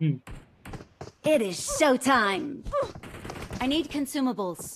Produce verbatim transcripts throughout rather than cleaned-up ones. Hmm. It is showtime. I need consumables.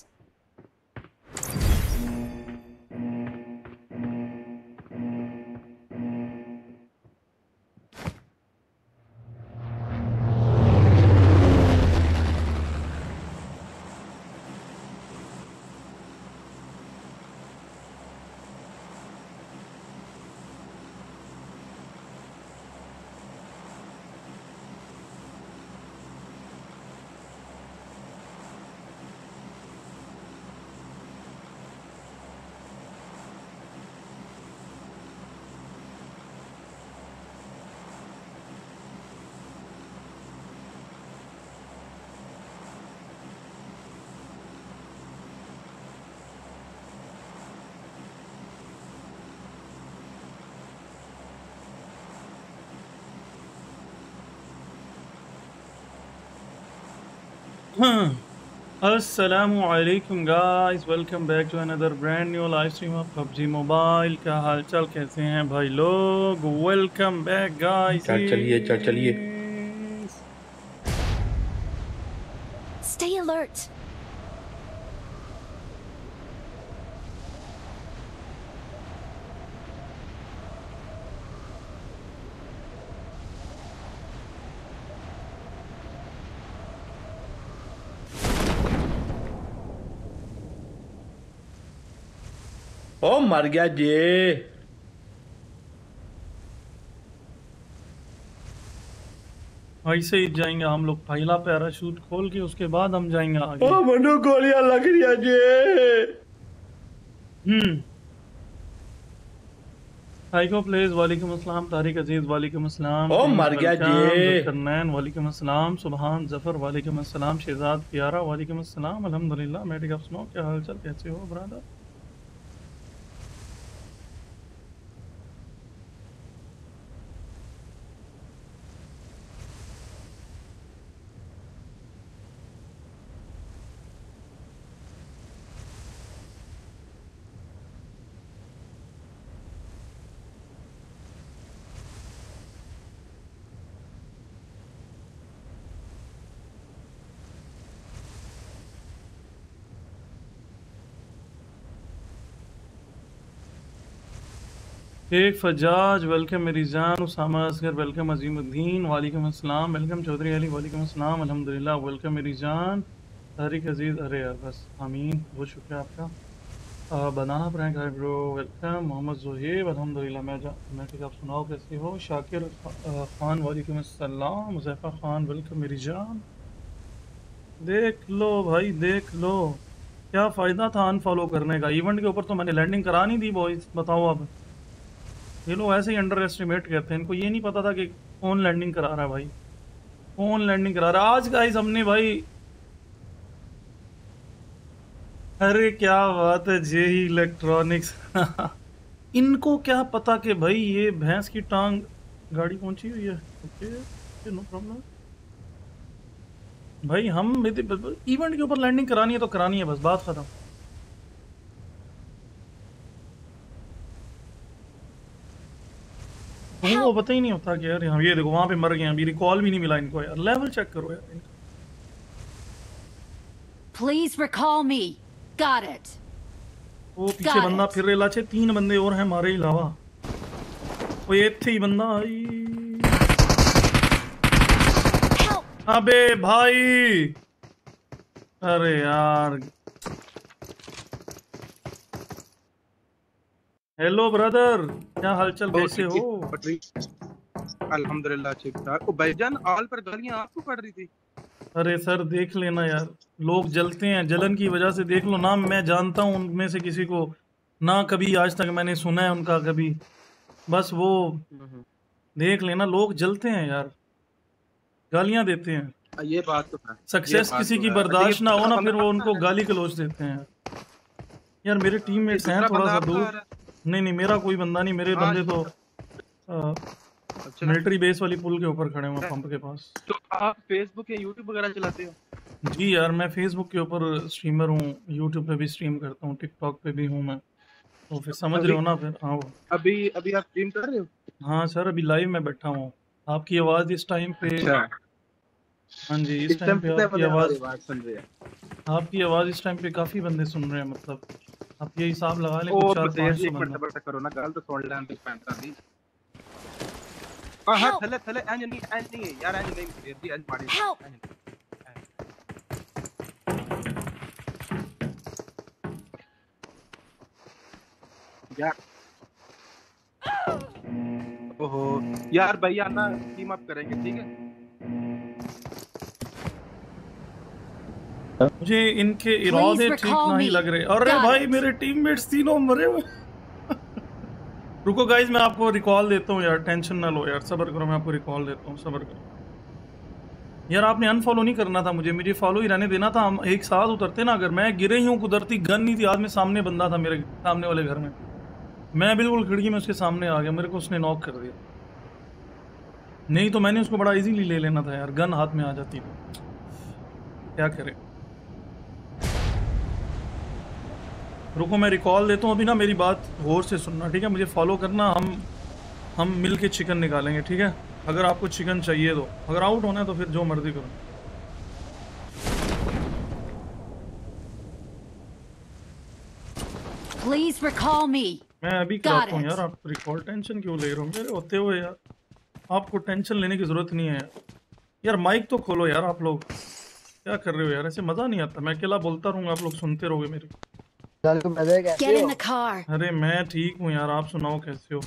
अस्सलामु अलैकुम guys, welcome back to another brand new live stream of PUBG mobile. क्या हालचाल, कैसे हैं भाई लोग? Welcome back guys. चल चलिए चल चलिए स्टे अलर्ट। ओ मर गया जे, ऐसे ही जाएंगे हम लोग। पहला पैराशूट खोल के उसके बाद हम जाएंगे आगे। ओ मनु गोलियां लग रही है जे। हम्म हाइको प्लेज वालेकुम अस्सलाम, तारिक अजीज वालेकुम अस्सलाम, ओ मर गया जे, करनैन वालेकुम अस्सलाम, सुभान जफर वालेकुम अस्सलाम, शहजाद प्यारा वालेकुम अस्सलाम, अल्हम्दुलिल्लाह। मेडिक आप सुनाओ, क्या हालचाल, कैसे हो ब्रदर? शेख फजाज वेलकम, मेरी जान उसामा असगर वेलकम, अजीमुद्दीन वालेकुम अस्सलाम वेलकम, चौधरी अली वालेकुम अस्सलाम, अल्हम्दुलिल्लाह वेलकम मेरी जान, तारिक अजीज। अरे यार बस, आमीन, बहुत शुक्रिया आपका। Banana frank hi bro welcome, Mohammad Zohaib अल्हम्दुलिल्लाह मैं मैं ठीक, आप सुनाओ कैसे हो? शाकिर ख़ान वालेकुम अस्सलाम, मुजैफ़ा ख़ान वेलकम मेरी जान। देख लो भाई देख लो, क्या फ़ायदा था अनफॉलो करने का। इवेंट के ऊपर तो मैंने लैंडिंग करा नहीं दी बॉयज़, बताओ अब। ये लोग ऐसे ही अंडर एस्टिमेट करते हैं, इनको ये नहीं पता था कि कौन लैंडिंग करा रहा है भाई, कौन लैंडिंग करा रहा है। आज गाइस हमने भाई, अरे क्या बात है जे ही इलेक्ट्रॉनिक्स। इनको क्या पता कि भाई ये भैंस की टांग गाड़ी पहुंची हुई है। ओके नो प्रॉब्लम भाई, हम इवेंट के ऊपर लैंडिंग करानी है तो करानी है, बस बात खत्म। वो पता ही नहीं होता कि यार ये देखो वहाँ पे मर गए, अभी रिकॉल भी नहीं मिला इनको। यार लेवल चेक करो यार इनका। Please recall me. Got it. वो पीछे बंदा फिर रहे, लाचे तीन बंदे और हैं हमारे अलावा। वो ये थे ही बंदा। अबे भाई, अरे यार, हेलो ब्रदर, क्या हालचाल, कैसे हो? अल्हम्दुलिल्लाह ठीक ठाक। ओ भाईजान, आल पर गालियां आपको पड़ रही थी। अरे सर देख लेना यार, लोग जलते हैं, जलन की वजह से। देख लो ना, मैं जानता हूँ उनमें से किसी को ना, कभी आज तक मैंने सुना है उनका कभी, बस वो देख लेना, लोग जलते हैं यार, गालियाँ देते हैं। ये बात तो है, सक्सेस किसी की बर्दाश्त ना हो ना, फिर वो उनको गाली गलौज देते हैं। यार मेरे टीम में हैं थोड़ा सा दूर, नहीं नहीं मेरा कोई बंदा नहीं, मेरे बंदे तो आ, अच्छा। मिलिट्री बेस वाली पुल के ऊपर खड़े हुए पंप के पास। तो आप फेसबुक या यूट्यूब वगैरह चलाते हो? जी यार मैं फेसबुक के ऊपर स्ट्रीमर हूँ, यूट्यूब पे भी स्ट्रीम करता हूँ, टिकटॉक पे भी हूँ मैं, तो फिर समझ रहे हो ना फिर। हाँ वो अभी अभी आप स्ट्रीम कर रहे हो? हाँ सर अभी लाइव में बैठा हूँ। आपकी आवाज़ इस टाइम पे हाँ जी, इस टाइम पे आपकी आवाज सुन रहे हैं, आपकी आवाज इस टाइम पे काफी बंदे सुन रहे हैं, मतलब आप ये हिसाब लगा लें कुछ चार सौ बंदे बट करो ना गल तो सोल्ड लैंड पैंता दी हां थले थले एंज नहीं एंज नहीं है यार, एंज नहीं दे दी एंज मारी यार। ओहो यार भाई आना टीम अप करेंगे ठीक है। मुझे इनके इरादे ठीक नहीं लग रहे। अरे भाई मेरे टीममेट्स तीनों मरे हुए। रुको गाइस मैं आपको रिकॉल देता हूँ यार, टेंशन ना लो यार, सब्र करो, मैं आपको रिकॉल देता हूँ, सब्र करो यार। आपने अनफॉलो नहीं करना था मुझे, मुझे फॉलो ही रहने देना था, हम एक साथ उतरते ना। अगर मैं गिरे ही हूँ, कुदरती गन नहीं थी, आज में सामने बंदा था मेरे सामने वाले घर में, मैं बिल्कुल खिड़की में उसके सामने आ गया, मेरे को उसने नॉक कर दिया, नहीं तो मैंने उसको बड़ा ईजीली ले लेना था यार, गन हाथ में आ जाती थी, क्या करें। रुको मैं रिकॉल देता हूँ अभी ना, मेरी बात गौर से सुनना ठीक है, मुझे फॉलो करना, हम हम मिल के चिकन निकालेंगे ठीक है। अगर आपको चिकन चाहिए तो, अगर आउट होना है तो फिर जो मर्जी करो। Please recall me. मैं अभी कराता हूँ यार आपको रिकॉल, टेंशन क्यों ले रहे हो मेरे होते हुए यार, आपको टेंशन लेने की जरूरत नहीं है यार। यार माइक तो खोलो यार, आप लोग क्या कर रहे हो यार, ऐसे मज़ा नहीं आता, मैं अकेला बोलता रहूँगा, आप लोग सुनते रहोगे मेरे। अरे मैं ठीक हूँ यार, आप सुनाओ कैसे हो?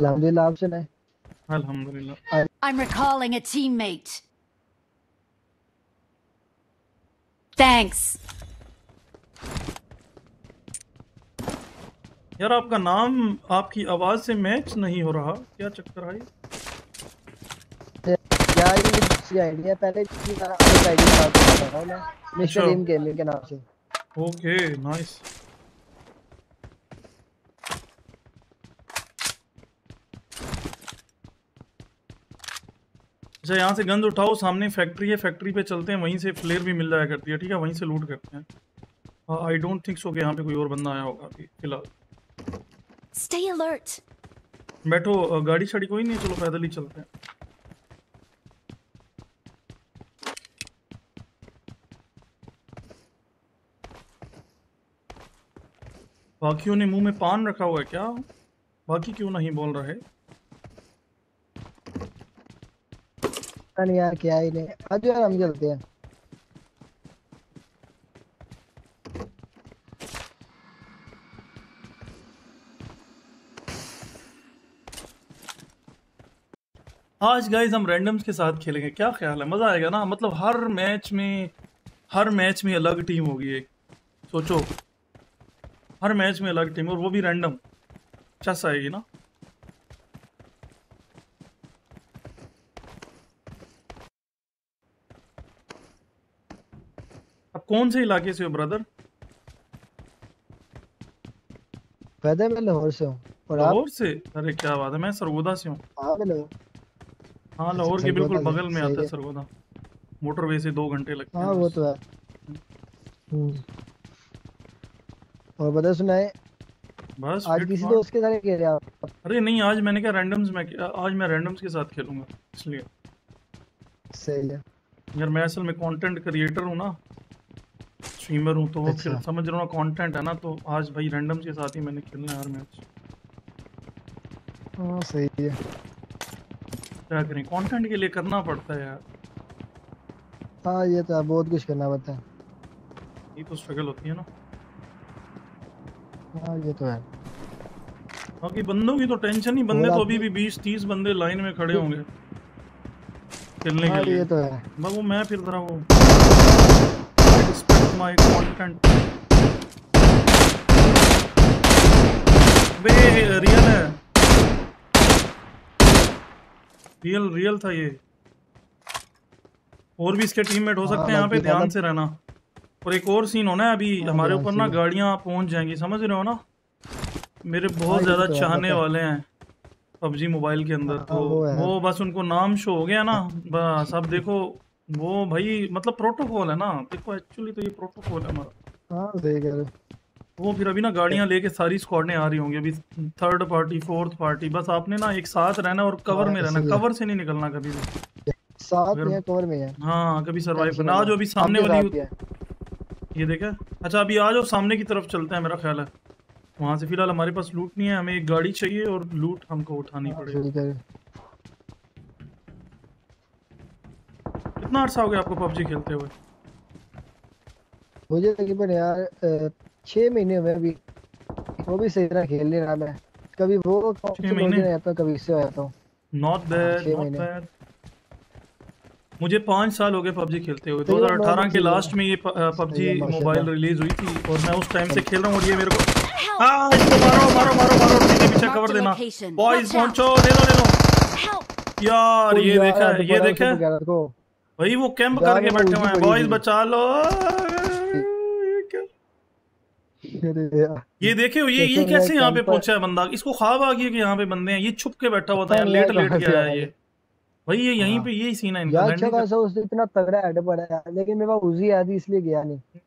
अल्हम्दुलिल्लाह, आप सुनाएं? अल्हम्दुलिल्लाह। I'm recalling a teammate. Thanks. यार आपका नाम आपकी आवाज से मैच नहीं हो रहा, क्या चक्कर है? यार ये दूसरी आईडी है, पहले इसकी तरह आईडी था ना, मिस्टर टीम गेमिंग के नाम से। Okay nice. अच्छा यहाँ से गंद उठाओ, सामने फैक्ट्री है, फैक्ट्री पे चलते हैं, वहीं से फ्लेयर भी मिल जाया करती है ठीक है, वहीं से लूट करते हैं। आई डोंट थिंक सो कि यहाँ पे कोई और बंदा आया होगा अभी फिलहाल। Stay alert. बैठो, गाड़ी शाड़ी कोई नहीं, चलो पैदल ही चलते हैं। बाकियों ने मुंह में पान रखा हुआ है क्या? बाकी क्यों नहीं बोल रहे? यार क्या ही नहीं। आज यार हम चलते हैं। आज गाइस हम रैंडम्स के साथ खेलेंगे, क्या ख्याल है? मजा आएगा ना, मतलब हर मैच में हर मैच में अलग टीम होगी एक, सोचो हर मैच में अलग टीम और वो भी रैंडम, चस आएगी ना। अब कौन से इलाके से हो ब्रदर? मैं लाहौर से हूँ। लाहौर से? अरे क्या बात है, मैं सरगोदा से हूँ। हाँ लाहौर के बिल्कुल बगल में आता है सरगोदा, मोटरवे से दो घंटे लगते हैं। हाँ वो तो है। और बता सुनाए, बस आज किसी दोस्त के साथ खेल रहे आप? अरे नहीं आज मैंने क्या रैंडम्स में, आज मैं रैंडम्स के साथ खेलूंगा इसलिए। सही है यार, मैं असल में कंटेंट क्रिएटर हूं ना, स्ट्रीमर हूं तो अच्छा। समझ रहा हूं कंटेंट है ना, तो आज भाई रैंडम्स के साथ ही मैंने खेलना है हर मैच। हां सही है, क्या करें कंटेंट के लिए करना पड़ता है यार। हां ये तो बहुत कुछ करना पड़ता है, ये तो स्ट्रगल होती है ना। हाँ ये तो है, बाकी बंदों की तो टेंशन ही, बंदे तो अभी भी बीस तीस बंदे लाइन में खड़े होंगे खेलने के लिए। ये तो है, मैं वो मैं फिर जरा वो expect my content be real है, रियल रियल था ये। और भी इसके टीममेट हो सकते हैं, यहाँ पे ध्यान से रहना। और एक और सीन होना है अभी हमारे ऊपर ना, गाड़ियाँ पहुँच जाएंगी, समझ रहे हो ना, मेरे बहुत ज़्यादा चाहने वाले हैं पबजी मोबाइल के अंदर, तो वो बस उनको नाम शो हो गया ना, बस अब देखो वो भाई मतलब प्रोटोकॉल है ना, देखो एक्चुअली तो ये प्रोटोकॉल है हमारा। वो फिर अभी ना गाड़ियाँ लेके सारी स्क्वाडें आ रही होंगी अभी, थर्ड पार्टी फोर्थ पार्टी, बस आपने ना एक साथ रहना और कवर में रहना, कवर से नहीं निकलना कभी भी। साथ में है, कवर में है। हां कभी सरवाइव करना। आज अभी सामने वाली ये देखा। अच्छा अभी आज और सामने की तरफ चलते हैं, मेरा ख्याल है वहां से फिलहाल हमारे पास लूट नहीं है, हमें एक गाड़ी चाहिए और लूट हमको उठानी पड़ेगी। कितना अर्सा हो गया आपको पबजी खेलते हुए? मुझे तकरीबन यार छह महीने हुए अभी, वो भी सही तरह खेल नहीं रहा मैं। कभी वो महीने आता हूँ कभी इससे आता हूँ। Not bad not bad. मुझे पाँच साल हो गए पबजी खेलते हुए। दो हज़ार अठारह के लास्ट में ये पबजी मोबाइल रिलीज हुई थी और मैं उस टाइम से खेल रहा हूँ। और ये मेरे को हाँ इसको मारो मारो मारो मारो पीछे पीछे कवर देना बॉयज पहुँचो ले लो ले लो। यार ये देखा ये देखा भाई वो कैंप करके बैठे हुए हैं बॉयज बचा लो। ये देखे हो ये ये कैसे यहाँ पे पहुंचा है बंदा, इसको ख्वाब आ गया कि यहाँ पे बंदे हैं। ये छुप के बैठा हुआ था यार, लेट लेट के आया ये भाई। ये यहीं पे यही सीन है इनका। अच्छा खासा उसने इतना तगड़ा हेड पड़ा यार, लेकिन मेरे पास उजी आती इसलिए गया नहीं।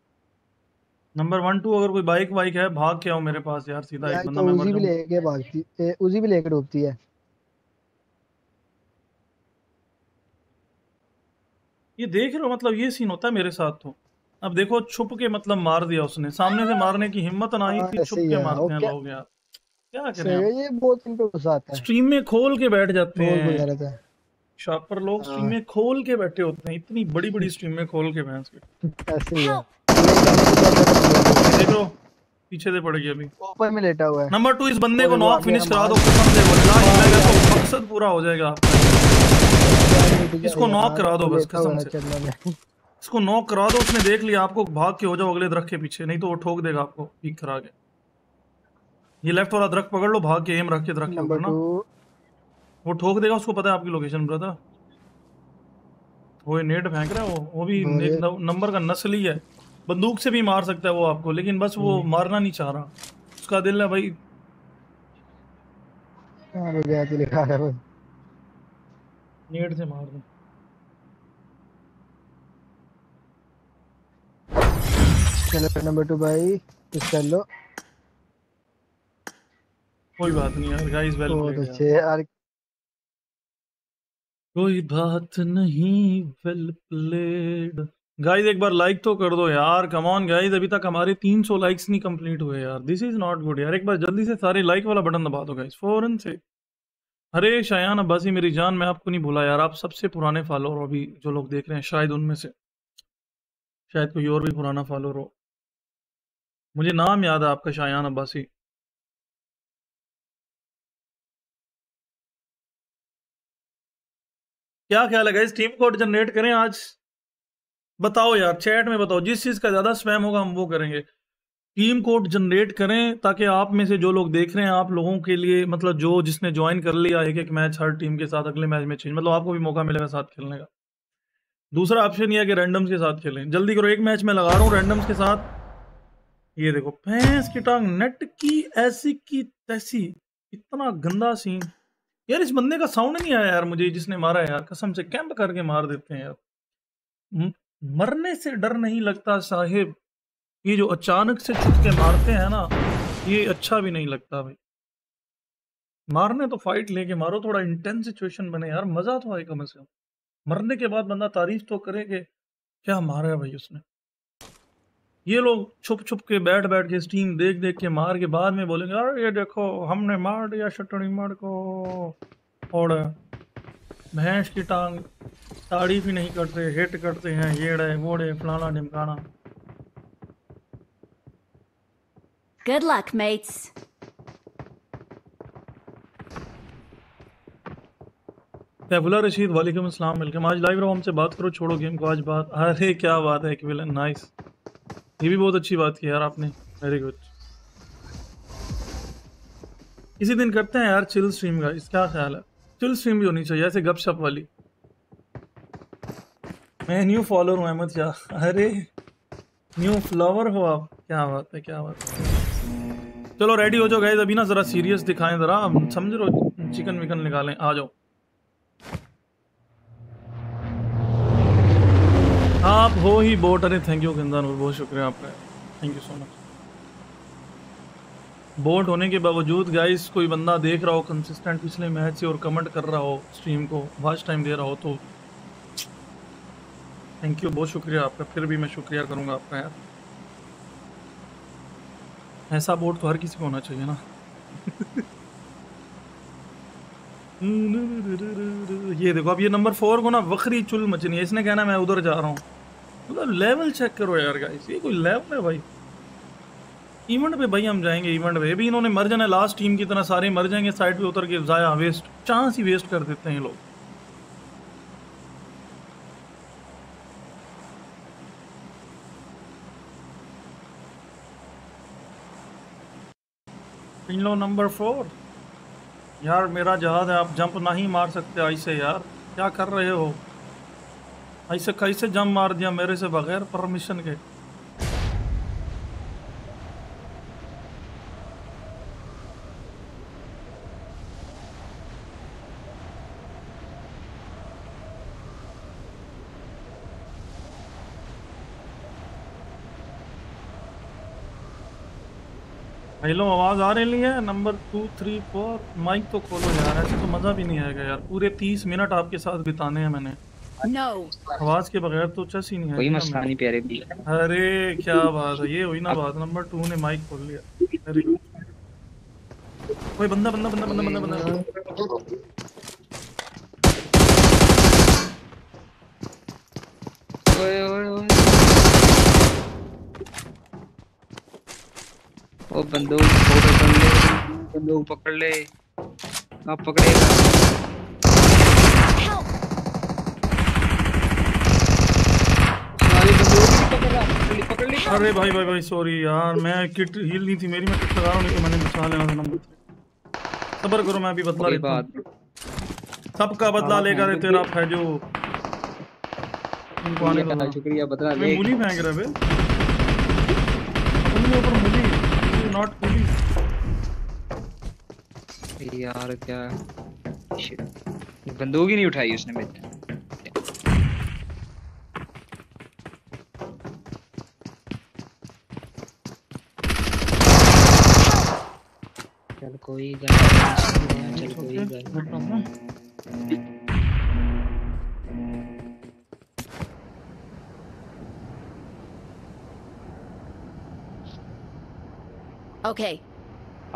नंबर वन टू अगर कोई बाइक वाइक है भाग के आओ मेरे पास यार, सीधा एक बंदा मैं उजी भी लेके भागती उजी भी लेके डूबती है। ये देख रहे हो मतलब ये सीन होता है मेरे साथ। तो अब देखो छुप के मतलब मार दिया उसने, सामने से मारने की हिम्मत ना आई थी, छुप के मारते हैं लोग यार क्या करें। ये बहुत इन पे गुस्सा आता है, स्ट्रीम में खोल के बैठ जाते हैं शापर लोग, स्ट्रीम में खोल के बैठे होते हैं इतनी बड़ी बड़ी स्ट्रीम में खोल के भैंस के ऐसे ही है। देखो पीछे से पड़ गया, अभी ऊपर में लेटा हुआ है। नंबर टू इस बंदे को नॉक फिनिश करा दो कसम से, वल्लाह इनका तो मकसद पूरा हो जाएगा। इसको नॉक करा दो बस कसम से, इसको नॉक करा दो। उसने देख लिया आपको, भाग के हो जाओ अगले दरख्त के पीछे, नहीं तो वो ठोक देगा आपको ठीक करा के। ये लेफ्ट वाला दरख्त पकड़ लो, भाग के एम रख के दरख्त के ऊपर ना, वो ठोक देगा, उसको पता है आपकी लोकेशन ब्रदर। वो नेट फेंक रहा है वो वो भी एक नंबर का नस्ली है, बंदूक से भी मार सकता है वो आपको, लेकिन बस वो मारना नहीं चाह रहा, उसका दिल है भाई। नेट से मार दो। नंबर टू भाई कर लो, कोई बात नहीं यार गाइस, वेल प्लेड कोई बात नहीं, वेल प्लेड गाइस। एक बार लाइक तो कर दो यार, कम ऑन गाइस, अभी तक हमारे तीन सौ लाइक्स नहीं कंप्लीट हुए यार, दिस इज नॉट गुड यार। एक बार जल्दी से सारे लाइक वाला बटन दबा दो गाइस फौरन से। अरे शायान अब्बासी मेरी जान, मैं आपको नहीं भूला यार, आप सबसे पुराने फॉलोअर अभी जो लोग देख रहे हैं, शायद उनमें से शायद कोई और भी पुराना फॉलोअर हो। मुझे नाम याद है आपका, शायान अब्बासी। क्या ख्याल है गाइस, टीम कोड जनरेट करें आज? बताओ यार चैट में बताओ, जिस चीज का ज्यादा स्पैम होगा हम वो करेंगे। टीम कोड जनरेट करें ताकि आप में से जो लोग देख रहे हैं, आप लोगों के लिए मतलब जो जिसने ज्वाइन कर लिया एक एक मैच हर टीम के साथ, अगले मैच में चेंज, मतलब आपको भी मौका मिलेगा साथ खेलने का। दूसरा ऑप्शन यह है कि रैंडम्स के साथ खेलें, जल्दी करो एक मैच में लगा रहा हूँ रैंडम्स के साथ। ये देखो भैंस की टांग नेट की ऐसी की तैसी, इतना गंदा सीन यार। इस बंदे का साउंड नहीं आया यार मुझे, जिसने मारा यार कसम से कैंप करके मार देते हैं यार, मरने से डर नहीं लगता साहिब। ये जो अचानक से छुप के मारते हैं ना, ये अच्छा भी नहीं लगता भाई। मारने तो फाइट लेके मारो, थोड़ा इंटेंस सिचुएशन बने यार, मजा तो आए कम से कम। मरने के बाद बंदा तारीफ तो करेगा क्या मारा है भाई उसने। ये लोग छुप छुप के बैठ बैठ के स्टीम देख देख के मार के बाद में बोलेंगे अरे ये देखो हमने मार दिया शटड़ी मार को। और भैंस की टांग तारीफ ही नहीं करते, हेट करते हैं, ये डे वो डे फलाना ढिमकाना। Good luck mates. तैबुला रशीद वालेकुम अस्सलाम, वेलकम। आज लाइव रहो, हमसे बात करो, छोड़ो गेम को आज बात। अरे क्या बात है कि विलन, नाइस, ये भी बहुत अच्छी बात की यार आपने, वेरी गुड। इसी दिन करते हैं यार चिल स्ट्रीम का, क्या ख्याल है? चिल स्ट्रीम भी होनी चाहिए ऐसे गपशप वाली। मैं न्यू फॉलोअर हूँ अहमद शाह, अरे न्यू फ्लावर हो आप, क्या बात है क्या बात है। चलो रेडी हो जाओ गाइस, अभी ना जरा सीरियस दिखाएं, जरा समझ लो चिकन विकन निकालें, आ जाओ। आप हो ही बोट, अरे थैंक यू गंदा नूर, बहुत शुक्रिया आपका, thank you so much. Bot होने के बावजूद गाइस कोई बंदा देख रहा हो कंसिस्टेंट पिछले मैच से और कमेंट कर रहा हो स्ट्रीम को, वॉच टाइम दे रहा हो, तो थैंक यू, बहुत शुक्रिया आपका, फिर भी मैं शुक्रिया करूँगा आपका यार। ऐसा बोर्ड तो हर किसी को होना चाहिए ना। ये देखो अब ये नंबर फोर को ना वखरी चुल मचनी है, इसने कहना मैं उधर जा रहा हूँ। मतलब लेवल चेक करो यार गाइस, ये कोई लेवल है भाई। इवेंट पे भाई हम जाएंगे इवेंट पे, भी इन्होंने मर जाना लास्ट टीम की तरह, सारे मर जाएंगे साइड पे उतर के, ज़ाया वेस्ट, चांस ही वेस्ट कर देते हैं ये लोग। इन लो नंबर फोर यार, मेरा जहाज है, आप जंप नहीं मार सकते ऐसे यार, क्या कर रहे हो, ऐसे कैसे जंप मार दिया मेरे से बगैर परमिशन के। हेलो, आवाज़ आ रही है? Number two three four mic तो खोलो यार, ऐसे तो मज़ा भी नहीं आएगा यार, पूरे तीस मिनट आपके साथ बिताने हैं मैंने। no. आवाज़ के बगैर तो चस ही नहीं है। कोई मसला नहीं प्यारे भी। अरे क्या बात है, ये हुई ना बात, नंबर टू ने माइक खोल लिया। अरे कोई बंदा बंदा बंदा बंदा बंदा बंदा ओए ओए ओए ओ बंदूक पकड़ ले, बंदूक पकड़ ले, आप पकड़ेगा। सारी बंदूक पकड़ा, पकड़ ली। अरे भाई भाई भाई सॉरी यार, मैं किट हील नहीं थी मेरी, मैं किट लगा रहा हूं, लेकिन मैंने बचा लेना था नंबर। सब्र करो, मैं अभी बदला लेता हूं, सबका बदला लेगा रे तेरा फैजो। इनको आने दो, शुक्रिया बदला ले। मैं गोली फेंक रहा बे उनके ऊपर, मुझे नॉट पुलिस यार, क्या बंदूक ही नहीं उठाई उसने मेरी। चल कोई गन, चल कोई गन। Okay okay.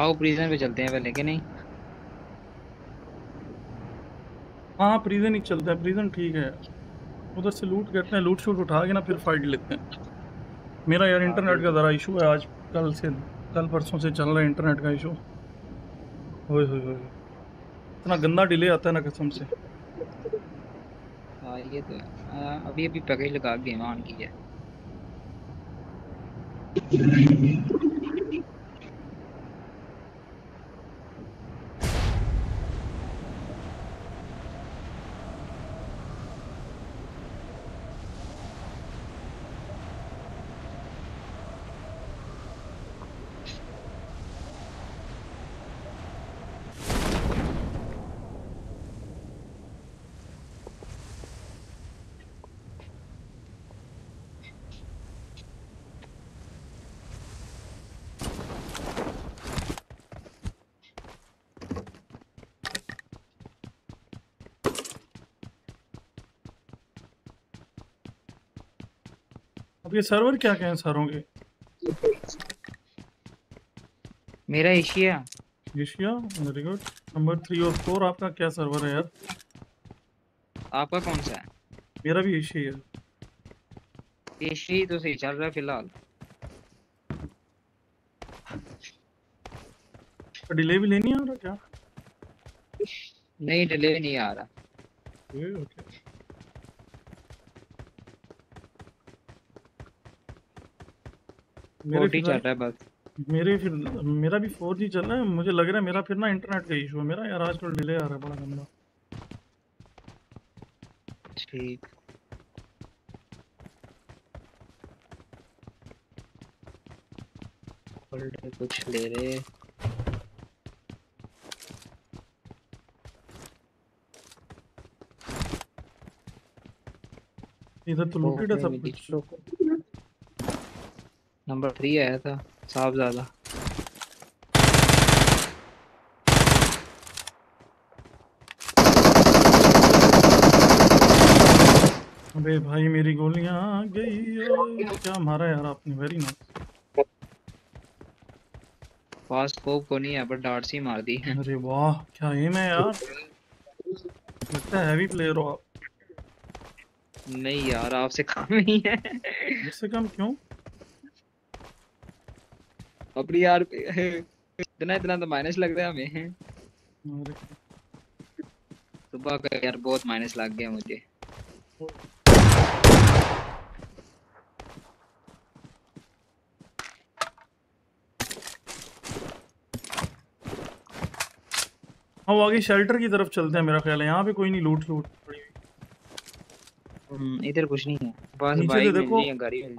आओ प्रिजन पे चलते हैं पहले के नहीं? हाँ प्रिजन ही चलते हैं, प्रिजन ठीक है, उधर से लूट करते हैं, लूट शूट उठा के ना फिर फाइट लेते हैं। मेरा यार इंटरनेट का ज़रा इशू है, आज कल से कल परसों से चल रहा है इंटरनेट का इशू। ओए होए होए इतना गंदा डिले आता है ना कसम से। हाँ ये तो अभी अभी पैकेज लगा के ऑन किया है। ये सर्वर क्या कहें सरों के, मेरा Asia Asia very good. Number three और फोर आपका क्या सर्वर है यार, आपका कौन सा है? मेरा भी एशिया है, एशिया तो सही चल रहा है फिलहाल, डिले भी लेनी आ रहा क्या? नहीं डिले नहीं आ रहा। ओके ओके मेरे फोर जी चल रहा है बस, मेरे फिर मेरा भी फोर जी चल रहा है, मुझे लग रहा है मेरा फिर ना इंटरनेट का इशू है मेरा यार, आजकल डिले आ रहा है बड़ा गंदा। ठीक होल्ड कुछ ले रहे इधर तो लूटेड है सब कुछ। नंबर थ्री आया था साहब ज़्यादा। अबे भाई मेरी गोलियां आ गई। क्या मारा यार आपने, वेरी नाइस। पास स्कोप को नहीं है पर डार्ट से मार दी। अरे वाह क्या एम है यार, लगता है हैवी प्लेयर हो आप। नहीं यार आपसे काम नहीं है। इससे काम क्यों? अपनी यार इतना इतना तो माइनस लग रहा है हमें। सुबह का यार बहुत माइनस लग गया मुझे। हम आगे शेल्टर की तरफ चलते हैं, मेरा ख्याल है यहाँ पे कोई नहीं। लूट लूट इधर कुछ नहीं है। बस नीचे देखो,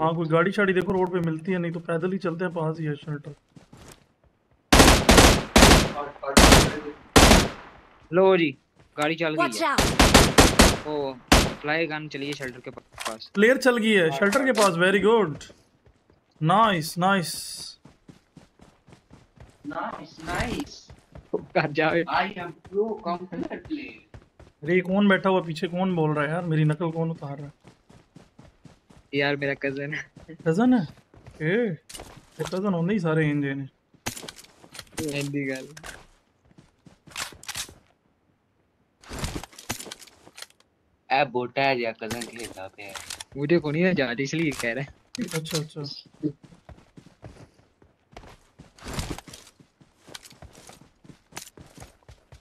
हाँ कोई गाड़ी शाड़ी देखो रोड पे मिलती है, नहीं तो पैदल ही चलते हैं, पास ही है शेल्टर। लो जी गाड़ी चल गई है। ओ फ्लाई गन चली है शेल्टर के पास। प्लेयर चल गई है शेल्टर के पास। Very good, nice nice nice nice. कर जाओ। I am pro complete player. अरे कौन बैठा हुआ पीछे, कौन बोल रहा है यार? मेरी नकल कौन उतार रहा है यार? मेरा कजन है। कजन है? ए कजन होने ही सारे एंजे ने। एंडी गाल ए बोटा है या कजन के हिसाब पे है, मुझे को नहीं जानती इसलिए कह रहा है। अच्छा अच्छा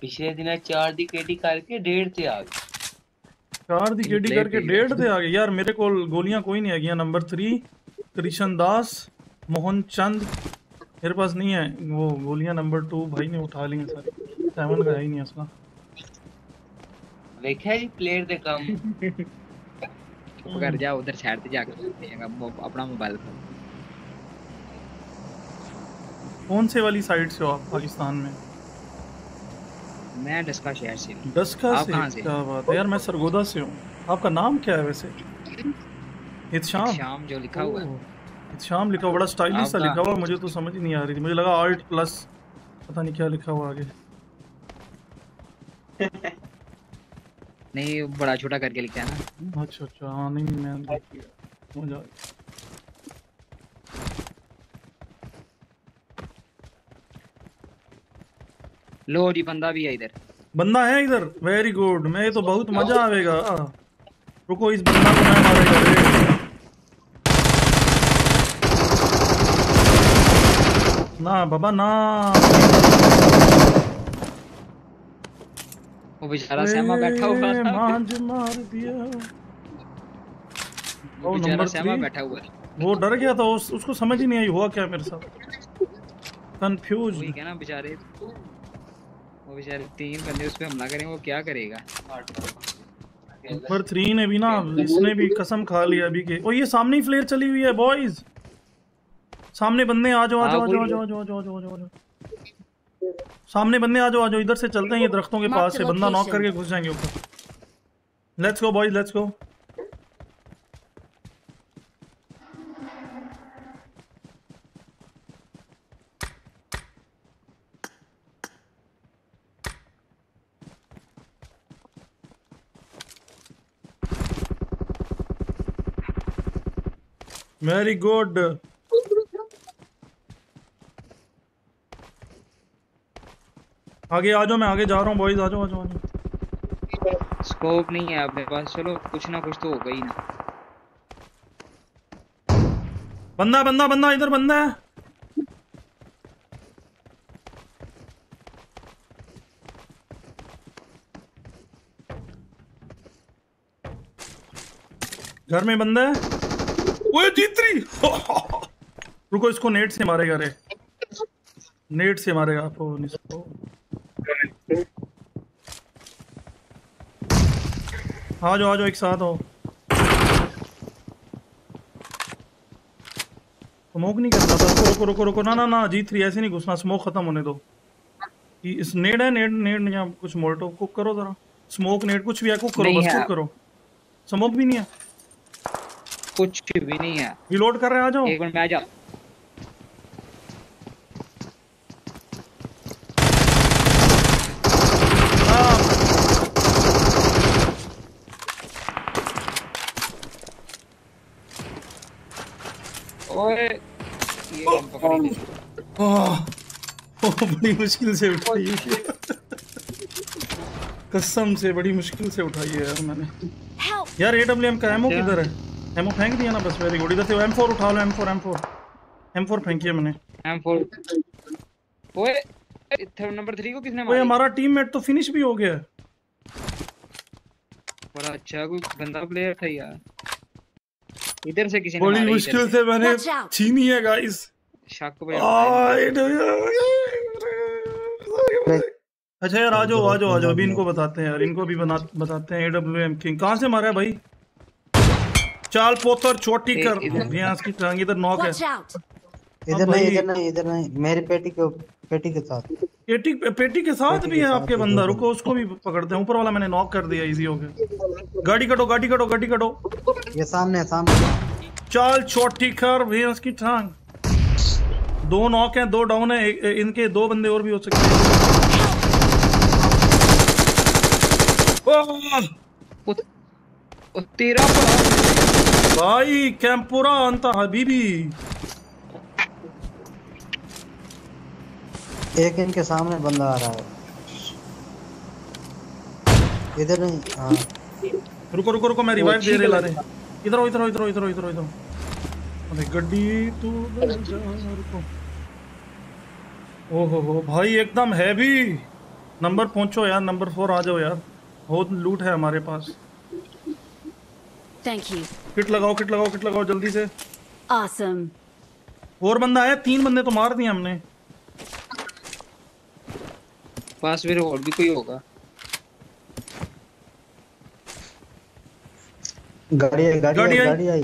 पिछले दिन चार दी केडी करके डेढ़ से आ गए। चार दी केडी करके डेढ़ से आ गए यार। मेरे को गोलियां कोई नहीं आ गई। नंबर थ्री कृष्ण दास मोहन चंद मेरे पास नहीं है वो गोलियां। नंबर टू भाई ने उठा ली सारी। सेवन का ही नहीं असला। देखा जी प्लेयर दे काम। पकड़ जा उधर साइड पे जाकर अपना मोबाइल। कौन से वाली साइड से हो आप पाकिस्तान में? मैं डस्का शहर से। डस्का से? क्या बात है यार, मैं सरगोदा से हूँ। आपका नाम क्या है वैसे? इत्शाम। इत्शाम जो लिखा हुआ है, इत्शाम लिखा हुआ, बड़ा स्टाइलिश सा लिखा हुआ, मुझे तो समझ ही नहीं आ रही थी। मुझे लगा आल्ट प्लस पता नहीं क्या लिखा हुआ आगे। नहीं बड़ा छोटा करके लिखा है ना। अच्छा अच्छा हाँ, नहीं मैं लो जी बंदा भी है इधर। बंदा है इधर, वेरी गुड। मैं तो बहुत मजा आएगा। रुको इस बंदा को मैं मारेगा। ना बाबा ना, वो बेचारा सेमा बैठा हुआ था। मांझ मार दिया। वो बेचारा सेमा बैठा हुआ था, वो डर गया था। उस, उसको समझ ही नहीं आई हुआ क्या मेरे साथ, कंफ्यूज है ना बेचारे। वो बेचारे तीन बंदे उस पे हमला करें, वो क्या करेगा? पर थ्री ने भी ना, इसने भी कसम खा लिया अभी के। ओ ये सामने ही फ्लेयर चली हुई है बॉयज, सामने बंदे। आ जाओ आ जाओ आ जाओ आ जाओ आ जाओ, सामने बंदे आ जाओ आ जाओ। इधर से चलते हैं, ये दरख्तों के पास से बंदा नॉक करके घुस जाएंगे ऊपर। Let's go boys let's go. Very good. आगे आ जाओ, मैं आगे जा रहा हूँ बॉयज। आ जाओ आ जाओ आ जाओ। स्कोप नहीं है आपके पास, चलो कुछ ना कुछ तो होगा ही ना। बंदा बंदा बंदा इधर बंदा है। घर में बंदा है। ओए जीतरी रुको, इसको नेट से मारेगा। रे नेट से मारेगा आपको इसको। आ जाओ आ जाओ, एक साथ आओ। स्मोक नहीं करना था। रुको रुको रुको, ना ना ना जीतरी ऐसे नहीं घुसना। स्मोक खत्म होने दो। इस नेट है, नेट नेट या कुछ मोल्टो कुक करो जरा। स्मोक नेट कुछ भी है, कुक करो बस, कुक करो। स्मोक भी नहीं है, कुछ भी नहीं है। रिलोड कर रहे हैं, आ जाओ। एक मिनट में आ जाओ। ओए बड़ी मुश्किल से उठाई कसम से बड़ी मुश्किल से उठाई है यार मैंने। यार एडब्ल्यूएम का एमओ किधर है? एमओ फेंक दिया ना बस। Very good. इधर से एम फोर उठा लो। M four M four M four फेंकी है मैंने। एम फोर ओए थर्ड नंबर तीन को किसने मारा? ओए हमारा टीममेट तो फिनिश भी हो गया। बड़ा अच्छा कोई बंदा प्लेयर था यार। इधर से किसी ने मारा। बड़ी मुश्किल से मैंने छीनी है गाइस। शक को भाई। अच्छा यार आ जाओ आ जाओ आ जाओ। अभी इनको बताते हैं यार। इनको भी बना बताते हैं। एडब्ल्यूएम किंग कहां से मारा है भाई? चाल पोतर छोटी कर। रियाज की टांग इधर नॉक है। इधर नहीं इधर नहीं इधर नहीं। मेरे पेटी के पेटी के साथ पेटी पेटी के साथ भी है आपके बंदा। रुको उसको भी पकड़ते हैं। ऊपर वाला मैंने नॉक कर दिया। इजी हो गया। गाड़ी कटो गाड़ी कटो गाड़ी कटो। ये सामने सामने। चाल छोटी कर भैंस की टांग। दो नॉक हैं दो डाउन है। इनके दो बंदे और भी हो सकते हैं। तेरा भाई कैंपुरा अंता हबीबी। एक इनके सामने बंदा आ रहा है। इधर नहीं। हाँ रुको रुको रुको मैं रिवाइव दे रहा हूँ। इधर आओ इधर आओ इधर आओ इधर आओ इधर आओ। अरे गड्डी तू रुको। ओहो हो भाई एकदम हैवी। नंबर पहुँचो यार। नंबर फोर आ जाओ यार। बहुत लूट है हमारे पास। Thank you. किट लगाओ किट लगाओ किट लगाओ जल्दी से। ऑसम। और बंदा आया। तीन बंदे तो मार दिए हमने। पास मेरे और भी कोई होगा। गाड़ी आई गाड़ी आई गाड़ी आई।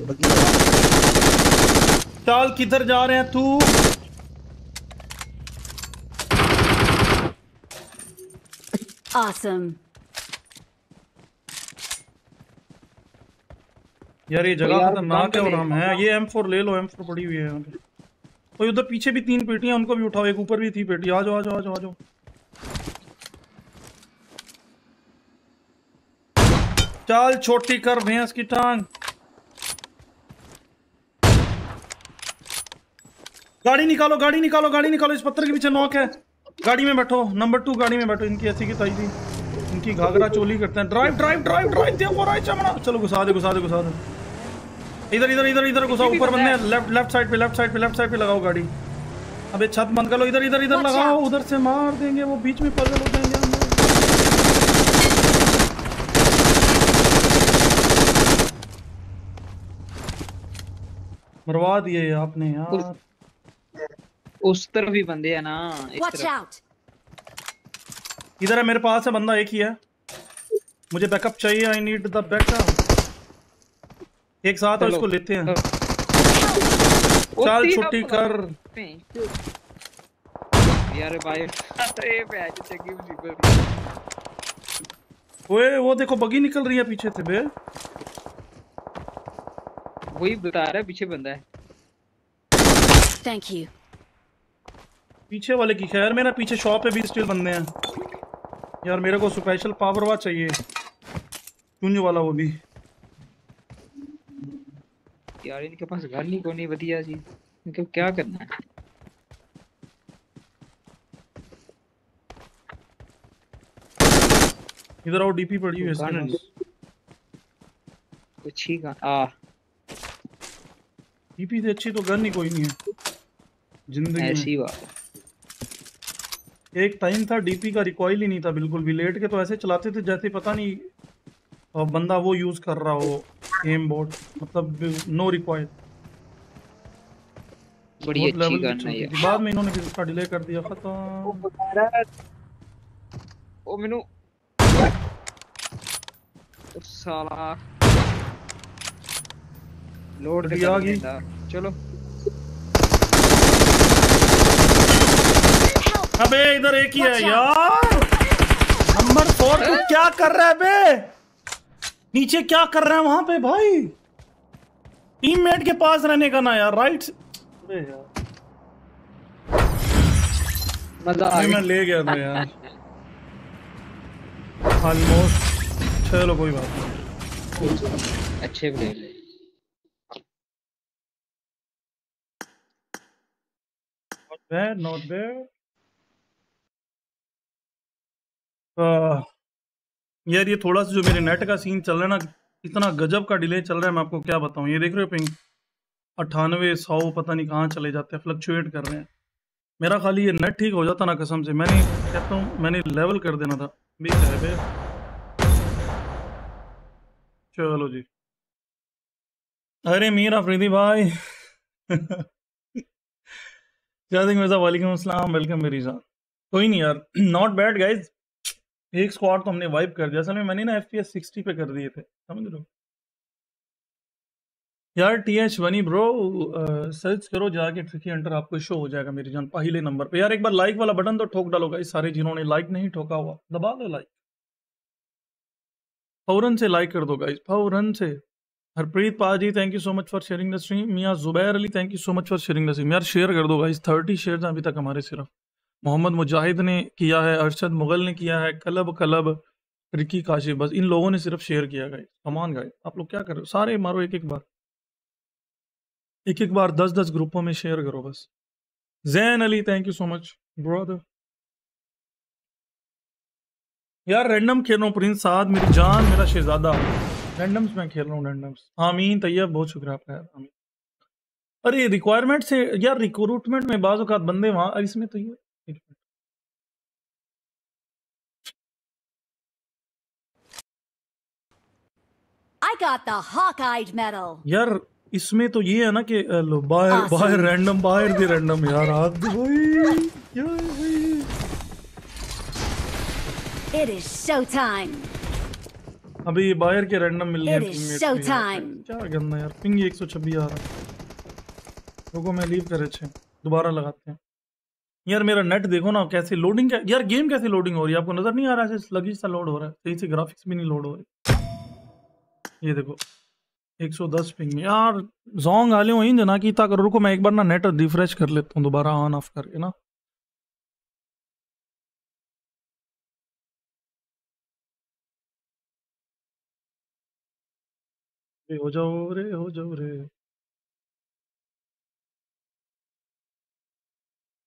चाल किधर जा रहे हैं तू? ऑसम। यार ये जगह खतरनाक है और हम हैं। ये एम फोर ले लो। एम फोर पड़ी हुई है यहाँ पे। और उधर पीछे भी तीन पेटियां उनको भी उठाओ। एक ऊपर भी थी पेटी। आ जाओ आ जाओ आ जाओ आ जाओ। चाल छोटी कर भैंस की टांग। गाड़ी निकालो गाड़ी निकालो गाड़ी निकालो। इस पत्थर के पीछे नॉक है। गाड़ी में बैठो। नंबर टू गाड़ी में बैठो। इनकी ऐसी की ताई थी। इनकी घाघरा चोली करते हैं। ड्राइव ड्राइव ड्राइव ड्राइव देखो राइट चमड़ा। चलो घुसा दे घुसा दे घुसा दे। इधर इधर इधर इधर घुसा। ऊपर बंदे हैं। लेफ्ट लेफ्ट साइड पे लेफ्ट साइड पे लेफ्ट साइड पे लगाओ गाड़ी। अबे छत बंद कर लो। इधर इधर इधर लगाओ। उधर से मार देंगे वो। बीच में पजल हो जाएंगे। मरवा दिए आपने यार। उस, उस तरफ ही बंदे है ना। इस तरफ। इधर है मेरे पास है बंदा। एक ही है। मुझे बैकअप चाहिए। I need the backup. एक साथ इसको लेते हैं। चल छुट्टी कर यार भाई। ओए वो देखो बगी निकल रही है पीछे से बे। वही बता रहा है पीछे बंदा है। Thank you. पीछे वाले की खैर। मेरा पीछे शॉप पे भी स्टिल बंदे हैं यार। मेरे को स्पेशल पावर वाला चाहिए। चुन्नी वाला वो भी यार। इनके पास घर नहीं कोई बढ़िया जी। इनको क्या करना है? इधर आओ। डीपी पड़ी हुई है। कुछ ही का आ पीपी से अच्छी तो गन ही कोई नहीं है जिंदगी में। ऐसी बात। एक टाइम था डीपी का रिकॉइल ही नहीं था बिल्कुल भी। लेट के तो ऐसे चलाते थे जैसे पता नहीं और बंदा वो यूज कर रहा हो एम बोट। मतलब नो रिकॉइल। बड़ी अच्छी गन है। बाद में इन्होंने किसका डिले कर दिया। खत्म। ओ मेनू साला लोड दिया गई। चलो अबे इधर एक ही है यार। नंबर फोर तू क्या कर रहा है बे? नीचे क्या कर रहा है वहां पे भाई? टीममेट के पास रहने का ना यार। राइट मजा आ गया। मैं ले गया था यार ऑलमोस्ट। चलो कोई बात नहीं। अच्छे player there, not there. Uh, यार ये थोड़ा सा जो मेरे नेट का सीन चल रहा है ना, इतना गजब का डिले चल रहा है, मैं आपको क्या बताऊं। ये देख रहे हो पिंग अट्ठानवे सौ पता नहीं कहाँ चले जाते हैं, फ्लक्चुएट कर रहे हैं। मेरा खाली ये नेट ठीक हो जाता ना कसम से, मैंने कहता हूँ मैंने लेवल कर देना था। चलो जी, अरे मीर अफरीदी भाई जादिक मिर्जा वालेकुम अस्सलाम, वेलकम मेरी जान। कोई नहीं यार, नॉट बैड गाइज। एक स्क्वाड तो हमने वाइप कर दिया। असल में मैंने ना एफपीएस सिक्सटी पे कर दिए थे, समझ लो यार। टीएच वनी ब्रो सर्च करो जाके, ट्रिकी एंटर आपको शो हो जाएगा मेरी जान पहले नंबर पे। यार एक बार लाइक वाला बटन तो ठोक डालो गाइस, सारे जिन्होंने लाइक नहीं ठोका हुआ दबा दो लाइक, फौरन से लाइक कर दो गाइस, फौरन से। हरप्रीत पाजी thank you so much for sharing the stream. मियाँ Zubair Ali thank you so much for sharing the stream. यार शेयर कर दो गाइस, थर्टी शेयर अभी तक हमारे सिर्फ। मोहम्मद मुजाहिद ने किया है, अरशद मुगल ने किया है, क्लब क्लब रिकी काशिफ, बस इन लोगों ने सिर्फ शेयर किया गाइस। कमान गाइस, आप लोग क्या कर रहे हो, सारे मारो एक एक बार, एक एक बार दस दस ग्रुपों में शेयर करो बस। Zain Ali thank you so much brother. यार रैंडम खेल रहा हूँ प्रिंसाद मेरी जान, मेरा शहजादा, रैंडम्स मैं खेल रहा हूँ रैंडम्स। हामीन तैयब बहुत शुक्रिया आपका यार हामीन। अरे रिक्वायरमेंट से यार, रिक्रूटमेंट में बाज़ औक़ात बंदे वहाँ, इसमें तो ये I got the hawk-eyed medal. यार इसमें तो ये है ना कि लो बाहर बाहर रैंडम बाहर दे रैंडम यार आज भाई। It is show time. अभी बाहर के रैंडम मिल गए क्या गंदा यार। पिंग एक सौ छब्बीस आ रहा है लोगों में, लीव कर अच्छे दोबारा लगाते हैं। यार मेरा नेट देखो ना कैसे लोडिंग क्या, यार गेम कैसे लोडिंग हो रही है आपको नजर नहीं आ रहा है, लगी सा लोड हो रहा है सही से, ग्राफिक्स भी नहीं लोड हो रही। ये देखो एक सौ दस पिंग यार। जोंग आले हो ना कि इतना करो, रुको मैं एक बार ना नेट रिफ्रेश कर लेता हूँ दोबारा ऑन ऑफ करके ना। हो जाओ रे हो जाओ रे,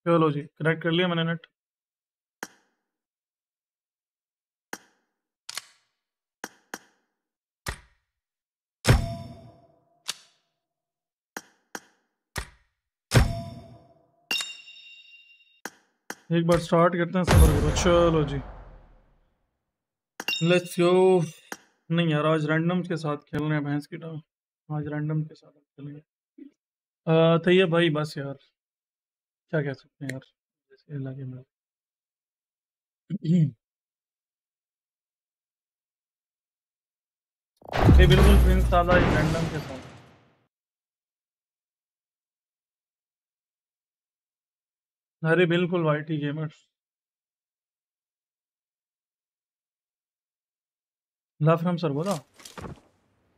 चलो जी कनेक्ट कर लिया मैंने नेट। एक बार स्टार्ट करते हैं, सब्र करो। चलो जी लेट्स गो। नहीं यार आज रैंडम के साथ खेल रहे हैं भैंस की टांग, आज रैंडम के साथ खेलेंगे। तो ये भाई बस यार क्या कह सकते हैं यार, जैसे अल्लाह के मेरे बिल्कुल प्रिंस सादा इस रैंडम के साथ। अरे बिल्कुल वाईटी गेमर्स। लफ्रम सरबोदा,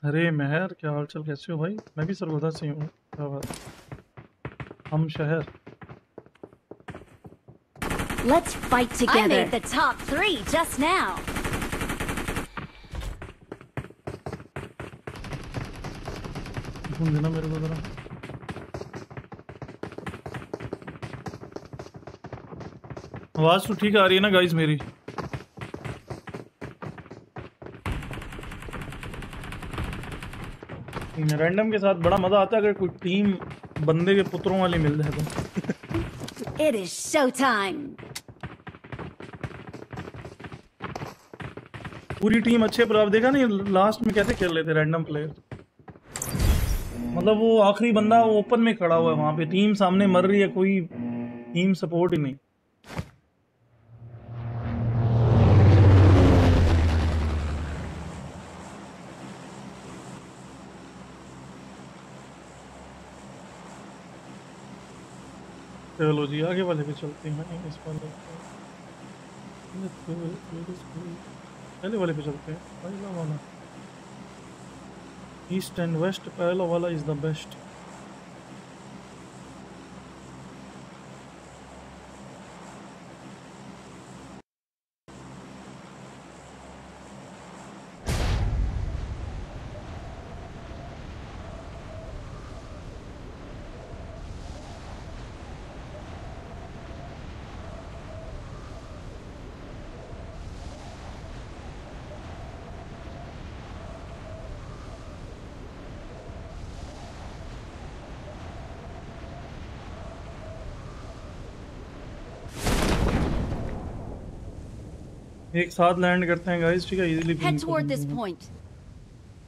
अरे महर क्या हालचाल, कैसे हो भाई? मैं भी सरबोदा से हूँ, हम शहर। Let's fight together. I made the top three just now. देना मेरे को जरा। आवाज तो ठीक आ रही है ना गाइस मेरी? रैंडम के साथ बड़ा मजा आता है अगर कोई टीम बंदे के पुत्रों वाली मिल जाए तो। It is show time. पूरी टीम अच्छे, पर आप देखा नहीं लास्ट में कैसे खेल रहे थे रैंडम प्लेयर, मतलब वो आखिरी बंदा वो ओपन में खड़ा हुआ है, वहां पे टीम सामने मर रही है, कोई टीम सपोर्ट ही नहीं। चलो जी आगे वाले पे चलते हैं, इस वाले पहले वाले पे चलते हैं। पहला वाला ईस्ट एंड वेस्ट, पहला वाला इज़ द बेस्ट। एक साथ लैंड करते हैं गाइस, ठीक है? Easily head toward this point.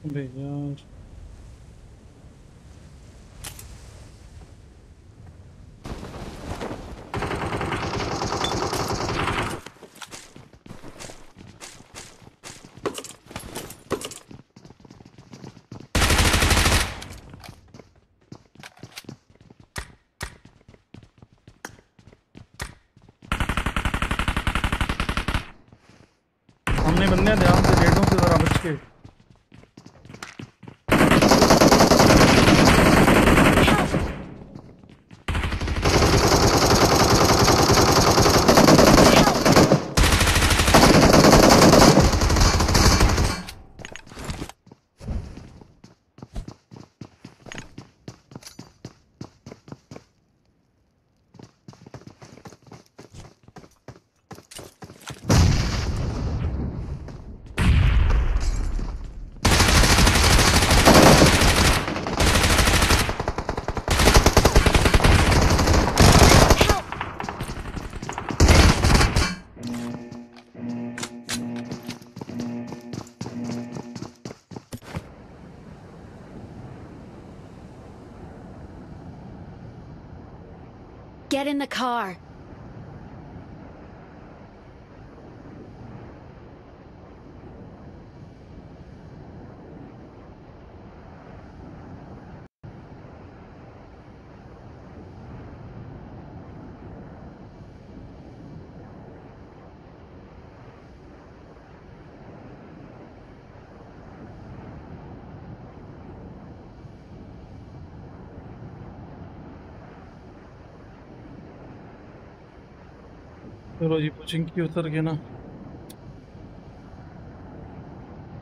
अबे यार Get in the car. चलो जी पूछेंगे कि उतर के ना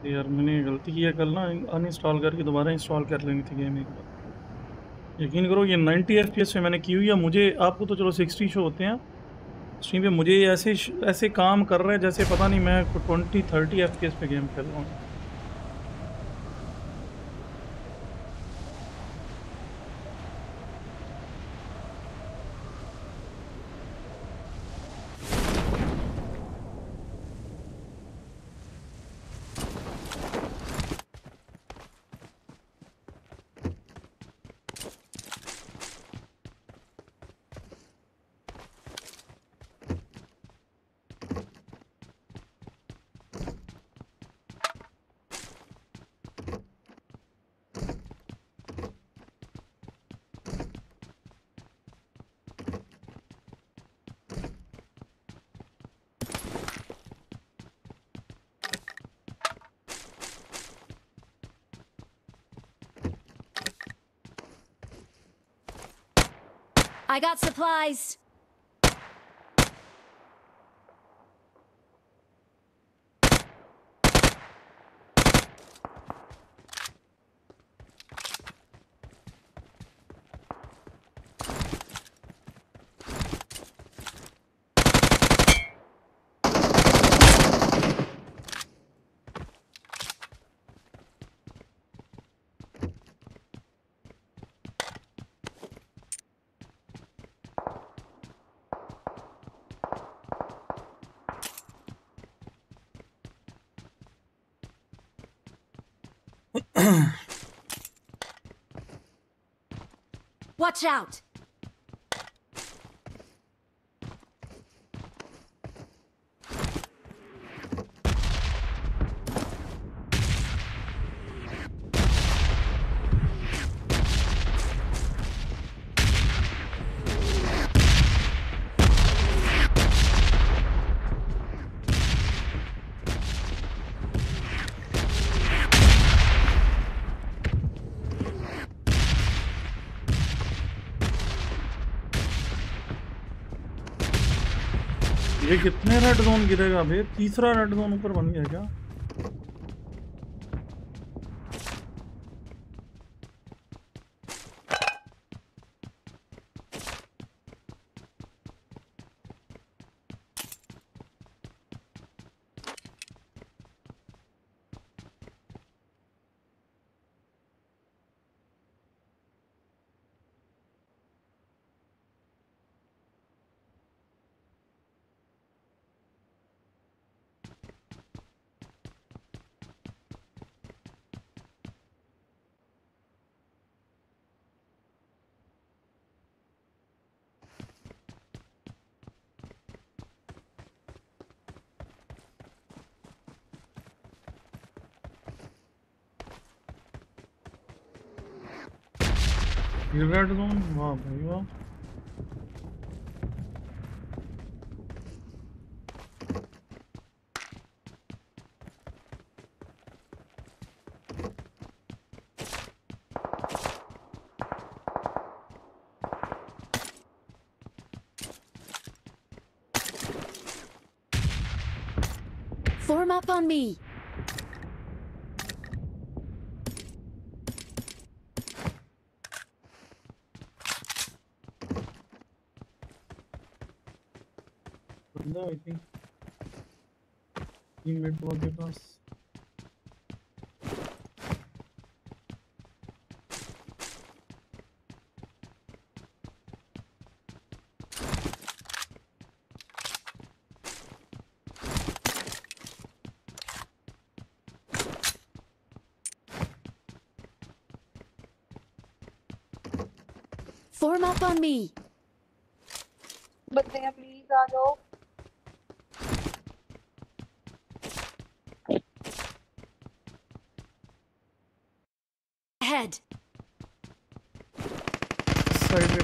यार मैंने गलती किया कल ना अनइंस्टॉल करके दोबारा इंस्टॉल कर लेनी थी गेम एक बार। यकीन करो ये नब्बे एफ पी एस में मैंने की हुई है। मुझे आपको तो चलो साठ शो होते हैं स्ट्रीम पे, मुझे ऐसे ऐसे काम कर रहा है जैसे पता नहीं मैं बीस तीस एफ पी एस पे गेम खेल रहा हूँ। I got supplies. Watch out. ये कितने रेड जोन गिरेगा भाई? तीसरा रेड जोन ऊपर बन गया क्या? ज़ोन वाह भाई वाह। Form up on me. No, I think teammate was with us. Form up on me. बंदे प्लीज आ जाओ। Head.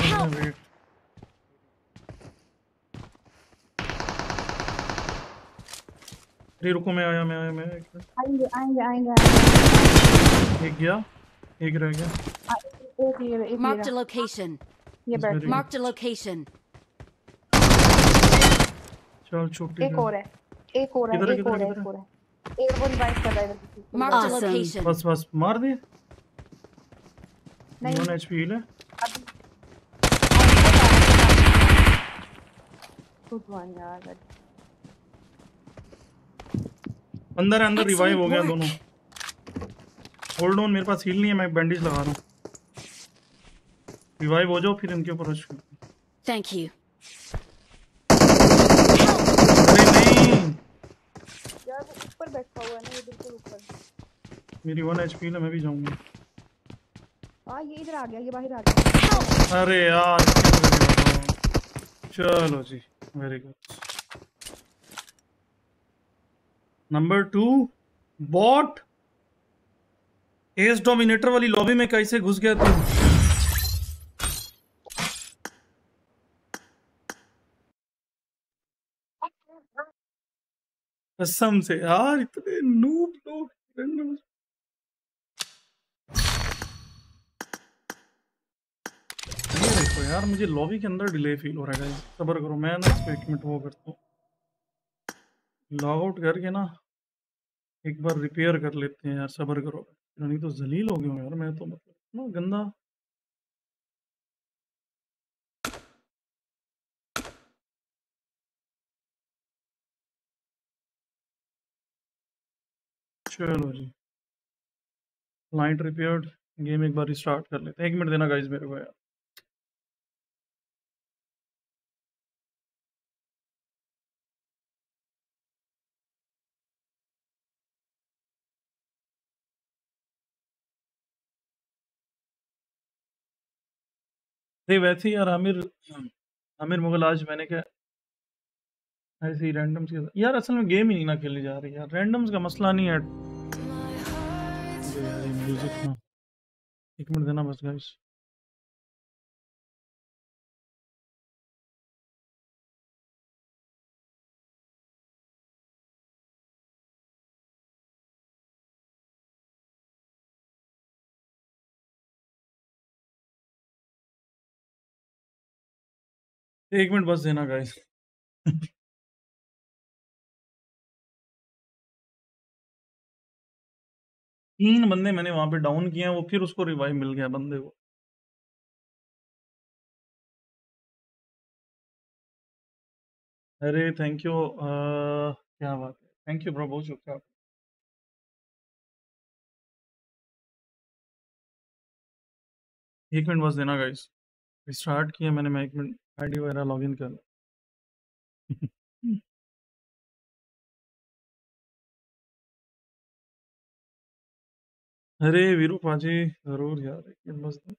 Help. रुको मैं आया मैं आया मैं आएंगे आएंगे आएंगे। एक गया एक रह गया। Marked a location. ये बैठ marked a location. चल छोटी एक और है एक और है एक और है एक और है एक और रिवाइव कर रहा है। marked a location. बस बस मार दिए नहीं नॉन एचपी है खुद मान यार। अंदर अंदर रिवाइव हो गया दोनों। होल्ड ऑन मेरे पास हील नहीं है मैं बैंडेज लगा रहा हूं। रिवाइव हो जाओ फिर इनके ऊपर रश करो। Thank you. अरे नहीं यार ऊपर बैठा हुआ है ना ये बिल्कुल ऊपर। मेरी वन एचपी ना मैं भी जाऊंगा। हां ये इधर आ गया ये बाहर आ गया। अरे यार चलो जी very good. Number two bot S dominator वाली लॉबी में कैसे घुस गया तू? कसम से यार इतने नूब लोग। ये देखो यार मुझे लॉबी के अंदर डिले फील हो रहा है। सबर करो मैं ना इसको एक मिनट वो करता हूँ लॉग आउट करके ना एक बार रिपेयर कर लेते हैं यार। सबर करो नहीं तो जलील हो गया हूँ यार मैं तो मतलब ना गंदा। चलो जी लाइट रिपेयर्ड गेम एक बार रिस्टार्ट कर लेते हैं। एक मिनट देना गाइस मेरे को यार। नहीं वैसे यार आमिर आमिर मुगल आज मैंने क्या ऐसे ही रैंडम्स के यार असल में गेम ही नहीं ना खेली जा रही यार। रैंडम्स का मसला नहीं है यार म्यूजिक ना। एक मिनट देना बस गाइस। एक मिनट बस देना गाइस। तीन बंदे मैंने वहां पे डाउन किए हैं वो फिर उसको रिवाइव मिल गया बंदे को। अरे थैंक यू आ, क्या बात है थैंक यू ब्रो बहुत शुक्रिया आप। एक मिनट बस देना गाइस रिस्टार्ट किया मैंने। मैं एक मिनट आईडी वगैरह लॉग इन कर अरे वीरू पाजी जरूर यार एक मिनट बस दो।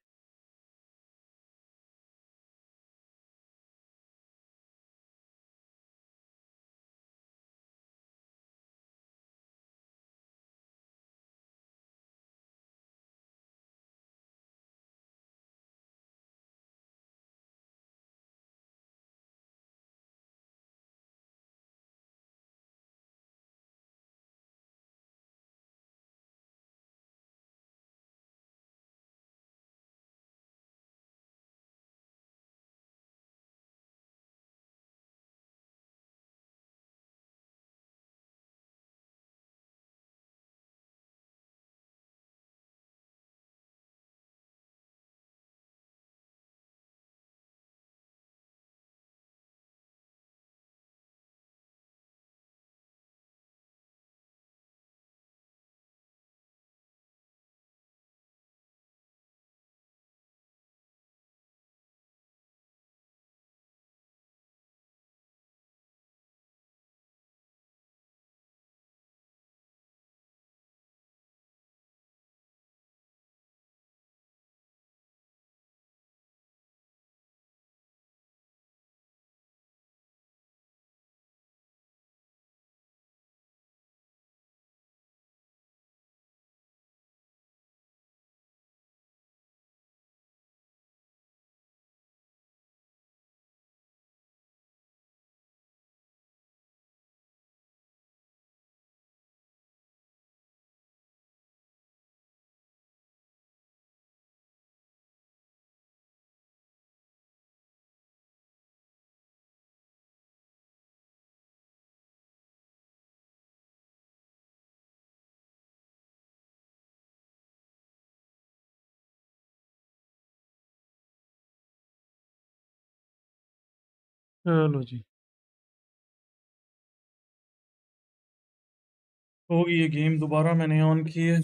चलो जी, तो ये गेम दोबारा मैंने ऑन की है,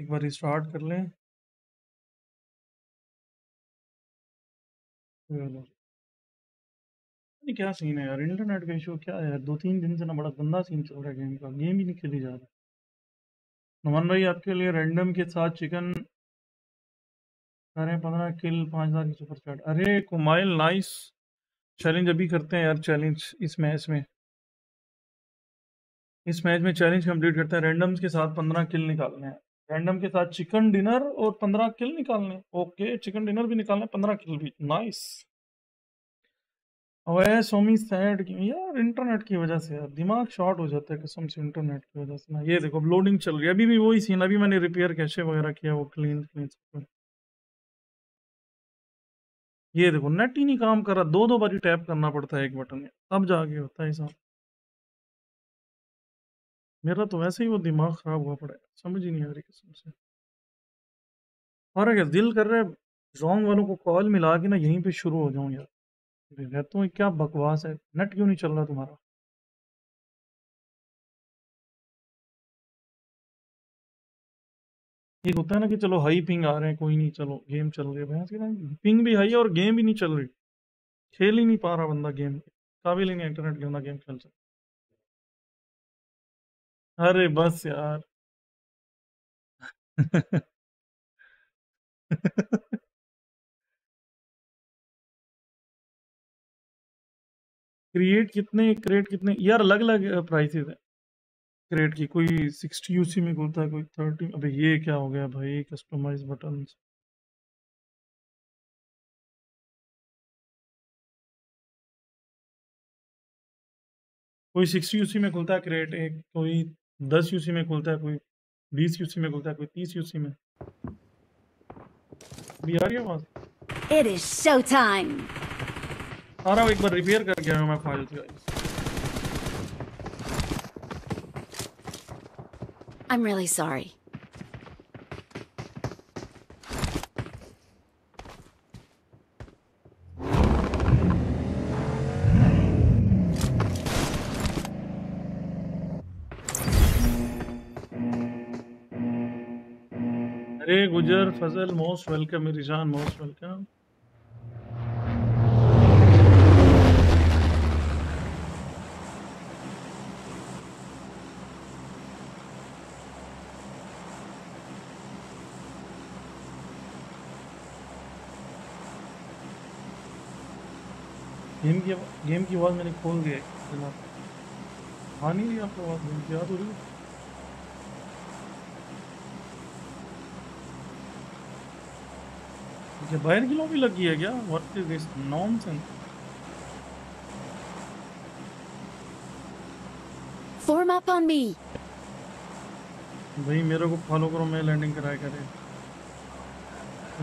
एक बार स्टार्ट कर लें। चलो जी, क्या सीन है यार, इंटरनेट का इशू क्या है यार, दो तीन दिन से ना बड़ा गंदा सीन चल रहा है गेम का, गेम ही नहीं खेली जा रहा। नमन भाई आपके लिए रैंडम के साथ चिकन पंद्रह किल पाँच हज़ार की सुपर चैट। अरे कुमाइल नाइस, चैलेंज अभी करते हैं यार, चैलेंज इस मैच में इस मैच में चैलेंज कंप्लीट करते हैं। रैंडम्स के साथ पंद्रह किल निकालने हैं, रैंडम के साथ चिकन डिनर और पंद्रह किल निकालने हैं। ओके, चिकन डिनर भी निकालना है, पंद्रह किल भी, नाइस। अवे सोमी सैड यार, इंटरनेट की वजह से यार दिमाग शॉर्ट हो जाता है कसम से, इंटरनेट की वजह से ना। ये देखो लोडिंग चल रही है अभी भी, वही सीन। अभी मैंने रिपेयर कैसे वगैरह किया, वो क्लीन क्लीन ये देखो नेट ही नहीं काम कर रहा, दो दो बारी टैप करना पड़ता है एक बटन में, तब जाके होता है साहब। मेरा तो वैसे ही वो दिमाग खराब हुआ पड़ा है, समझ ही नहीं आ रही कसम से। और अगर दिल कर रहा है ज़ोंग वालों को कॉल मिला के ना यहीं पे शुरू हो जाऊं यार, रहता हूँ क्या बकवास है, नेट क्यों नहीं चल रहा तुम्हारा। एक होता है ना कि चलो हाई पिंग आ रहे हैं, कोई नहीं चलो गेम चल रही है, पिंग भी हाई है और गेम भी नहीं चल रही, खेल ही नहीं पा रहा बंदा गेम, काबिल ही नहीं इंटरनेट गंदा गेम खेल सकता। अरे बस यार क्रिएट कितने क्रिएट कितने यार, अलग अलग प्राइसेज है क्रेट की, कोई सिक्सटी यूसी में होता है, कोई थर्टी। अबे ये क्या हो गया भाई, कस्टमाइज बटन। कोई सिक्सटी यूसी में खुलता है क्रेट एक, कोई दस यूसी में खुलता है, कोई बीस यूसी में खुलता है, कोई तीस यूसी में। अभी आ रही आवाज आ रहा हूँ, एक बार रिपेयर कर गया मैं फाइल्स का। I'm really sorry. Hey Gujar Fazal, most welcome. Rizhan, most welcome. Game की गेम की आवाज़ मैंने खोल दिया जनाब, हाँ नहीं रही आपको आवाज़, गेम की याद हो रही। क्या बाहर की लॉबी लगी है क्या, what is this nonsense. Form up on me भाई, मेरे को फॉलो करो, मैं लैंडिंग कराया करे।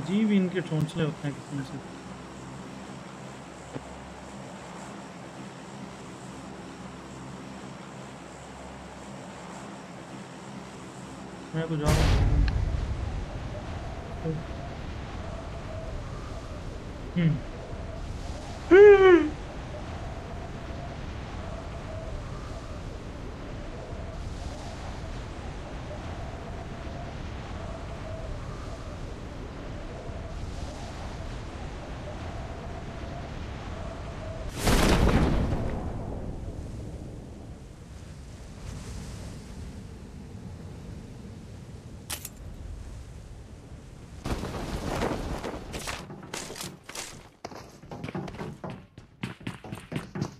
अजीब इनके चोंचले होते हैं किस्म से। मैं तो जा रहा हूँ। हम्म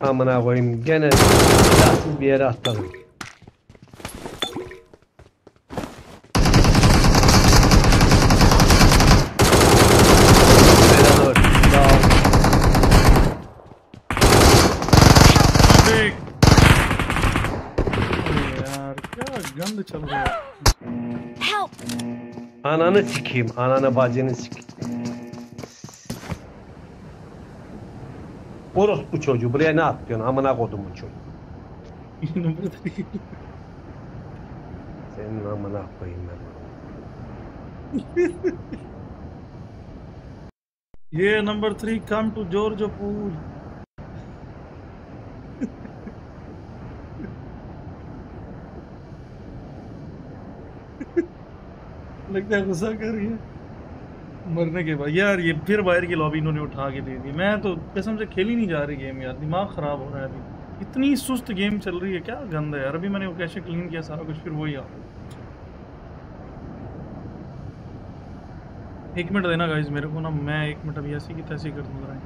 Amına koyayım gene rahatsız bir yere atladım. Ananı sikeyim, ananı bacını sikeyim. Orospu çocuğu buraya ne atıyorsun amına kodumun çocuğu. Senin amına koyayım ben. Yeah number three come to Georgia pool. लगता है गुस्सा कर रही है मरने के बाद। यार ये फिर वायर की लॉबी इन्होंने उठा के दे दी। मैं तो कसम से खेली नहीं जा रही गेम यार, दिमाग ख़राब हो रहा है अभी, इतनी सुस्त गेम चल रही है। क्या गंदा यार, अभी मैंने वो कैसे क्लीन किया सारा कुछ, फिर वही आ। एक मिनट देना गाइस मेरे को ना, मैं एक मिनट अभी ऐसी की तैसी कर दूँगा।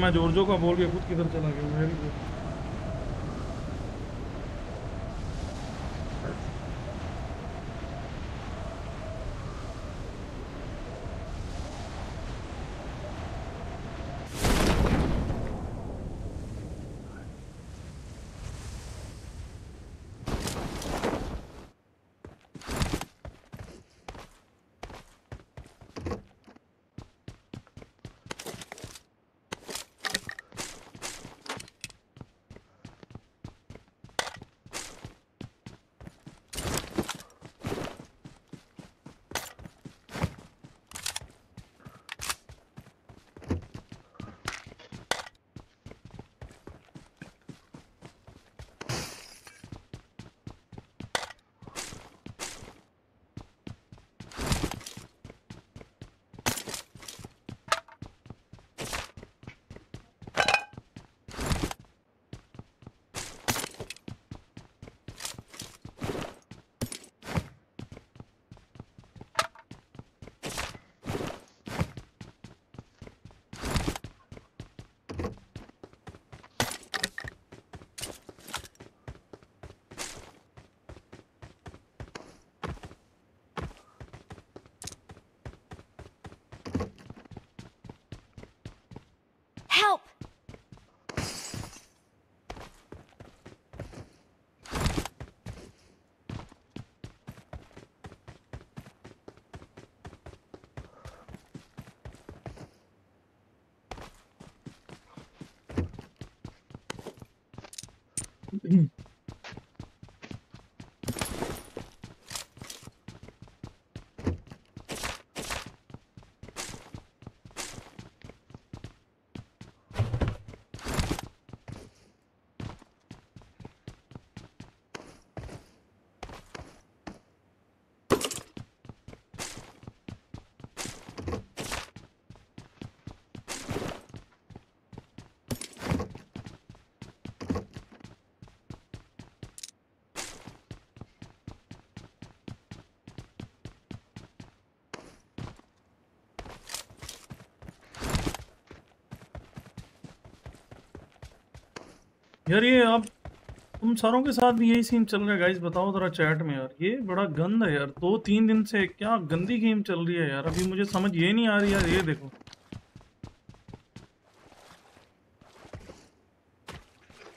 मैं जोरजो का बोल के खुद किधर चला गया। वेरी गुड, यार ये आप तुम सारों के साथ भी यही सीन चल रहा है गाइस, बताओ जरा चैट में यार। ये बड़ा गंद है यार, दो तीन दिन से क्या गंदी गेम चल रही है यार, अभी मुझे समझ ये नहीं आ रही यार। ये देखो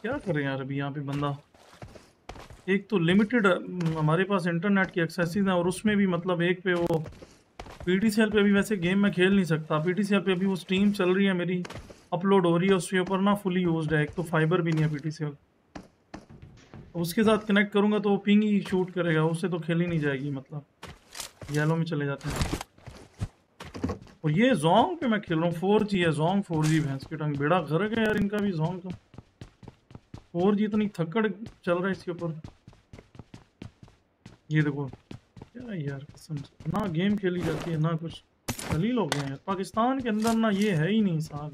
क्या कर रहे हैं यार, अभी यहाँ पे बंदा एक तो लिमिटेड हमारे पास इंटरनेट की एक्सेसिस है, और उसमें भी मतलब एक पे वो पीटीसीएल पे अभी वैसे गेम में खेल नहीं सकता। पीटीसीएल पे अभी वो स्ट्रीम चल रही है मेरी, अपलोड हो रही है, उसके ऊपर ना फुली यूज्ड है, एक तो फाइबर भी नहीं है पीटीसीएल, उसके साथ कनेक्ट करूंगा तो वो पिंग ही शूट करेगा, उससे तो खेल ही नहीं जाएगी। मतलब येलो में चले जाते हैं। और ये जोंग पे मैं खेल रहा हूँ, फोर जी है जोंग, फोर जी भैंस की टंग, बेड़ा गर्क है यार इनका भी जोंग का। फोर जी इतनी थक्कड़ चल रहा है इसके ऊपर। ये देखो क्या यार, ना गेम खेली जाती है ना कुछ, दलील हो गए हैं पाकिस्तान के अंदर ना, ये है ही नहीं साहब,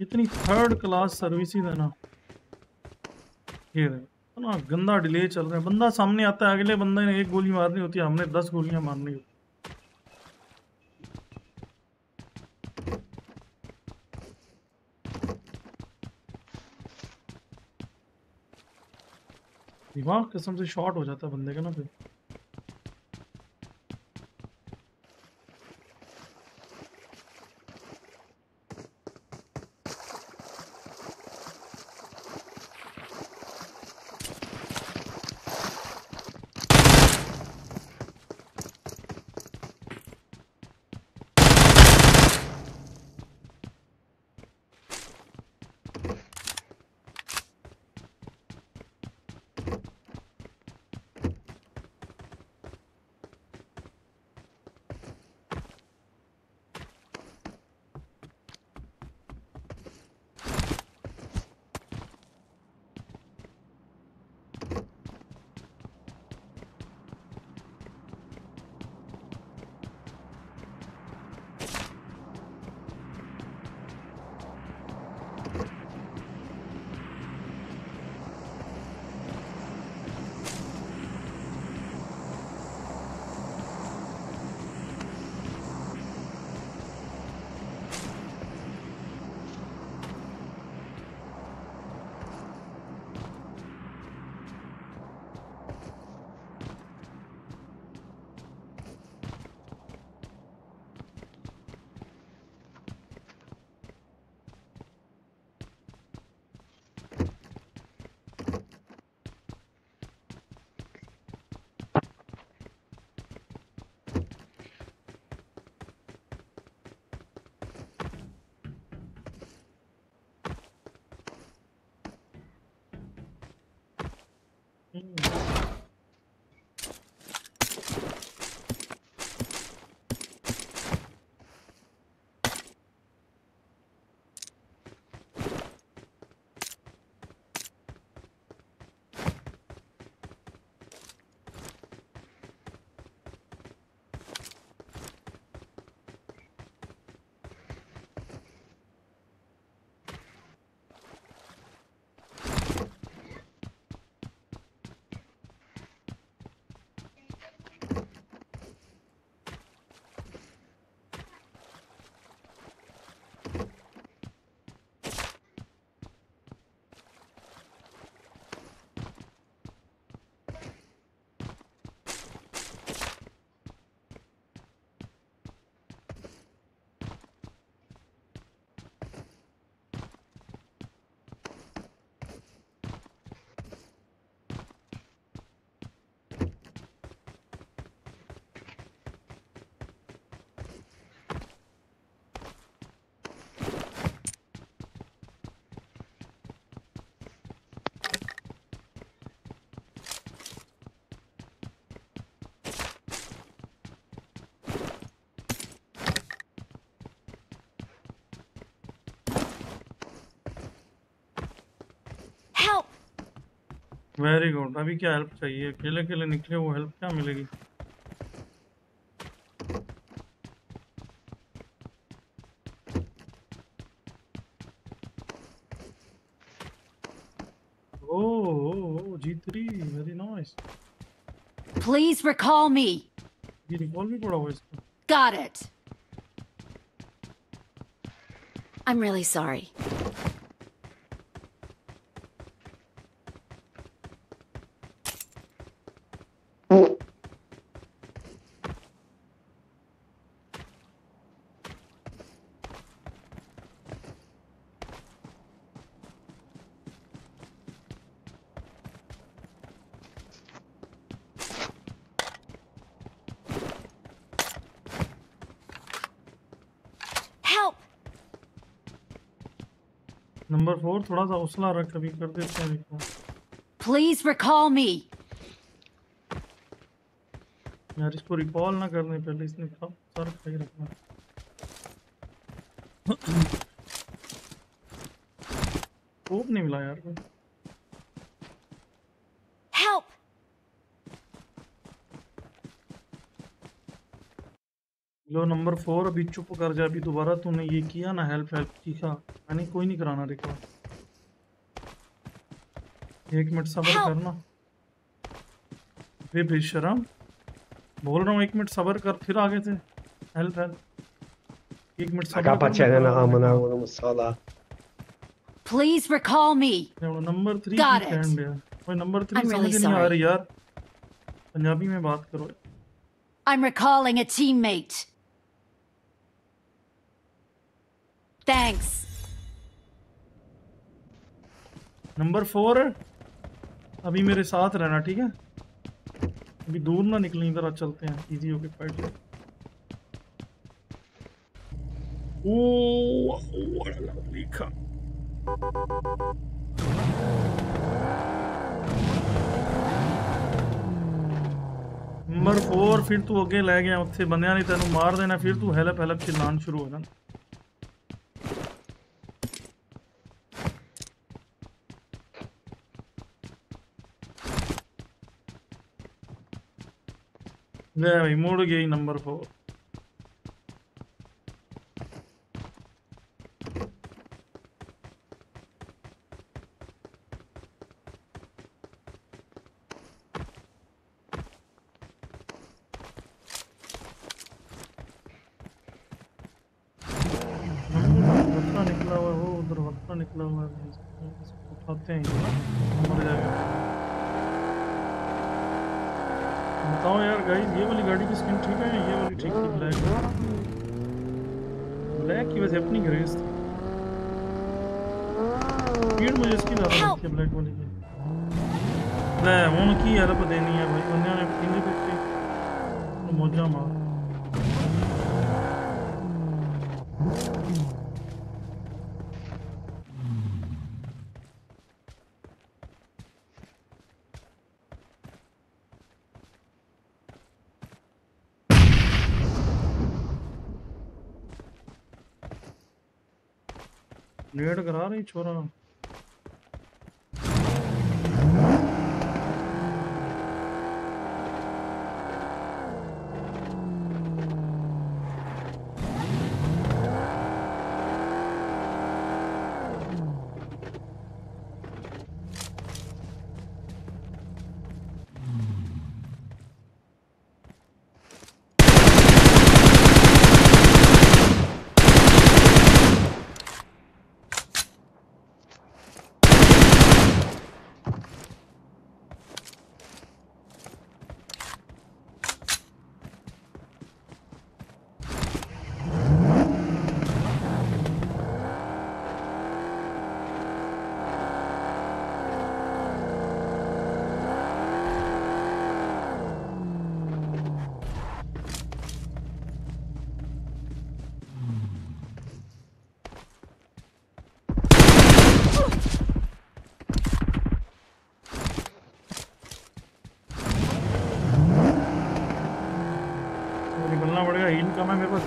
इतनी थर्ड क्लास सर्विसेज है ना। ये इतना गंदा डिले चल रहा है, बंदा सामने आता है, अगले बंदे ने एक गोली मारनी होती है, हमने दस गोलियां मारनी होती। दिमाग कसम से शॉर्ट हो जाता है बंदे का ना फिर। Very good. अभी क्या हेल्प चाहिए? अकेले अकेले निकले, वो हेल्प क्या मिलेगी? ओह जीत रही, very nice. Please recall me. ये रिकॉल भी पड़ा हुआ इसको। Got it. I am really sorry. Four थोड़ा सा हौसला रख, कभी कर देते हैं। Please recall me. यार इसको रिकॉल ना करने पहले इसने सब सर सही रखना। खूब नहीं मिला यार। लो नंबर फोर अभी चुप कर जा। अभी दोबारा तूने ये किया ना हेल्प हेल्प चीखा, यानी कोई नहीं कराना रिकॉर्ड। एक मिनट सब्र करना, वे बेशरम बोल रहा हूँ। एक मिनट सब्र कर, फिर आगे से हेल्प हेल्प। एक मिनट सब्र। Please recall me. Number three stand है। नंबर थ्री समझ नहीं आ रही यार, पंजाबी में बात करो। I'm recalling a teammate. Thanks. Number four अभी मेरे साथ रहना, ठीक है? अभी दूर ना निकलें, इधर चलते हैं इजी होके फाइट। ओ लिखा नंबर फोर, फिर तू अगे लै गया उत्थे बंदियां ने तेनू मार देना, फिर तू हेल्प हेल्प चिल्लान शुरू हो जाना। ले भाई मुड़ गई नंबर फोर। रेड करा रही छोरा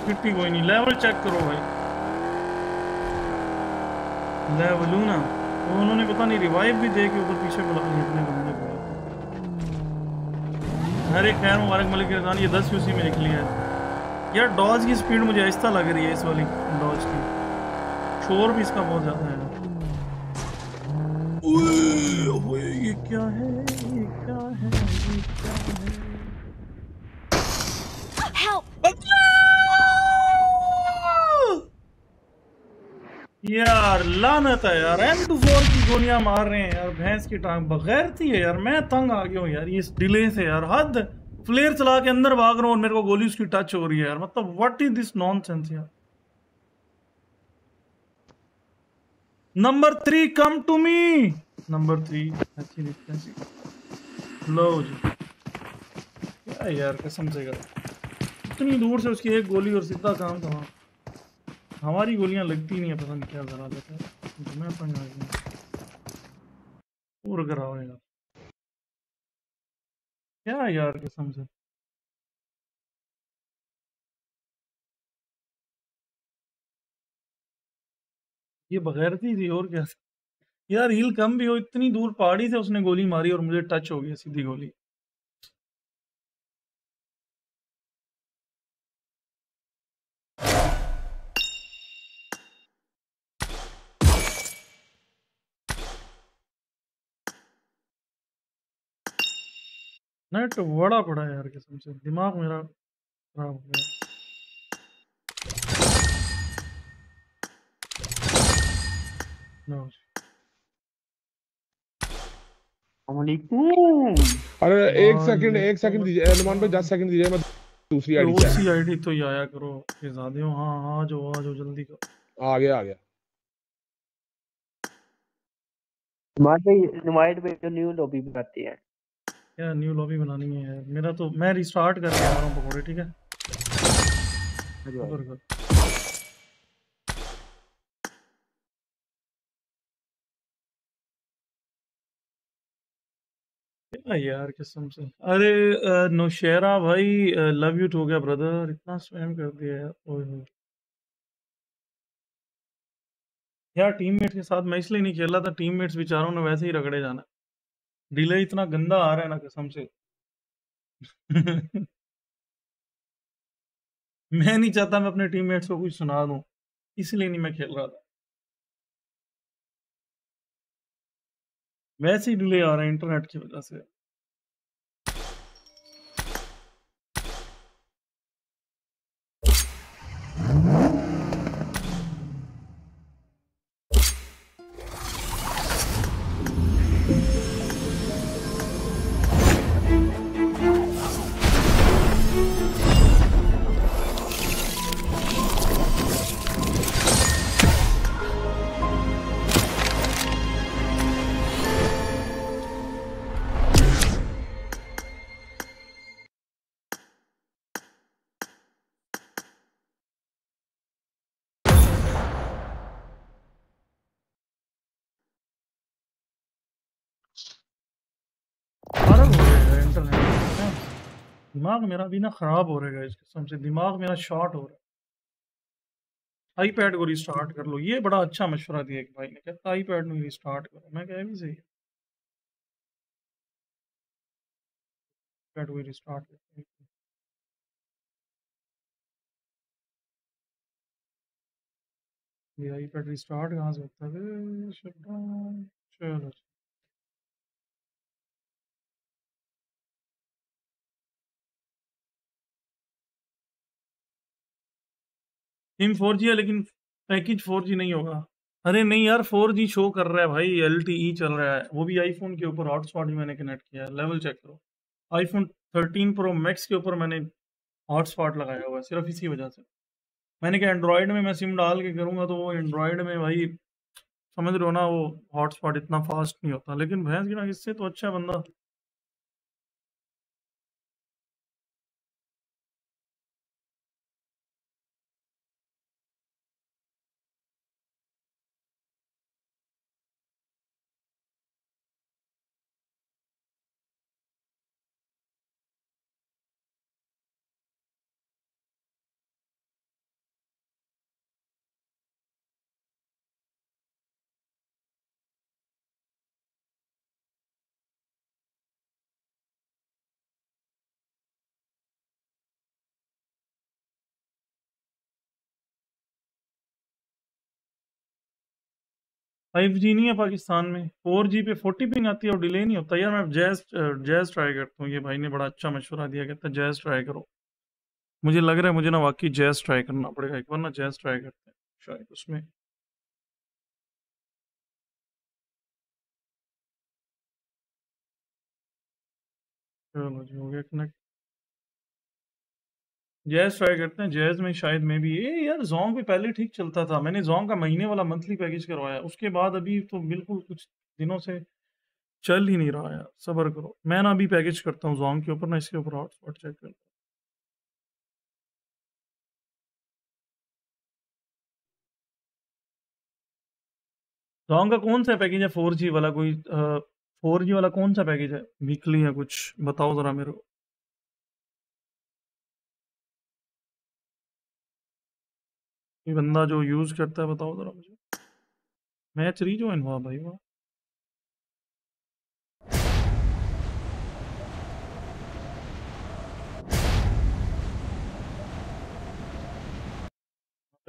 किट्टी कोई नहीं। लेवल चेक करो भाई, लेवल ना तो उन्होंने पता नहीं रिवाइव भी दे के ऊपर पीछे बुला लिया अपने बंदे को। हर एक खैर मुबारक मलिक रजान, ये दस यूसी में निकली है यार। डॉज की स्पीड मुझे ऐसा लग रही है इस वाली डॉज की, शोर भी इसका बहुत ज़्यादा है। ये क्या है, ये क्या है, ये क्या है? यार लानत है यार, एम टू फोर की गोलियां मार रहे हैं यार, भैंस की टांग बगैर थी है यार। मैं तंग आ गया हूँ यार इस डिले से यार, हद। फ्लेयर चला के अंदर भाग रहा हूँ और मेरे को गोली उसकी टच हो रही है यार, मतलब व्हाट इज दिस नॉनसेंस यार। Number three come to me, number three अच्छी डिस्टेंस। लो जी क्या यार, कसम से कर इतनी दूर से उसकी एक गोली और सीधा काम था। हमारी गोलियां लगती नहीं है, पता नहीं क्या करा देता है। मैं अपन आ गया और कराओ यार, क्या यार कसम से। ये बगैरती थी और क्या यार, हील कम भी हो। इतनी दूर पहाड़ी से उसने गोली मारी और मुझे टच हो गई सीधी गोली। नेट बड़ा पड़ा यार कसम से, दिमाग मेरा खराब हो गया। अरे एक सेकंड एक सेकंड दीजिए रहमान भाई, दस सेकंड दीजिए, मैं दूसरी आईडी से दूसरी आईडी तो आया करो शहजादे हो। हां हां जो आ जाओ जल्दी करो। आ गया आ गया भाई, इनवाइट पे जो न्यू लॉबी बनाती है यार, न्यू लॉबी बनानी है यार। मेरा तो मैं रीस्टार्ट कर रहा हूं पकौड़े, ठीक है। यार कसम से अरे नौशेरा भाई लव यू हो गया ब्रदर, इतना स्पैम कर दिया यार। ओए यार टीममेट्स के साथ मैं इसलिए नहीं खेल रहा था, टीममेट्स बेचारों ने वैसे ही रगड़े जाना, डिले इतना गंदा आ रहा है ना कसम से। मैं नहीं चाहता मैं अपने टीममेट्स को कुछ सुना दूं, इसलिए नहीं मैं खेल रहा था। वैसे ही डिले आ रहा है इंटरनेट की वजह से। दिमाग मेरा भी ना खराब हो रहेगा इस किस्म से, दिमाग मेरा शॉर्ट हो रहा है। आईपैड को रिस्टार्ट कर लो, ये बड़ा अच्छा मशवरा दिया कि भाई ने कहता आईपैड में रिस्टार्ट करो। मैं कह भी सही है, रिस्टार्ट करते हैं। ये आईपैड रिस्टार्ट कहाँ से होता है? चलो सिम फोर जी है लेकिन पैकेज फोर जी नहीं होगा। अरे नहीं यार फोर जी शो कर रहा है भाई, एल टी ई चल रहा है, वो भी आईफोन के ऊपर। हॉटस्पॉट भी मैंने कनेक्ट किया है, लेवल चेक करो। आईफोन थर्टीन प्रो मैक्स के ऊपर मैंने हॉटस्पॉट लगाया हुआ है सिर्फ इसी वजह से। मैंने कहा एंड्रॉयड में मैं सिम डाल के करूँगा तो वो एंड्रॉयड में भाई समझ लो ना, वो हॉटस्पॉट इतना फास्ट नहीं होता। लेकिन भैंस की ना इससे तो अच्छा बंदा फाइव जी नहीं है पाकिस्तान में, फोर जी पे फोर्टी पिंग आती है और डिले नहीं होता। यार मैं जैज जैज ट्राई करता हूँ, ये भाई ने बड़ा अच्छा मशवरा दिया, कहता है जैज ट्राई करो। मुझे लग रहा है मुझे ना वाकई जैज ट्राई करना पड़ेगा एक बार ना, जैज ट्राई करते हैं शायद उसमें। चलो जी हो गया कनेक्ट, जैज़ ट्राई करते हैं। जैज़ में शायद मैं भी ये यार जोंग पे पहले ठीक चलता था, मैंने जोंग का महीने वाला मंथली पैकेज करवाया, उसके बाद अभी तो बिल्कुल कुछ दिनों से चल ही नहीं रहा यार, सब्र करो। मैं ना अभी पैकेज करता हूँ जोंग के ऊपर ना, इसके ऊपर हॉटस्पॉट चेक करता हूँ। जोंग का कौन सा पैकेज है फोर जी वाला? कोई फोर जी वाला कौन सा पैकेज है? वीकली है कुछ बताओ ज़रा मेरे को। ये बंदा जो यूज़ करता है बताओ ज़रा मुझे। मैच रीजॉइन हुआ भाई, वाह भाई।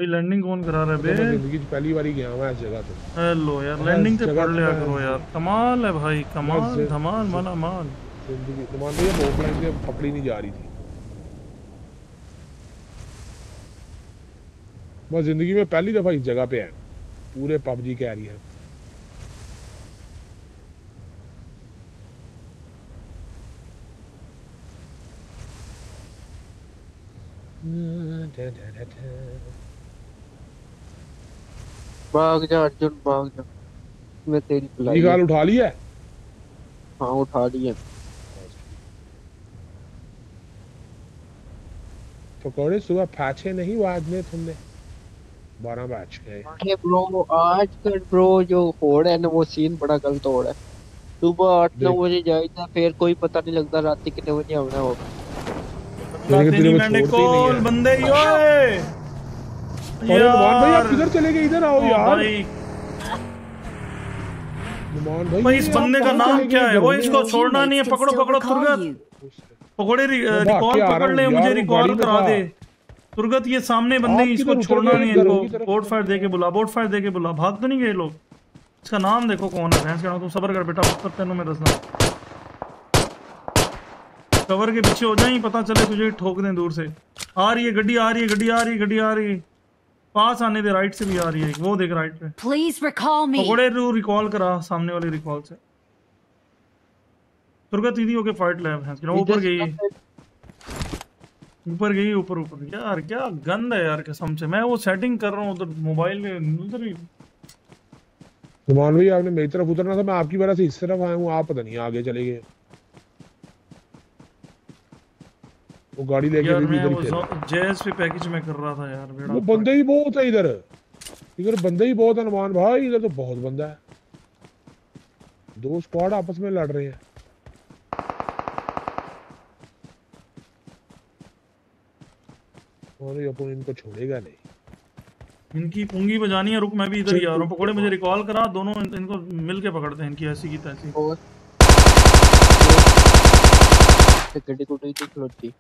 लैंडिंग कौन करा रहा है बे? जिंदगी की पहली बार ही गया मैं इस जगह पे। हेलो यार लैंडिंग से पढ़ लिया करो यार, कमाल है भाई, कमाल धमाल माला माल। जिंदगी तुम्हारी ये बॉक्सिंग से पकड़ी नहीं जा रही थी, मैं जिंदगी में पहली दफा इस जगह पे आया पूरे पबजी के एरिया। भाग जा अर्जुन भाग जा, मैं तेरी पिलाई गाल उठा ली है। हाँ उठा ली है। पकौड़े सुबह पाछे नहीं वो आज में तुमने बारह बैच गए ब्रो। आज का ब्रो जो होड़ है ना वो सीन बड़ा गलत हो रहा है। सुबह आठ नौ बजे जाइए फिर कोई पता नहीं लगता रात कितने बजे आना होगा। बंदे ओए नुमान भाई आप किधर चले गए? इधर आओ यार नुमान भाई। भाई इस बंदे का नाम क्या है? वो इसको छोड़ना नहीं है। पकड़ो पकड़ो तुरगत पकड़े रिकॉर्ड पकड़ ले, मुझे रिकॉर्ड करा दे तुरगत। ये सामने बंदे इसको छोड़ना नहीं है। इनको बोर्ड फायर देके बुला, बोर्ड फायर देके बुला। भाग तो नहीं गए लोग? इसका नाम देखो कौन है। तू सबर कर बेटा, तब तेनों में दसना कवर के पीछे हो जाए, पता चले तुझे ठोक दें दूर से। आ रही है गड्डी, आ रही है गड्डी, आ रही है गड्डी, आ रही है। पास आने दे, राइट से भी आ रही है। वो देख राइट पे। Please recall me. पकड़े रू रिकॉल करा सामने वाले रिकॉल से। तुरगत दीदी होके फाइट लैब है। ऊपर गई ऊपर गई ऊपर ऊपर। यार क्या गंद है यार कसम से। मैं वो सेटिंग कर रहा हूँ उधर मोबाइल में। उधर ही मान भाई आपने मेरी तरफ उतरना था, मैं आपकी वजह से इस तरफ आया हूँ। आप पता नहीं आगे चले गए। वो गाड़ी लेके भी इधर जैज पे पैकेज में कर रहा था यार बेड़ा। वो बंदे ही बहुत है इधर, इधर बंदे ही बहुत है नुमान भाई। इधर तो बहुत बंदा है। दो स्क्वाड आपस में लड़ रहे हैं। अरे अपन इनको छोड़ेगा नहीं। इनकी पुंगी बजानी है। रुक मैं भी इधर ही आ रहा हूं। पकौड़े मुझे रिकॉल करा। दोनों इनको मिलके पकड़ते हैं। इनकी ऐसी की तैसी गड्डी को नहीं दिख रही।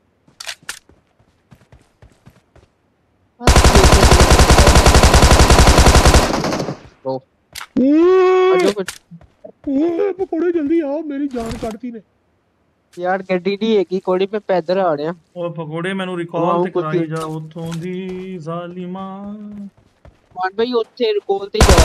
तो पकौड़े जल्दी आओ, मेरी जान काटती ने यार। ਗੱਡੀ ਦੀ ਹੈਗੀ ਕੋੜੀ ਮੈਂ ਪੈਦਰ ਆ ਰਿਹਾ। ਓ ਪਕੌੜੇ ਮੈਨੂੰ ਰਿਕਾਲ ਤੇ ਕਰਾਈ ਜਾ ਉਥੋਂ ਦੀ ਜ਼ਾਲਿਮਾ। ਮਾਨ ਭਾਈ ਉੱਥੇ ਰਿਕਾਲ ਤੇ ਜਾ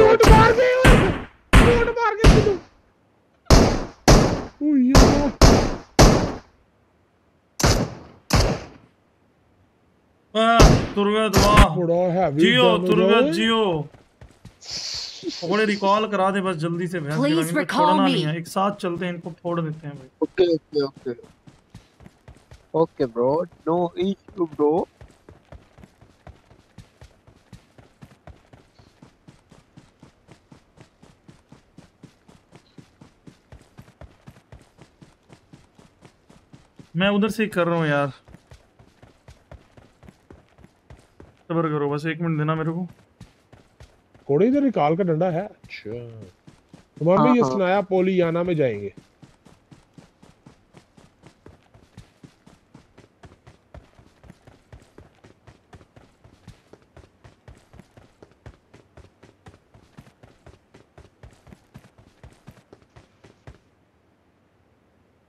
रोड मार गए, रोड मार गए तू। ओ यार वाह तुरगत वाह बड़ा हैवी। जियो तुरगत जियो। पकौड़े रिकॉल करा दे बस जल्दी से। भैंस के रंग छोड़ना नहीं है। एक साथ चलते हैं, इनको फोड़ देते हैं भाई। Okay okay okay okay bro, no issue bro. मैं उधर से ही कर रहा हूँ यार। सबर करो बस, एक मिनट देना मेरे को। कोड़े इधर निकाल का डंडा है। अच्छा तुम्हारे में ये स्नाया पोलियाना में जाएंगे।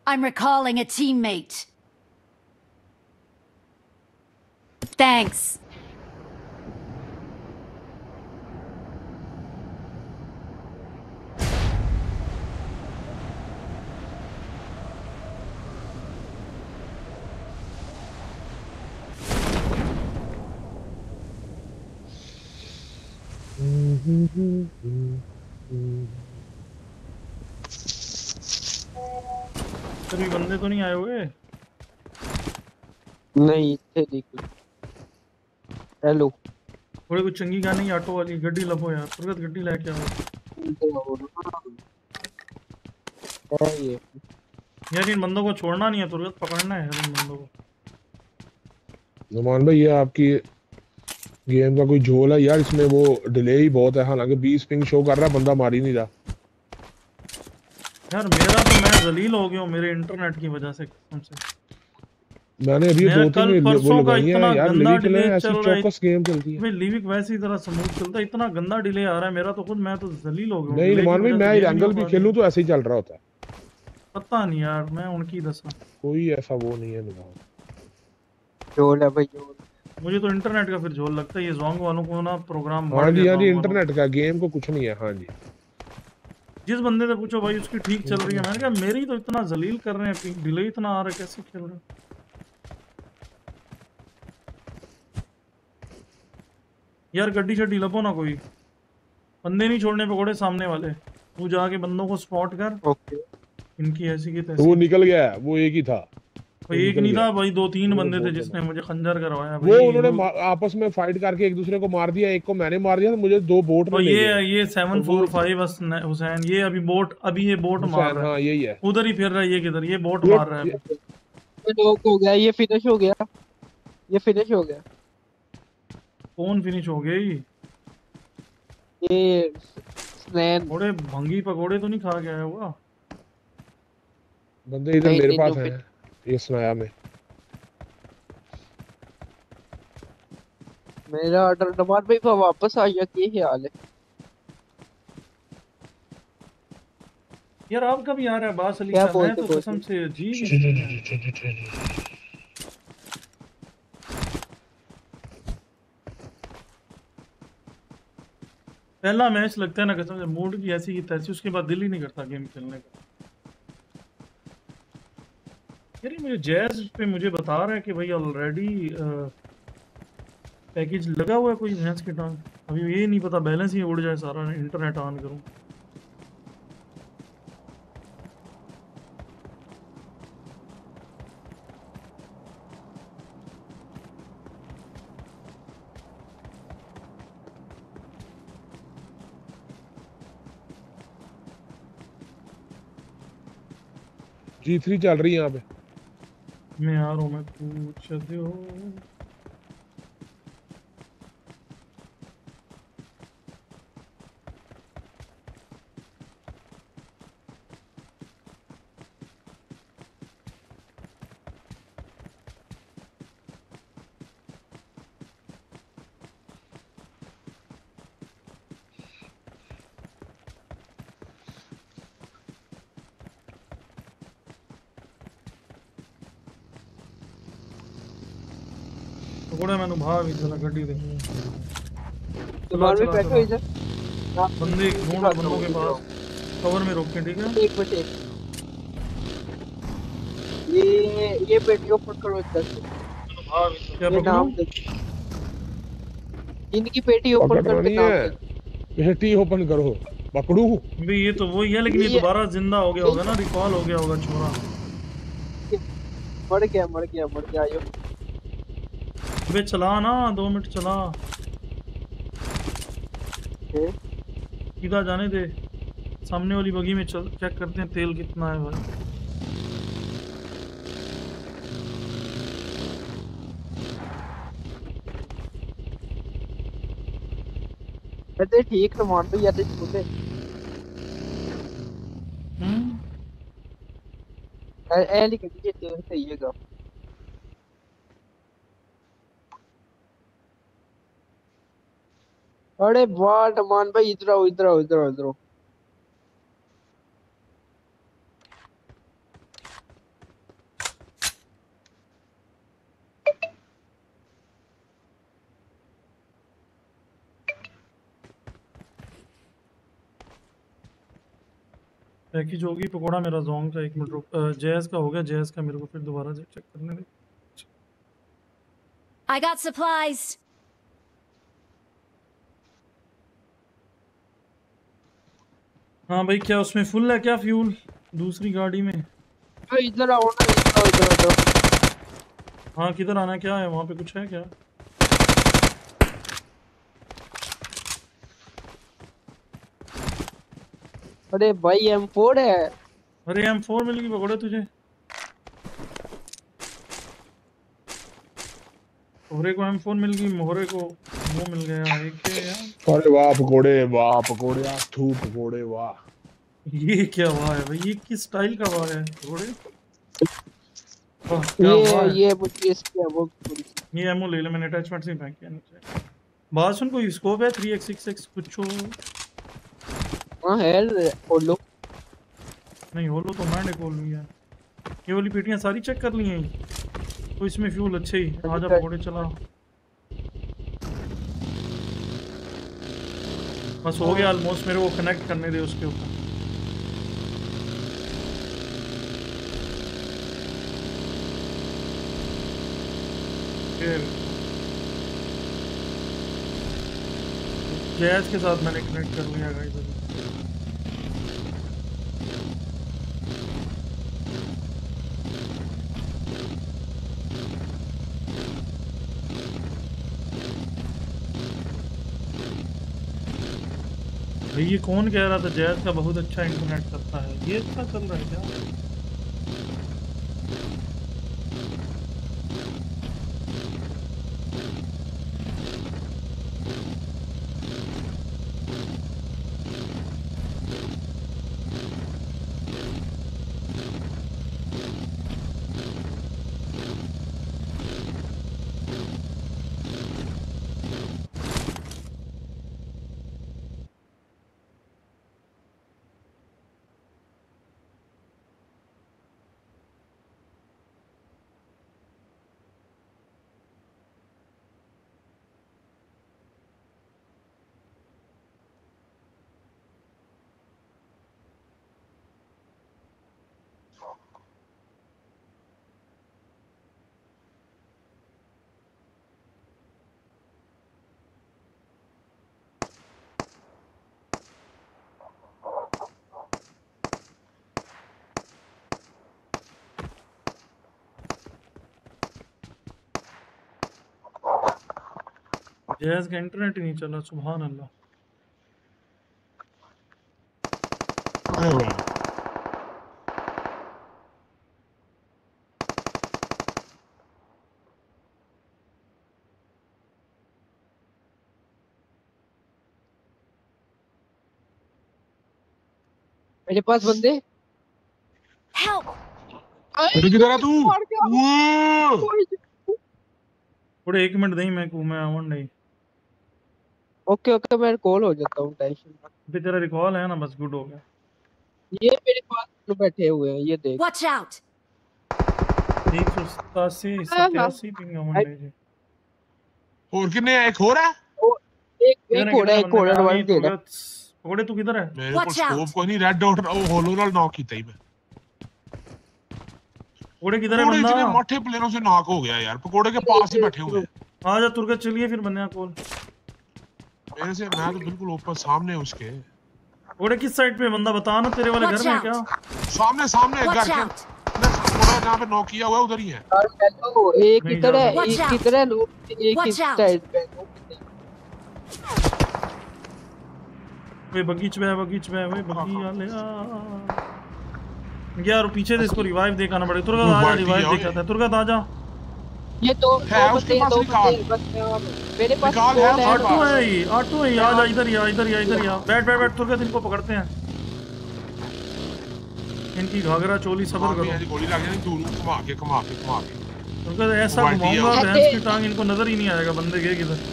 I'm recalling a teammate. Thanks. भी बंदे तो नहीं आए हुए? नहीं थे। देखो हेलो थोड़े कुछ चंगी गाने ही ऑटो वाली गड्डी लपो यार। तुरंत गड्डी लेके आओ यार। इन बंदों को छोड़ना नहीं है, तुरंत पकड़ना है इन बंदों को। नुमान भाई ये आपकी गेम का कोई झोल है यार। इसमें वो डिले ही बहुत है। हालांकि बीस पिंग शो कर रहा है, बंदा मार ही नहीं रहा यार। मेरा तो मैं जलील हो गया हूं मेरे इंटरनेट की वजह से कसम से। मैंने अभी दो तीन वो लगाई है यार। लिविक ने ऐसी चौकस गेम चलती है। मैं लिविक वैसे ही जरा स्मूथ चलता है। इतना गंदा डिले आ रहा है मेरा तो खुद मैं तो जलील हो गया हूं। नहीं मान भाई मैं एंगल भी खेलूं तो ऐसे ही चल रहा होता है। पता नहीं यार, मैं उनकी दसा कोई ऐसा वो नहीं है दिमाग। झोल है भाई झोल, मुझे तो इंटरनेट का फिर झोल लगता है। ये जोंग वालों को ना प्रोग्राम मार दिया यार, ये इंटरनेट का गेम को कुछ नहीं है। हां जी, जिस बंदे से पूछो भाई उसकी ठीक चल रही है। मैंने कहा मेरी तो इतना जलील कर रहे हैं, पिंग डिले इतना आ रहा है, कैसे खेल रहे हो यार। गड्डी छड्डी लपो ना, कोई बंदे नहीं छोड़ने पकोड़े सामने वाले। तू जाके बंदों को स्पॉट कर। ओके इनकी ऐसी की तैसी। वो निकल गया, वो एक ही था भाई, एक नहीं था भाई, दो तीन बंदे थे जिसने मुझे खंजर करवाया भाई। वो उन्होंने आपस में फाइट करके एक दूसरे को मार दिया, एक को मैंने मार दिया, मुझे दो बोट में ले गया। ये ये सेवन फोर फाइव हुसैन, ये अभी बोट अभी ये बोट मार रहा है। हां यही है, उधर ही फिर रहा है ये, किधर ये बोट मार रहा है। नॉक हो गया, ये फिनिश हो गया, ये फिनिश हो गया। कौन फिनिश हो गया? ये स्नैन थोड़े भंगी पकोड़े तो नहीं खा गया होगा। बंदे इधर मेरे पास हैं, ये सुनाया में मेरा ऑर्डर नमाज भाई पर वापस आ गया। क्या ख्याल है यार आपका भी यार अब्बास अली साहब है तो कसम से जी। पहला मैच लगता है ना कसम से मूड की ऐसी की तैसी, उसके बाद दिल ही नहीं करता गेम खेलने का। मुझे जैज़ पे मुझे बता रहा है कि भाई ऑलरेडी पैकेज लगा हुआ है कोई भैंस के टांग। अभी ये नहीं पता, बैलेंस ही उड़ जाए सारा, इंटरनेट ऑन करूं। जी थ्री चल रही है यहाँ पे। मैं आ रहा हूं, मैं पूछ दो भाव इधर ना गड्डी दे तुम्हारे पैक हो इधर। बंदे ढूंढ बंदों के पास कवर में रोक के, ठीक है एक बचे। ये ये पेटियों पकड़ो इधर भाव, ये नाम इनकी पेटी ओपन करके नाम पेटी ओपन करो पकड़ू भी। ये तो वही है लेकिन ये दोबारा जिंदा हो गया होगा ना, रिकॉल हो गया होगा छोरा। मर गया मर गया मर गया आयो वे, चला ना दो मिनट चला सीधा जाने दे। सामने वाली बगी में चल, चेक करते हैं तेल कितना है भाई। अरे ठीक है मान लो यार छोटे। हम्म ए लिख दीजिए तेल से ये गा। अरे वाह मान भाई, इधर आओ इधर आओ इधर आओ इधर आओ। पैकेज होगी पकोड़ा मेरा जोंग का, एक मिनट रुक। जैज़ का हो गया, जैज़ का मेरे को फिर दोबारा चेक करने दे। I got supplies. हाँ भाई क्या उसमें फुल है क्या फ्यूल दूसरी गाड़ी में? इधर आओ ना, इधर आओ। हाँ किधर आना, क्या है वहाँ पे कुछ है क्या? अरे भाई एम फोर है। अरे एम फोर मिल गई पकड़े तुझे। मोहरे को एम फोर मिल गई, मोहरे को वो मिल गया एक यार। अरे वाह पकोड़े वाह पकोड़े यार, थू पकोड़े वाह। ये क्या वाह है भाई, ये किस स्टाइल का वाह है पकोड़े? ये है? ये मुझे इसके वो ये एमो ले ले, मैंने अटैचमेंट से फेंक दिया नीचे। बात सुन, कोई स्कोप है थ्री एक्स सिक्स एक्स कुछ हो? हां है और लो। नहीं होलो तो मैंने खोल लिया। ये वाली पेटियां सारी चेक कर ली हैं तो इसमें फ्यूल अच्छे ही। आजा पकौड़े चलाओ। बस हो गया ऑलमोस्ट, मेरे को कनेक्ट करने दे उसके ऊपर। जैज़ के साथ मैंने कनेक्ट कर लिया गाइस। भाई ये कौन कह रहा था जैज़ का बहुत अच्छा इंटरनेट चलता है? ये अच्छा चल रहा है क्या? जैज़ का इंटरनेट ही नहीं चला। सुभान अल्लाह। मेरे पास बंदे। किधर तू? थोड़े एक मिनट नहीं, मैं मैं अमन नहीं। ओके ओके मैं कॉल हो जाता हूँ, टेंशन मत। तेरा रिकॉल है ना, बस गुड हो गया। ये मेरे पास बैठे हुए हैं, ये देख। Watch out. एक सौ सतासी सत्तासी पिंग नंबर है। और कितने एक हो रहा? एक एक हो रहा है, एक हो रहा है। दे पकौड़े तू किधर है? मेरे को स्कोप को नहीं, रेड डॉट और होलो नाल नॉक की थी मैं। पकौड़े किधर है बंदा? इतने मोटे प्लेयरों से नॉक हो गया यार। पकौड़े के पास ही बैठे हुए हैं। आ जा तुरगा, चलिए फिर बंदे कॉल मेरे से। मैं तो बिल्कुल ऊपर सामने उसके। घोड़े किस साइड पे बंदा बता ना? तेरे वाले घर में क्या? सामने सामने घर के थोड़ा जहां पे नॉक किया हुआ उधर ही है। हेलो एक इधर है, एक इधर है, लोग एक इस साइड पे। वे बगीचे में है, बगीचे में है। वे बगी वाले आ यार पीछे से। इसको रिवाइव देखाना पड़ेगा। तुरगा आ रिवाइव देखाता है। तुरगा आ जा। ये तो है उसके पास, निकाल मेरे पास निकाल है। ऑटो है ये, ऑटो है। आ जा इधर, या इधर, या इधर, या बैठ बैठ बैठ। तुरंत इनको पकड़ते हैं। इनकी घाघरा चोली सबर करो। मेरी गोली लग गई। दूर घुमा के घुमा के घुमा के तुरंत ऐसा घुमाऊंगा भैंस की टांग, इनको नजर ही नहीं आएगा बंदे गए किधर।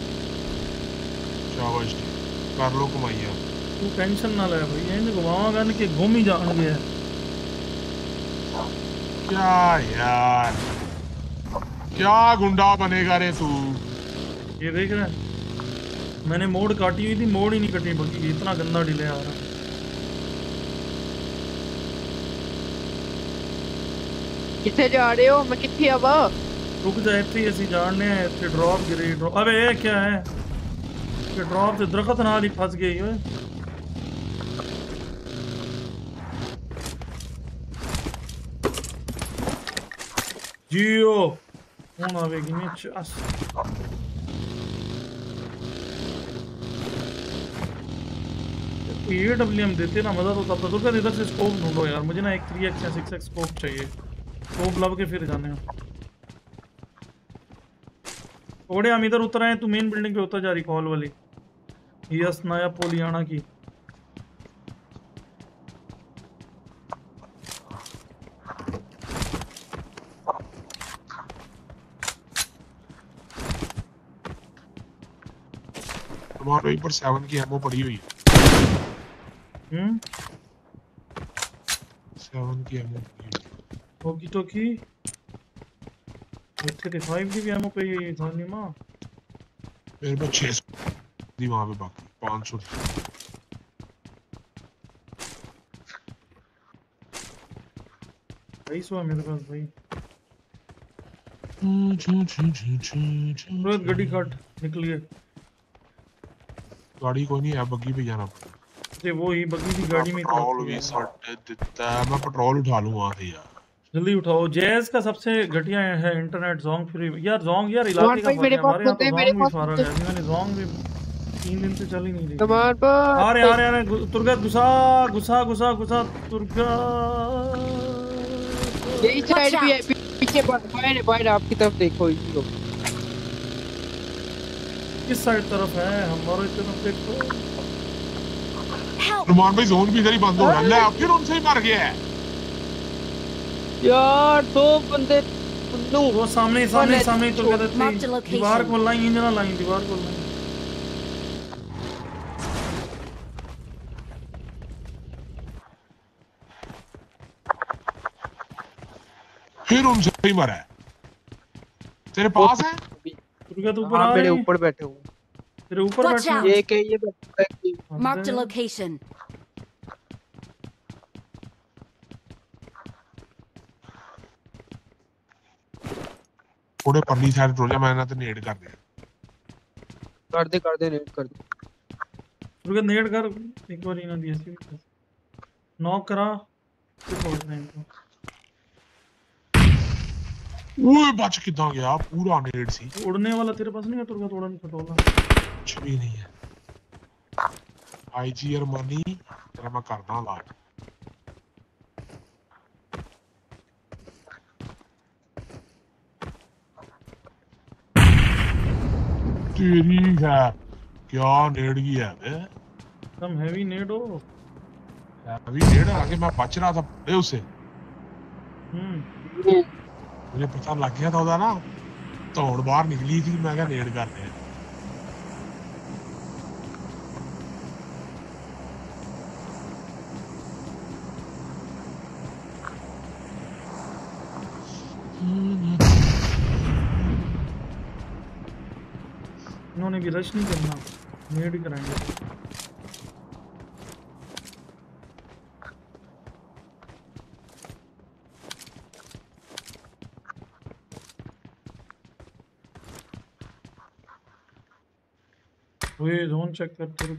शाबाश कर लो घुमाइया। तू टेंशन ना ले भाई, ये घुमाऊंगा ना कि घूम ही जाएंगे। क्या यार क्या गुंडा बनेगा रे तू। ये देख रहा है, मैंने मोड़ काटी हुई थी, मोड़ ही नहीं कटी बल्कि। इतना गंदा डिले आ रहा है। किथे जा रहे हो? मैं किथे अब रुक जा। इतनी ऐसी जाने हैं इतने ड्रॉप गिरी। ड्रॉप अबे ये क्या है? ये ड्रॉप से दरख्त नाल ही फंस गई है। जियो कौन आवेगी नीचे? अस ये डब्ल्यूएम देते ना मजा तो तब तक। तो इधर से स्कोप ढूंढो यार, मुझे ना एक थ्री एक्स या सिक्स एक्स स्कोप चाहिए। स्कोप लव के फिर जाने हैं। थोड़े हम इधर उतर आए। तू मेन बिल्डिंग पे उतर जा, रिकॉल वाली। यस नया पोलियाना की। वहीं पर सेवन की एमओ पड़ी हुई है। उनकी एमओ होगी तो की पैंतीस की भी एमओ पे थानी मां मेरे पास छह दी वहां पे बाकी पाँच सौ ढाई सौ है मेरे पास भाई। बस गाड़ी काट निकल गए गाड़ी को नहीं है बग्गी पे जाना पड़ेगा वो ही बग्गी की गाड़ी में पेट्रोल भी सट देता है मैं पेट्रोल उठा लूं वहां से यार जल्दी उठाओ। जैज़ का सबसे घटिया है इंटरनेट जोंग फ्री यार जोंग यार इलाके का मेरे पास होते मेरे पास मैंने जोंग भी तीन दिन से चल ही नहीं रही तुम्हारे पास। अरे अरे अरे तुर्गत गुस्सा गुस्सा गुस्सा गुस्सा तुर्गत ये साइड भी है पीछे बाहर बाहर आपकी तरफ देखो इसको किस साइड तरफ है हमारे तरफ देखो। नुमान भाई जोन भी इधर ही बंद हो रहा है ले आपके जोन से ही मर गया है यार दो बंदे दो वो सामने सामने सामने चल गए थे दीवार को लाइन इंजन लाइन दीवार को लाइन फिर उनसे ही मरा है तेरे पास है ऊपर आ मेरे ऊपर बैठे हुए तेरे ऊपर बैठे ये के ये मार्क द लोकेशन थोड़े परली साइड रोजा मैंने तो नेड कर दिया कर दे कर दे नेड कर दे रुक नेड कर एक बार ही ना दिया सी नॉक करा फिर छोड़ना इनको। ओए बच किदा गया पूरा नेड सी उड़ने वाला तेरे पास नहीं है तुरगा तोड़ा नहीं फटोला कुछ भी नहीं है आईजीआर मनी तेरा मैं करना लाट तेरी है क्या नेड की है बे कम हैवी नेड हो हैवी नेड आगे मैं बच रहा था बे उसे हम्म मुझे पता लग गया था उधर ना तोड़ बाहर निकली थी मैं क्या रेड कर रहे हैं इन्होंने भी रश नहीं करना रेड कराएंगे जोन चेक करते रहो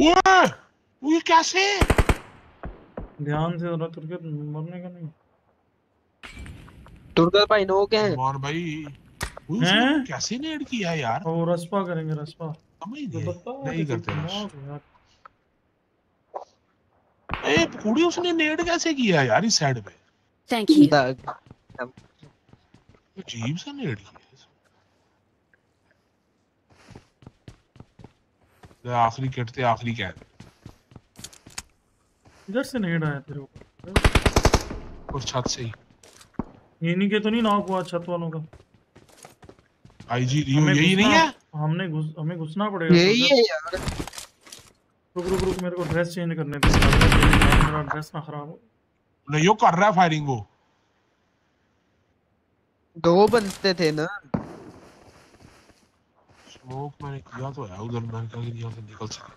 वो वो कैसे ध्यान से जरा तुर्गत मरने का नहीं तुर्गत भाई नो क्या है और भाई हैं कैसे नेड किया यार वो रस्पा करेंगे रस्पा नहीं करते ए पूरी उसने नेड कैसे किया यार इस साइड पे थैंक यू अजीब सा नेड किया आखिरी कटते आखिरी कैद इधर से नेड आया तेरे ऊपर और छत से ही ये नहीं के तो नहीं नॉक हुआ छत वालों का आईजी रियो यही नहीं है हमने गुस, हमें घुसना पड़ेगा यही है यार रुक रुक रुक मेरे को ड्रेस चेंज करने दे मेरा ड्रेस ना खराब हो नहीं यो कर रहा है फायरिंग वो दो बनते थे ना स्मोक मैंने किया तो है उधर मैंने कहा कि यहाँ से निकल सके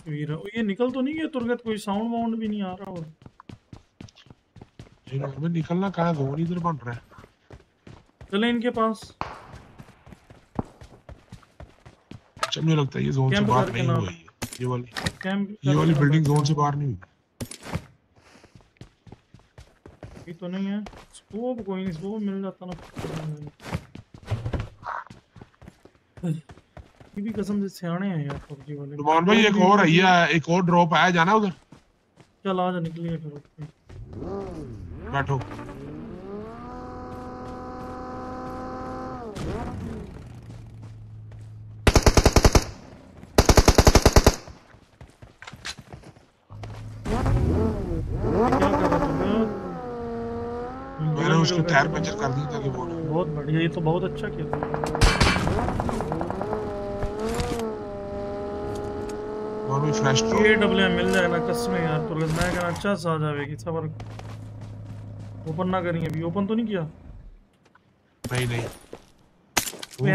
तस्वीर है। ये निकल तो नहीं गया तुर्गत, कोई साउंड वाउंड भी नहीं आ रहा। और ये हमें निकलना कहां है, जोन इधर बन रहा है। चले इनके पास। अच्छा मुझे लगता है ये जोन से बाहर नहीं हुई है, ये वाली कैंप ये वाली बिल्डिंग जोन से बाहर नहीं हुई। ये तो नहीं है स्कोप, कोई नहीं स्कोप मिल जाता ना। ये भी कसम से सियाने हैं यार पबजी वाले। रुमान भाई एक और आई है, एक और ड्रॉप आया, जाना उधर। चल आ जा, निकलिए फिर बैठो। मैंने उसको टायर पंचर कर दिया था कि वो बहुत बढ़िया। ये तो बहुत अच्छा किया। और भी फ्लैश ये डब्ल्यू एम मिल जाएगा कसम यार। तो लगना है कि अच्छा सा आ जाएगी। सबर ओपन ना करेंगे अभी, ओपन तो नहीं किया। नहीं नहीं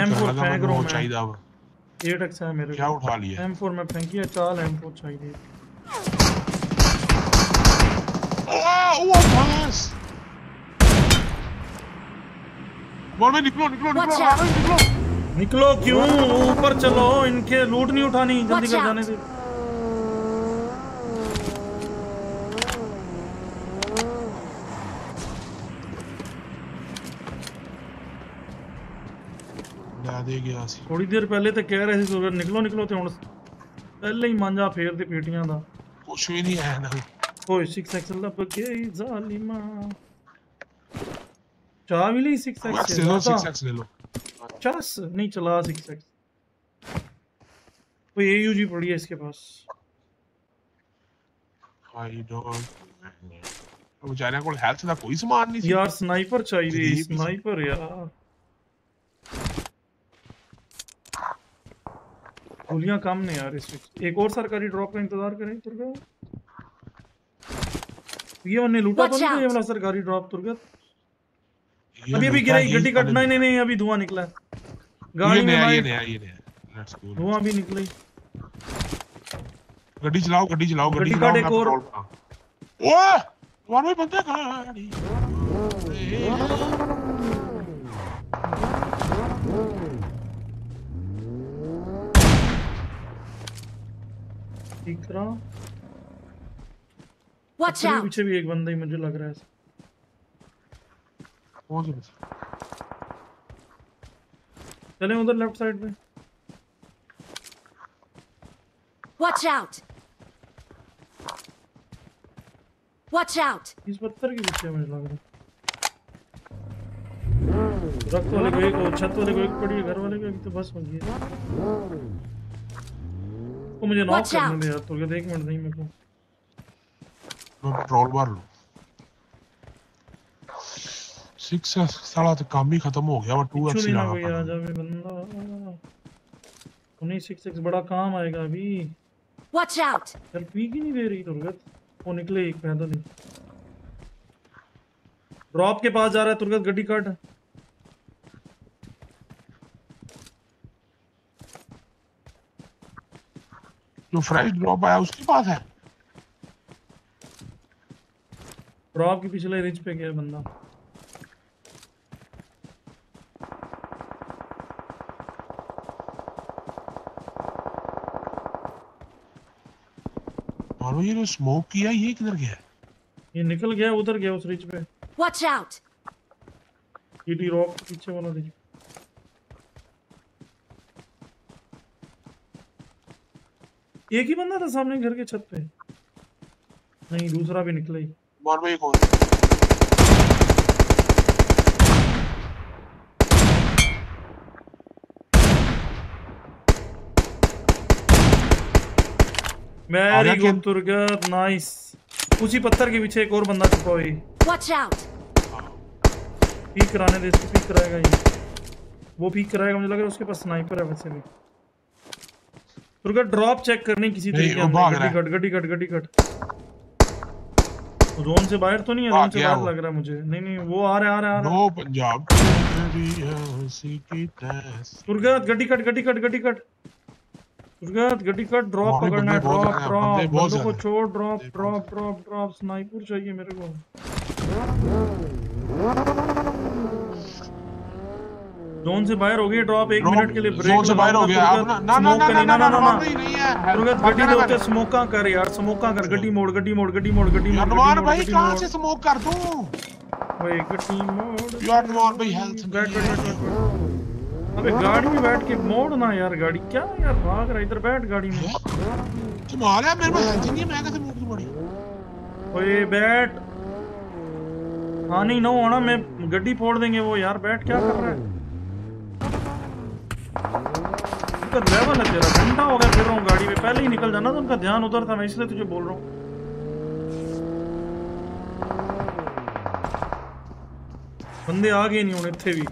एम फोर फेंक रहा हूं, चाहिए था ये टक से मेरे। क्या उठा लिया एम फोर में फेंकी है, चाल एम फोर चाहिए। वाह वो पास बोल में निकलो निकलो निकलो निकलो निकलो। क्यों ऊपर चलो, इनके लूट नहीं उठानी, जल्दी कर जाने से। दे गया सी थोड़ी देर पहले तो कह रहे थे सुगर निकलो निकलो ते हुण पहले ही मांझा फेर दे पेटियां दा। कुछ भी नहीं है ना ओए सिक्स एक्स लब के जालिमा चाह भी ले सिक्स एक्स ले लो, सिक्स एक्स ले लो। अच्छा नहीं चला सिक्स एक्स तो ये यूजी पड़ी है इसके पास। आई डोंट अब बेचारे को हेल्थ का कोई सामान नहीं यार। स्नाइपर चाहिए, स्नाइपर यार गोलियां काम नहीं आ रही। एक और सरकारी ड्रॉप का इंतजार करें तुर्गत। ये उन्हें लूटा तो नहीं, ये वाला सरकारी ड्रॉप तुर्गत। अभी अभी गिरा गड्डी कटना ही नहीं, नहीं अभी धुआं निकला गाड़ी में। ये नया ये नया लेट्स गो, धुआं भी निकला ही। गड्डी चलाओ गड्डी चलाओ गड्डी का एक और। ओ तुम्हारे बंदे कहां है गाड़ी ठीक रहा। Watch out! पीछे भी एक बंदा ही मुझे लग रहा है। कौन सा? चलें उधर लेफ्ट साइड में। Watch out! Watch out! इस पत्थर के पीछे मुझे लग रहा है। रक्त वाले को एक और छत वाले को एक पड़ी है, घर वाले को एक, तो बस हो गया। तो मुझे नॉक करने दे यार तो क्या। एक मिनट नहीं मेरे को पेट्रोल भर लो। सिक्स साला तो काम ही खत्म हो गया। वो टू एक्स लगा कोई आ जावे बंदा। उन्हीं सिक्स एक्स बड़ा काम आएगा अभी। वॉच आउट चल पी की नहीं दे रही तुर्गत। वो निकले एक पैदल ही ड्रॉप के पास जा रहा है तुर्गत। गड्डी काट जो फ्रेश ड्रॉप आया उसके पास है। ड्रॉप के पिछले रिज पे गया बंदा। और ये जो स्मोक किया ये किधर गया? ये निकल गया उधर गया उस रिज पे। वॉच आउट ये रॉक पीछे वाला रिज। एक ही बंदा था सामने घर के छत पे। नहीं दूसरा भी निकला ही। बार में एक और। वेरी गुड तुर्गत नाइस। उसी पत्थर के पीछे एक और बंदा छुपा हुआ है। वॉच आउट पीक कराने दे इसको। पीक कराएगा ये, वो पीक कराएगा मुझे लग रहा है। उसके पास स्नाइपर है वैसे भी। ड्रॉप चेक करने किसी तरीके गट गटी गट गटी गट। जोन से बाहर तो नहीं है, जोन से बाहर लग रहा है मुझे। नहीं नहीं वो आ रहा है आ रहा है नो पंजाब तुर्गत गटी कट गटी कट गटी कट। उसके गड्डी का ड्रॉप पकड़ना है, ड्रॉप ड्रॉप बंदों को छोड़, drop drop drop drop sniper चाहिए मेरे को। जोन से बाहर हो गई ड्रॉप, एक मिनट के लिए ब्रेक। जोन से बाहर हो गया ना ना ना ना ना ना ना गड्डी दो के स्मोक कर यार, स्मोक कर, गड्डी मोड़ गड्डी मोड़ गड्डी मोड़ गड्डी मोड़। अनवर भाई कहां से स्मोक कर दूं भाई? गड्डी मोड़ यार अनवर भाई, हेल्थ बैठ बैठ। अबे गाड़ी में बैठ के मोड़ ना यार, गाड़ी क्या यार भाग रहा, इधर बैठ गाड़ी में। तुम्हारा मेरे में हेल्थ नहीं है, मैं कैसे मुंह पड़ी। ओए बैठ, हां नहीं ना होना, मैं गड्डी फोड़ देंगे वो यार, बैठ क्या कर रहा है। तो लेवल है तेरा, घंटा हो गया फिर रहा हूं गाड़ी में, पहले ही निकल जाना था, उनका ध्यान उधर था, मैं इसलिए तुझे बोल रहा हूं। बंदे आ गए नहीं होने थे भी।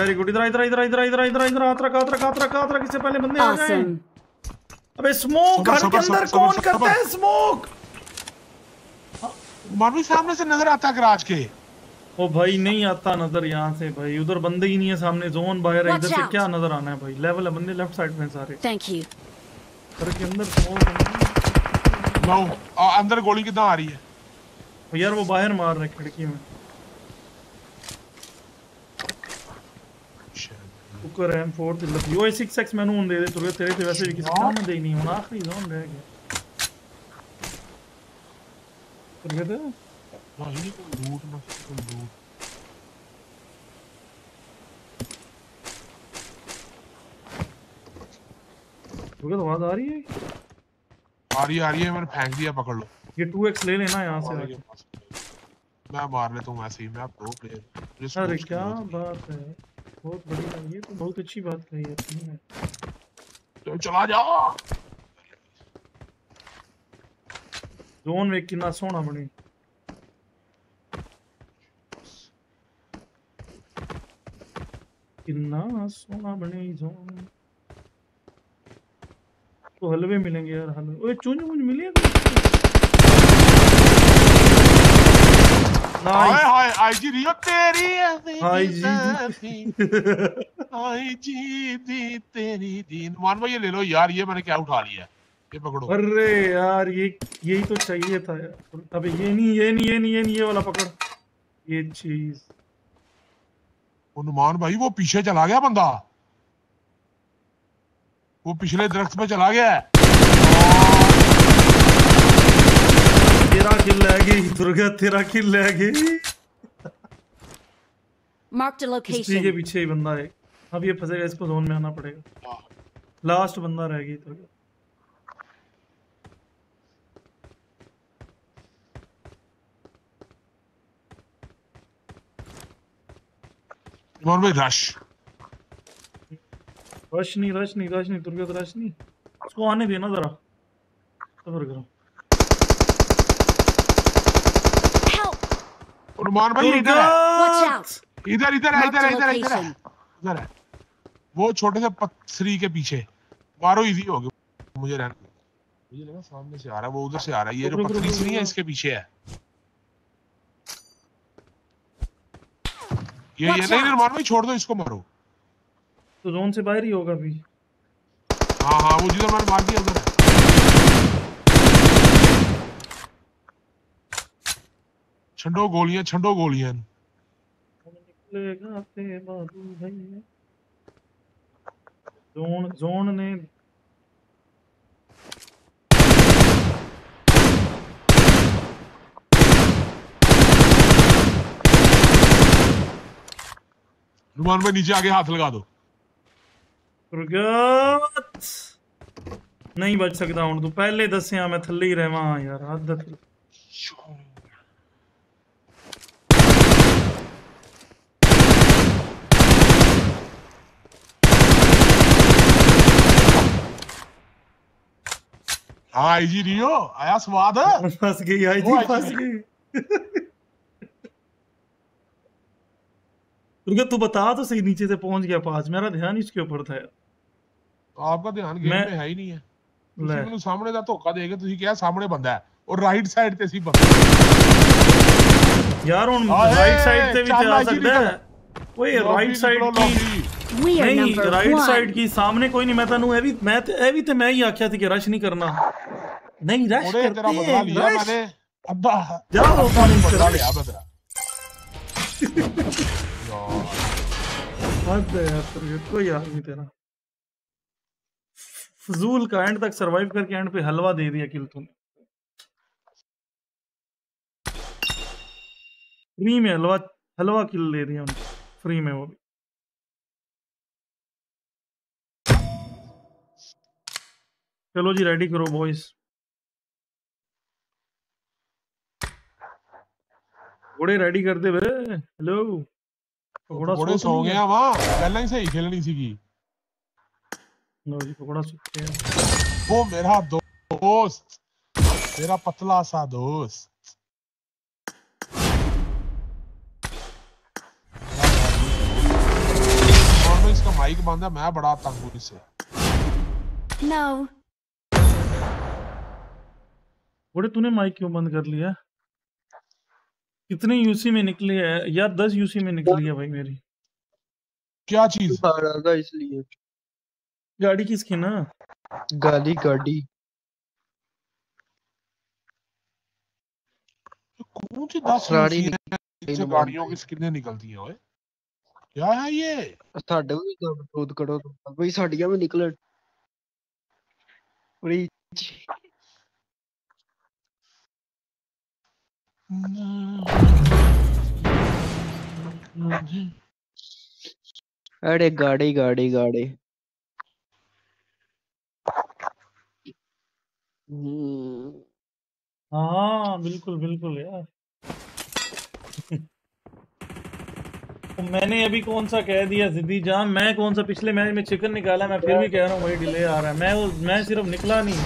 वेरी गुड, इधर इधर इधर इधर इधर इधर इधर आतरा कातरा कातरा कातरा, किससे पहले बंदे आ गए। अबे स्मोक घर के अंदर कौन करता है स्मोक? मारवी सामने से नजर आता गराज के। ओ भाई नहीं आता नजर यहाँ से भाई, उधर बंदे ही नहीं है सामने, जोन बाहर है, इधर से क्या नजर आना है भाई। लेवल है बंदे लेफ्ट साइड में सारे। Thank you. घर के अंदर स्मोक नो, अंदर गोली कितना आ रही है यार, वो बाहर मार रहे खिड़की में। कुकर एम फोर ਤੇ ਲੱਗੀ ਓਏ सिक्स एक्स ਮੈਨੂੰ ਹੁਣ ਦੇ ਦੇ ਤੁਰੇ, ਤੇਰੇ ਤੇ ਵੈਸੇ ਵੀ ਕਿਸੇ ਕੰਮ ਦੇ ਹੀ ਨਹੀਂ, ਹੁਣ ਆਖਰੀ ਜ਼ੋਨ ਰਹਿ ਗਿਆ ਤੁਰੇ ਦੇ। ਨਾ ਇਹ ਕੋਈ ਲੂਟ ਨਾ ਕੋਈ ਲੂਟ। तुझे तो आवाज आ रही है? आ रही आ रही है, मैंने फेंक दिया, पकड़ लो ये टू एक्स ले लेना यहां से। मैं मार लेता हूं ऐसे ही, मैं प्रो प्लेयर। अरे क्या बात है, बहुत बढ़िया, ये तो बहुत अच्छी बात कही है। तो चला जाओ जोन में, कितना सोना बने। कितना सोना बने जोन तो। हलवे मिलेंगे यार, हलवे। ओए चुंज मुझे मिले हाय हाय आईजी रियो तेरी आईजी दी तेरी दीन। मान भाई ये ले लो यार, ये मैंने क्या उठा लिया, ये पकड़ो। अरे यार ये यही तो चाहिए था यार। अबे ये नहीं ये नहीं ये नहीं ये नहीं ये वाला पकड़, ये चीज। नुमान भाई वो पीछे चला गया बंदा, वो पिछले दरख्त पे चला गया है। तेरा किल लगी दुर्गा, तेरा किल लगी। Mark the location. इसी के पीछे ही बंदा है, अब ये फंसेगा, इसको जोन में आना पड़ेगा। लास्ट बंदा रह गई तो नॉर्मल रश रश नहीं रश नहीं रश नहीं दुर्गा रश नहीं, उसको आने देना जरा, सब्र करो। नुमान भाई इधर इधर इधर इधर इधर इधर इधर वो छोटे से पत्थरी के पीछे मारो, इजी हो गया। मुझे रहने मुझे लगा सामने से आ रहा है, वो उधर से आ रहा है। ये जो पत्थरी सी है इसके पीछे है ये ये नहीं नुमान भाई छोड़ दो इसको, मारो तो जोन से बाहर ही होगा अभी। हां हां वो जिधर मैंने मार दिया उधर। छंडो गोलियां छंडो गोलियां निकलेगा से बाबू भाई। जोन जोन ने नुमान में नीचे आगे हाथ लगा दो, नहीं बच सकता हूं तू, पहले दसिया मैं थले ही रहवा यार। आदत आईजी रियो आया स्वाद फंस गई, आईजी फंस गई। रुक तू बता तो सही, नीचे से पहुंच गया पास, मेरा ध्यान इसके ऊपर था। तो आपका ध्यान गेम में है ही नहीं है। ਤੁਸੀਂ ਮੈਨੂੰ ਸਾਹਮਣੇ ਦਾ ਧੋਖਾ ਦੇ ਕੇ ਤੁਸੀਂ ਕਿਹਾ ਸਾਹਮਣੇ ਬੰਦਾ ਹੈ, ਔਰ ਰਾਈਟ ਸਾਈਡ ਤੇ ਸੀ ਬੰਦਾ। यार उन राइट साइड से भी चला सकता है। ओए राइट साइड की नहीं, राइट साइड की सामने कोई नहीं। मैं तनु एवी मैं एवी ते मैं ही आख्या थी कि रश नहीं करना। नहीं रश करते हैं रश। अब्बा जाओ पानी बदला ले अब तेरा यार बंद यार तो यार नहीं तेरा फजूल का एंड तक सरवाइव करके एंड पे हलवा दे दिया किल तूने। फ्री में हलवा हलवा किल दे दिया उनको फ्री में वो भी। चलो जी रेडी करो बॉयज। घोड़े रेडी करते हुए हेलो घोड़ा घोड़े सो गया वहां पहले ही से ही खेलनी सी की। नो जी घोड़ा सो गया। वो मेरा दोस्त मेरा पतला सा दोस्त इसका माइक बांधा। मैं बड़ा तंग इससे नो बड़े। तूने माइक क्यों बंद कर लिया? कितने यूसी में निकली है यार? दस यूसी में निकली है भाई मेरी। क्या चीज इसलिए गाड़ी किसकी ना गाली गाड़ी कौन सी दस गाड़ियों की स्किनें निकलती है क्या है ये? साडे भी शोध करो भाई साडियां भी निकलन। अरे गाड़ी गाड़ी गाड़ी हाँ बिल्कुल बिल्कुल यार। मैंने अभी कौन सा कह दिया जिद्दी जाम? मैं कौन सा पिछले मैच में चिकन निकाला? मैं फिर भी कह रहा हूँ भाई डिले आ रहा है। मैं मैं सिर्फ निकला नहीं,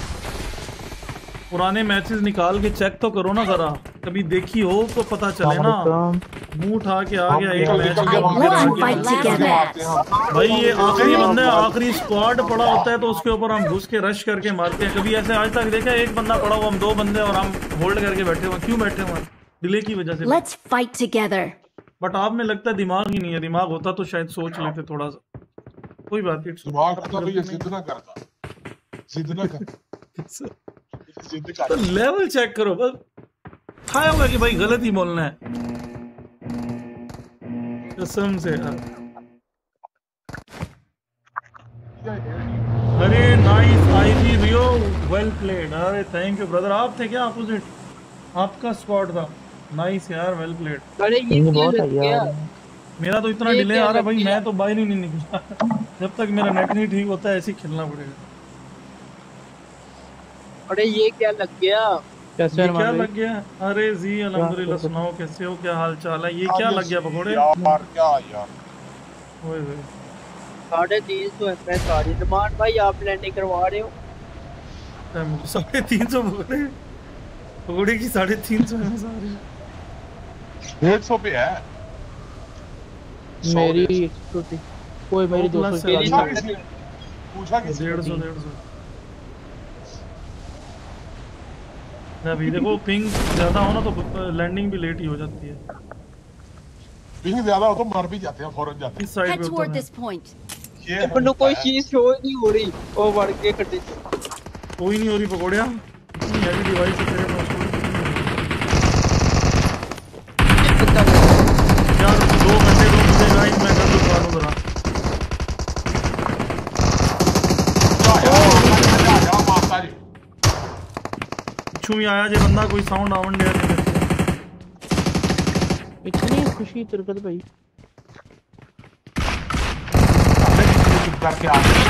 पुराने मैचेस निकाल के चेक तो करो ना जरा, कभी देखी हो तो पता चले ना। मुंह उठा के आ गया एक मैच भाई। ये आखिरी बंदा आखिरी स्क्वाड पड़ा होता है तो उसके ऊपर हम घुस के रश करके मारते हैं। कभी ऐसे आज तक देखा? एक बंदा पड़ा हुआ, हम दो बंदे और हम होल्ड करके बैठे हुए। क्यों बैठे हुए? डिले की वजह से। बट आप में लगता है दिमाग ही नहीं है। दिमाग होता तो शायद सोच लेते थोड़ा सा। कोई बात नहीं, दिमाग होता तो ये जिद ना करता। जिद ना करता। तो लेवल चेक करो बस। ठाया हुआ कि भाई गलत ही बोलना है कसम से यार। अरे नाइस आईजी रियो, वेल प्लेड। अरे थैंक यू ब्रदर। आप थे क्या अपोजिट? आपका स्क्वाड था। नाइस यार, वेल प्लेड। अरे ये बहुत है यार, मेरा तो इतना डिले आ रहा है भाई, मैं तो बाहर ही नहीं निकला। जब तक मेरा नेट नहीं ठीक होता है ऐसे खेलना पड़ेगा। अरे ये क्या लग गया? कैसे क्या लग गया? अरे जी अल्हम्दुलिल्लाह, सुनाओ कैसे हो, क्या हाल चाल है? ये क्या लग गया पकोड़े यार? क्या यार ओए ओए साढ़े तीन सौ एफ एस सारी डिमांड भाई आप लैंडिंग करवा रहे हो। साढ़े तीन सौ पकोड़े पकोड़े की साढ़े तीन सौ एफ एस आ रही है। डेढ़ सौ पे है मेरी। कोई मेरी दो सौ से आगे पूछा किसी डेढ़ सौ डेढ़ सौ ना भी। देखो पिंग ज्यादा हो ना तो लैंडिंग भी लेट ही हो जाती है। पिंग ज्यादा हो तो मार भी जाते हैं, फौरन जाते हैं इस साइड पे। ये बंदों कोई चीज शो नहीं हो रही और बढ़ के कटे कोई नहीं हो रही पकोड़िया। इतनी हैवी डिवाइस है तेरे पास? भी आया जे बंदा कोई साउंड आवन दे रहा है। इतनी खुशी तिरकत भाई करके आ गया।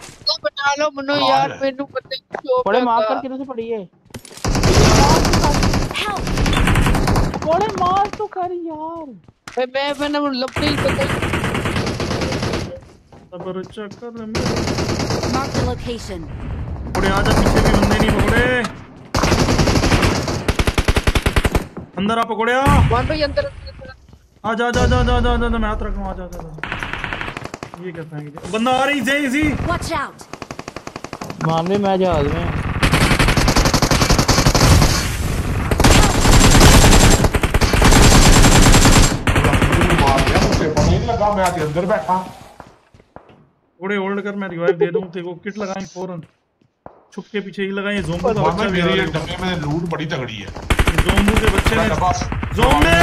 तो बना लो मनो यार, मेनू पता ही शो बड़े मार कर किधर से पड़ी है। बड़े मार तो कर यार। मैं मैंने लपड़ी पता सबर चेक कर ले। मैं मार्क द लोकेशन। बड़े आजा, पीछे भी बंदे नहीं पकड़े। अंदर आ पकोड़िया, अंदर आ जा जा जा जा जा जा। मैं हाथ रख रहा हूं, आ जा जा। ये कहता है बंदा आ रही जय जी, वॉच आउट। मामले में जहाज में लगा, मैं आज अंदर बैठा। थोड़े होल्ड कर, मैं रिवाइव दे दूं तेरे को। किट लगाएं फौरन, छुप के पीछे ही लगाएं। ज़ोंबी का बच्चा मेरे ये डब्बे में लूट बड़ी तगड़ी है। ज़ोंबी के बच्चे ने ज़ोंबी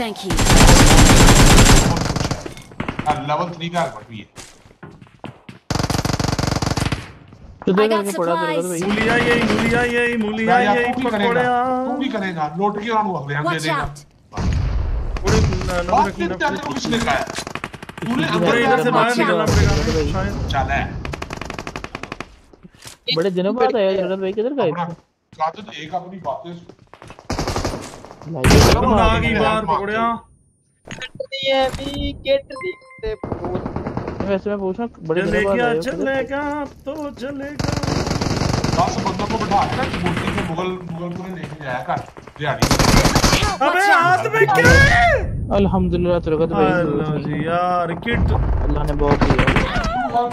थैंक यू लेवल तीन का बट भी है। तो देखो ये पड़ा तेरे को, मूलिया ये मूलिया ये मूलिया ये पकड़ेगा, तू भी करेगा। लौट के आना, अगले हम दे देंगे। और कितने तक कुछ लिखा है पूरे अंदर, इधर से बाहर निकलना पड़ेगा। शायद चला है बड़े दिनों बाद आया जनरल भाई। किधर गए? काते तो एक अपनी बातें भाई। तुम ना आगे बार पकड़या नहीं है भी गेट दिखते बहुत। वैसे मैं पूछना बड़े दिनों बाद आया। चलेगा तो चलेगा। दस बंदों को बैठा के ना मूर्ति से मुगल मुगल को लेके जाया कर दिहाड़ी। अबे हाथ में क्या है? अल्हम्दुलिल्लाह तरकत भाई। अल्लाह जी यार किट अल्लाह ने बहुत दिया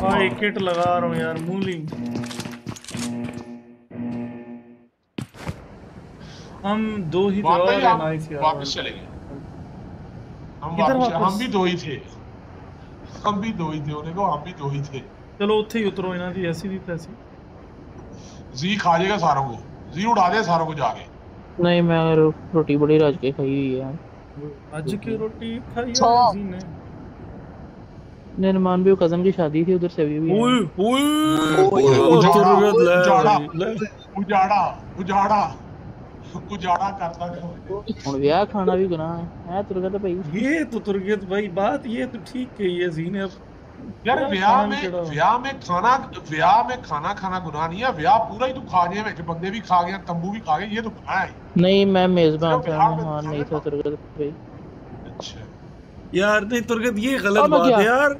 भाई। किट लगा रहा हूं यार मूलिंग। हम दो ही थे नाइस यार। वापस चले गए हम वापस। हम भी दो ही थे हम भी दो ही थे उन्हें को हम भी दो ही थे। चलो उठे ही उतरो। इना दी ऐसी थी तैसी। जी खा जाएगा सारों को। जी उड़ा दे सारों को जाके। नहीं मैं रोटी बड़ी राज के खाई हुई है। आज की रोटी खाई है जी ने। निर्माण भी कजन की शादी थी, उधर से भी भी ओए ओए उजाड़ा उजाड़ा उजाड़ा उजाड़ा करता हूं। ब्याह खाना भी गुनाह है। है तुरगत भाई, ये तो तुरगत भाई बात ये तो ठीक है। ये जीने अब यार ब्याह में ब्याह में खाना ब्याह में खाना खाना गुनाह नहीं है। ब्याह पूरा ही तू खा गया, मैं बंदे भी खा गया, तंबू भी खा गया, ये तो गुनाह है। नहीं मैं मेजबान था, हां नहीं था तुरगत भाई। अच्छा यार नहीं तुरगत ये गलत बात है यार।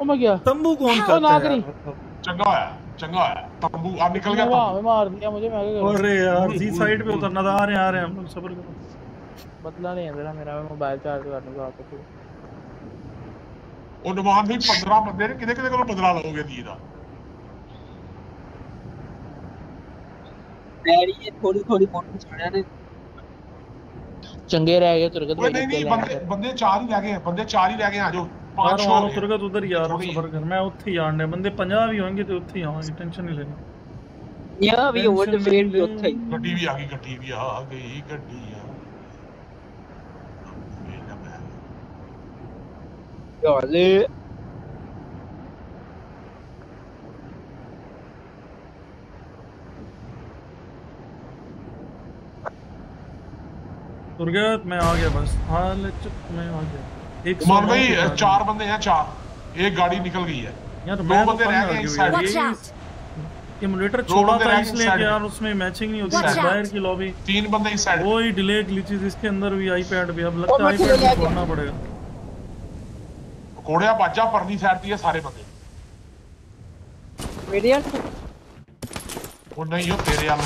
ओ मैं गया। तंबू कौन खाता है? चंगा है चंगा है तंबू। अब निकल गया तंबू। मार दिया मुझे मैं आगे। अरे यार जी साइड पे उतरना था। आ रहे आ रहे हम लोग, सब्र करो। बदला नहीं है मेरा मेरा मोबाइल चार्ज करने का आपको। और नवाब भी पंद्रह बंदे ने किधर-किधर को पंद्रह लोगे दिए था। तेरी ये थोड़ी-थोड़ी मोटी छाया ने चंगे रह गए तुरगत। नहीं नहीं बंदे बंदे चार ही रह गए हैं। बंदे चार ही रह गए हैं। आ जाओ पांच छह और तुरगत उधर यार सफर कर। मैं उठे ही आने बंदे पचास भी होंगे तो उठे ही आवांगे। टेंशन नहीं लेना यार। भी ओल्ड वेट भी उठे ही। गड्डी भी आ गई गड्डी भी आ गई गड्डी यार। मेरा बैल यार ले तुरगत। मैं आ गया बस हाल चुप में आ गया। उमर भाई चार बंदे हैं। चार एक गाड़ी निकल गई है यार। दो बंदे रह गए इस साइड। ये एमुलेटर छोड़ा था इसलिए कि यार उसमें मैचिंग नहीं होती है। बाहर की लॉबी तीन बंदे इस साइड। वही डिले ग्लिचेस इसके अंदर भी। आईपैड भी अब लगता है आईपैड भी खोलना पड़ेगा। कोड़िया बाजा परली साइड दिए सारे बंदे। मीडियम वो नहीं हो तेरे यार।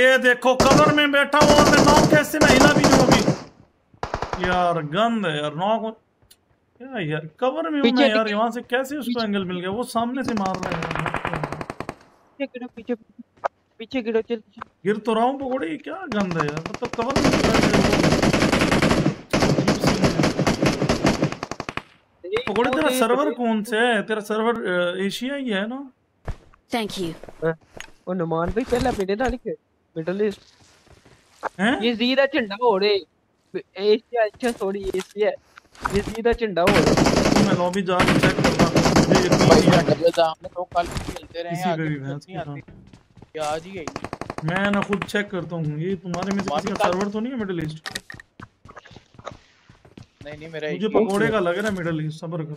ये देखो कवर में बैठा हूं और मैं नॉक कैसे मैं हिला भी नहीं होगी यार। गंद है यार नॉक क्या यार। कवर में हूं यार। यहां से कैसे उसको एंगल मिल गया? वो सामने से मार रहा है। पीछे गिरो पीछे पीछे गिरो। चल गिर तो रहा हूं पकौड़ी। क्या गंद है यार। मतलब कवर में पकौड़ी। तेरा सर्वर कौन से है? तेरा सर्वर एशिया ही है ना? Thank you. ओ नमान भाई पहला मेरे डाल के मिडिल ईस्ट हैं। ये जीरा झंडा हो रे एशिया। अच्छा सॉरी एशिया। ये सीधा झंडा हो। मैं लॉबी जा के चेक करता हूं। मुझे भाई सामने तो कल खेलते रहे हैं। आज नहीं आती क्या? आज ही गई मैं ना खुद चेक करता हूं। ये तुम्हारे में से किसी का सर्वर तो नहीं है मिडिल ईस्ट? नहीं नहीं मेरा मुझे पकोड़े का लग रहा है मिडिल ईस्ट। सब्र करो।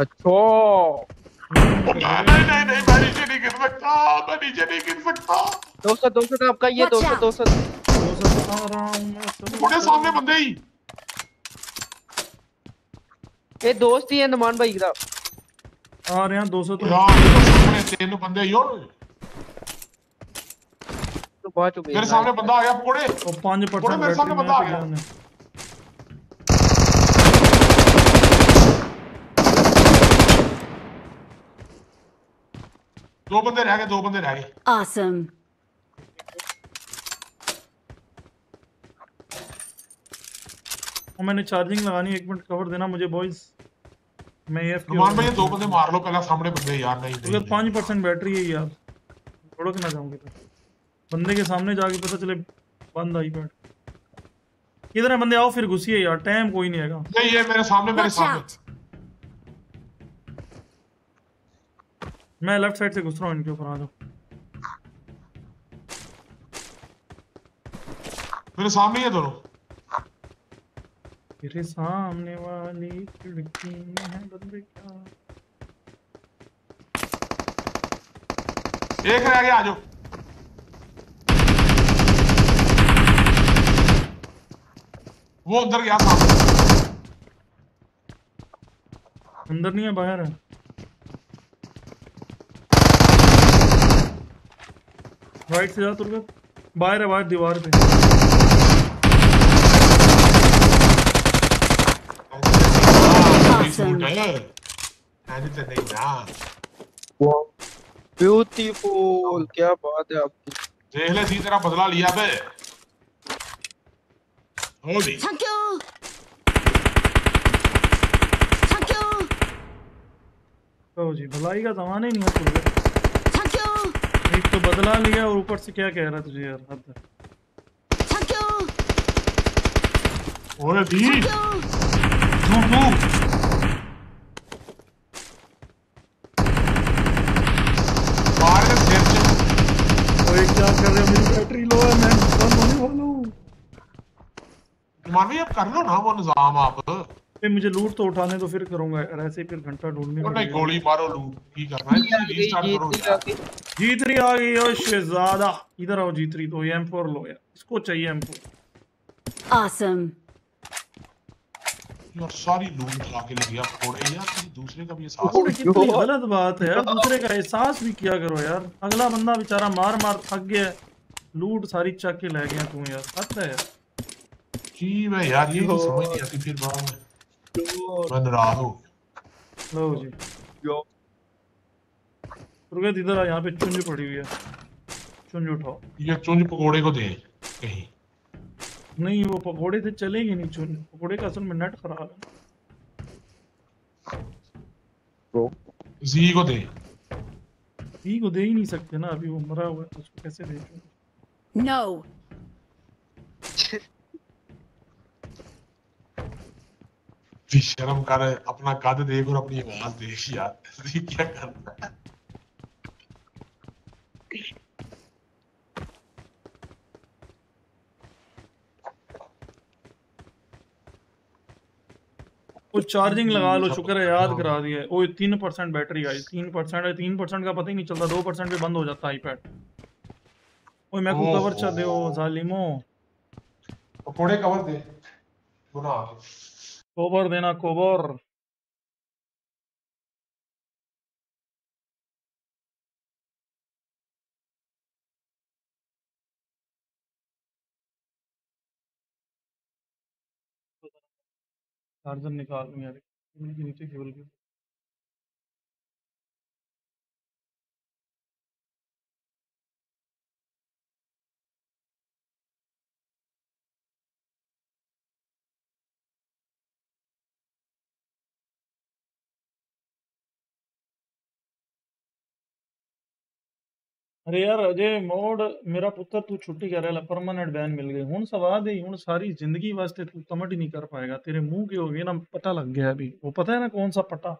अच्छा नहीं नहीं नहीं मैं नीचे नहीं गिर सकता। मैं नीचे नहीं गिर सकता। दो सौ दो सौ का आपका ये दो सौ दो सौ बड़े सामने बंदे ही। ये दोस्त ही है नमान भाई का। आ रहे हैं दो सौ तो सामने तीन बंदे ही। और तो बात हो गई। मेरे सामने बंदा आ गया पकोड़े। वो पाँच परसेंट मेरे सामने बंदा आ गया। दो बंदे रह गए दो बंदे रह गए। ऑसम और मैंने चार्जिंग लगानी है। एक मिनट कवर देना मुझे बॉयज। मैं ये मान भाई दो बंदे मार लो पहला सामने बंदे यार नहीं तो पाँच परसेंट बैटरी है यार छोड़ के ना जाऊंगे तो बंदे के सामने जाके पता चले बंद आईपैड इधर है बंदे आओ फिर घुसिए यार टाइम कोई नहीं आएगा। नहीं ये मेरे सामने मेरे सामने मैं लेफ्ट साइड से घुस रहा हूं इनके ऊपर आ जाओ मेरे सामने है दोनों तेरे सामने वाली खिड़की में है बंदे क्या एक रह गया आ जाओ वो उधर गया सामने अंदर नहीं है बाहर है राइट से जा तुर्गा बाहर है बाहर दीवार पे ब्यूटीफुल क्या बात है आपकी देख ले इसी तरह बदला लिया बे थैंक यू थैंक यू तो जी भलाई का जमाना ही नहीं है थैंक यू एक तो बदला लिया और ऊपर से क्या कह रहा तुझे यार हद थैंक यू और भी तू तू क्या कर रहे हो मेरी बैटरी लो है मैं बंद होने वाला हूं। मानवी आप कर लो ना वो निजाम आप पे मुझे लूट तो उठाने तो फिर करूंगा ऐसे फिर घंटा ढूंढने में नहीं गोली मारो लूट की करना है रीस्टार्ट करो। जी थ्री आ गई ओ शहजादा इधर आओ जी थ्री तो ये एम फोर लो यार इसको चाहिए एम फोर ऑसम यार सारी लूट उठा के ले गया थोड़े यार किसी दूसरे का भी एहसास कितनी गलत बात है यार दूसरे का एहसास भी किया करो यार अगला बंदा बेचारा मार मार थक गया लूट सारी चक के ले गया तू यार हद है यार जी मैं यार ये समझ नहीं आती फिर बार में बन रहा हूं लो जी यो रुक इधर आ यहां पे चुंज पड़ी हुई है चुंज उठाओ ये चुंज पकोड़े को दे कहीं नहीं वो पकोड़े से चलेंगे नहीं चुन पकोड़े का असल में नेट खराब है ब्रो जी को दे जी को दे ही नहीं सकते ना अभी वो मरा हुआ है उसको कैसे दे चुन नो भी शर्म कर अपना कद देख और अपनी आवाज देख यार जी क्या कर रहा है वो चार्जिंग लगा लो शुक्र है याद करा दिया वो तीन परसेंट बैटरी आई तीन परसेंट है तीन परसेंट का पता ही नहीं चलता दो परसेंट पे बंद हो जाता आईपैड ओए मैं को कवर चाह दे ओ जालिमो पकोड़े कवर दे गुना कोबर देना कोबर चार्जर निकाल लूं यार नीचे केबल के अरे यार अजय मोड़ मेरा पुत्र तू छुट्टी कर रहा है परमानेंट बैन मिल गई हूं सवाद है हूं सारी जिंदगी वास्ते तू कमेंट ही नहीं कर पाएगा तेरे मुंह के हो गए ना पता लग गया अभी वो पता है ना कौन सा पटा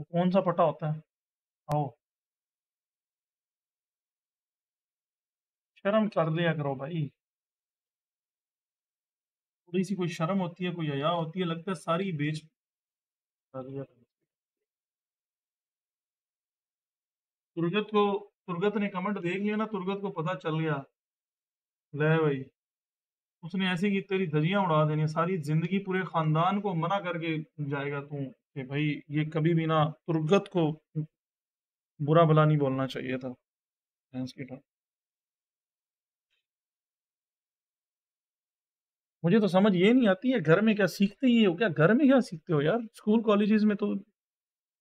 वो कौन सा पटा होता है आओ शर्म कर दिया करो भाई थोड़ी सी कोई शर्म होती है कोई हया होती है लगता है सारी बेच तुर्गत को तुर्गत ने कमेंट देख लिया ना तुर्गत को पता चल गया ले भाई उसने ऐसे की तेरी धजियां उड़ा देनी सारी जिंदगी पूरे खानदान को मना करके जाएगा तू कि भाई ये कभी भी ना तुर्गत को बुरा भला नहीं बोलना चाहिए था मुझे तो समझ ये नहीं आती है घर में क्या सीखते ही हो क्या घर में क्या सीखते हो यार स्कूल कॉलेजेस में तो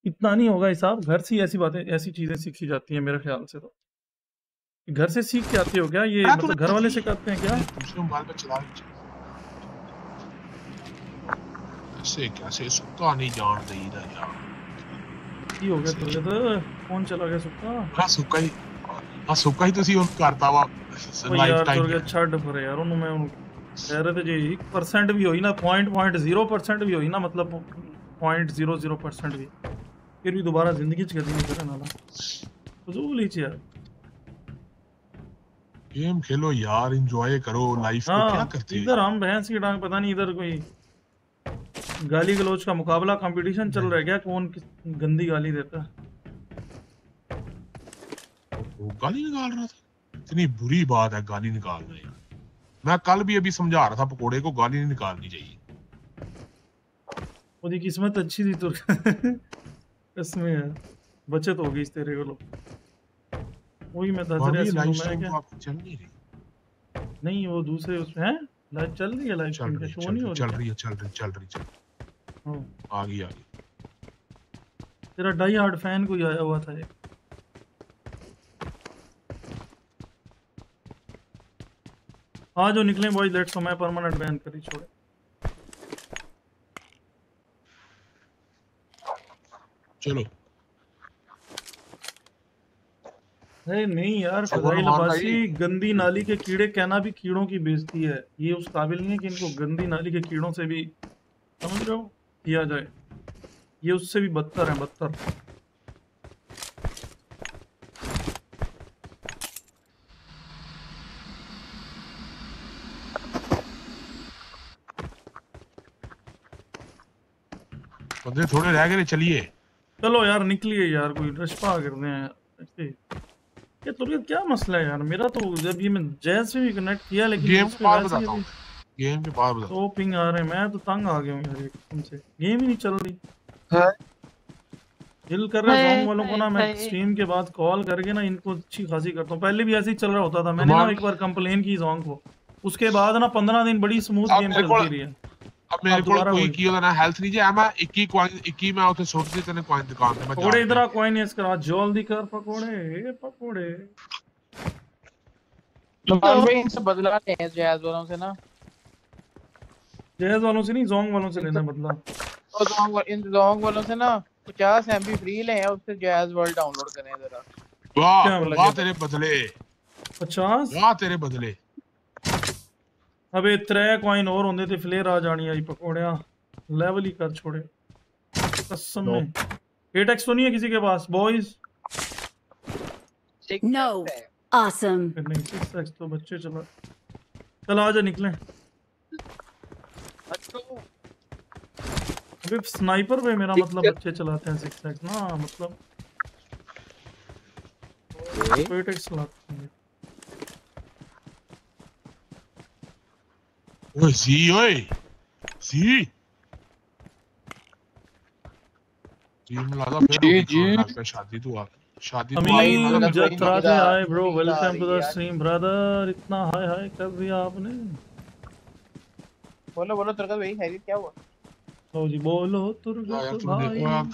इतना नहीं होगा हिसाब घर से ऐसी बातें ऐसी चीजें सीखी जाती हैं मेरे ख्याल से तो घर से सीख के आते हो क्या ये मतलब घर वाले से करते हैं क्या कैसे कैसे सुक्का नहीं जान देईदा यार। ਕੀ ਹੋ ਗਿਆ ਤੁਲੇ ਤਾਂ ਫੋਨ ਚਲਾ ਗਿਆ ਸੁੱਕਾ। ਹਾਂ ਸੁੱਕਾ ਹੀ ਆ ਸੁੱਕਾ ਹੀ ਤੁਸੀਂ ਹੁਣ ਕਰਤਾ ਵਾ ਲਾਈਫ ਟਾਈਮ ਯਾਰ ਛੱਡ ਫਿਰ ਯਾਰ ਉਹਨੂੰ ਮੈਂ ਹੁਣ ਕਹਿ ਰਿਹਾ ਤੇ ਜੇ ਇੱਕ ਪਰਸੈਂਟ ਵੀ ਹੋਈ ਨਾ ज़ीरो पॉइंट ज़ीरो परसेंट ਵੀ ਹੋਈ ਨਾ ਮਤਲਬ zero point zero zero percent ਵੀ ਫਿਰ ਵੀ ਦੁਬਾਰਾ ਜ਼ਿੰਦਗੀ ਚ ਕਦੀ ਨਹੀਂ ਕਰਨ ਵਾਲਾ ਫਜ਼ੂਲ ਹੀ ਚ ਯਾਰ। गेम खेलो यार एंजॉय करो लाइफ को क्या करते हो। इधर हम भैंस की डांग पता नहीं इधर कोई गाली गलौज का मुकाबला कंपटीशन चल रहा है क्या कौन किस गंदी गाली देता है। वो गाली निकाल रहा था इतनी बुरी बात है गाली निकालना यार। मैं कल भी अभी समझा रहा था पकोड़े को गाली नहीं निकालनी चाहिए। वो दी किस्मत अच्छी थी तुर इसमें बचत हो गई इस तेरे को लोग वही मैं दस रहा हूं मैं आपको चल नहीं रही नहीं वो दूसरे उसमें है लाइव चल रही है लाइव स्ट्रीम पे शो नहीं हो रही चल रही है चल रही चल रही चल हां आ गई आ गई। तेरा डाई हार्ड फैन कोई आया हुआ था एक आ जाओ निकले बॉयज लेट्स। मैं परमानेंट बैन कर ही छोड़े चलो। अरे नहीं यार शायन अब्बासी गंदी नाली के कीड़े कहना भी कीड़ों की बेइज्जती है। ये उस काबिल नहीं है कि इनको गंदी नाली के कीड़ों से भी समझ रहे हो किया जाए। ये उससे भी बदतर है बदतर। बंदे थोड़े रह गए चलिए चलो यार निकलिए यार कोई रश पा करते हैं ये तो क्या मसला है यार। मेरा तो जब ये मैं जैज से भी कनेक्ट किया लेकिन गेम के बाद बताता हूं गेम के बाद बताता हूं। तो पिंग आ रहे मैं तो तंग आ गया हूं यार एकदम से गेम ही नहीं चल रही है। दिल कर रहा है जोंग वालों को ना मैं स्ट्रीम के बाद कॉल करके ना इनको अच्छी खासी करता हूं। पहले भी ऐसे ही चल रहा होता था। मैंने ना एक बार कंप्लेन की जोंग को उसके बाद ना पंद्रह दिन बड़ी स्मूथ गेम चलती रही है। अब मेरे को कोई की होना हेल्थ नहीं जे मैं इक्कीस कॉइन इक्कीस मैं उसे छोड़ देते ने कॉइन दुकान पे मैं थोड़े इधर आ कॉइन यस करा जल्दी कर पकोड़े ए पकोड़े लोग में इनसे बदला लें जैज वालों से ना जैज वालों से नहीं जोंग वालों से लेना बदला। और जोंग इन जोंग वालों से ना पचास एम बी फ्री ले और उससे जैज वर्ल्ड डाउनलोड करें जरा। वाह वाह तेरे बदले पचास वाह तेरे बदले अबे त्रै कॉइन और होंदे ते फ्लेयर आ जानी आई पकोड़िया लेवल ही कर छोड़े कसम में। एट एक्स तो नहीं है किसी के पास boys no awesome six X तो बच्चे चलो चल आ जा निकले। अबे स्नाइपर पे मेरा मतलब बच्चे चलाते हैं सिक्स एक्स ना मतलब एट एक्स चलाते हैं। ओए जी ओए जी टीम लादा फिर शादी तो आ शादी तो आई जब रात में आए bro welcome to the stream brother. इतना हाय हाय कर दिया आपने। बोलो बोलो तुर्गत भाई हैरियत क्या हुआ। तो जी बोलो तुर्गत भाई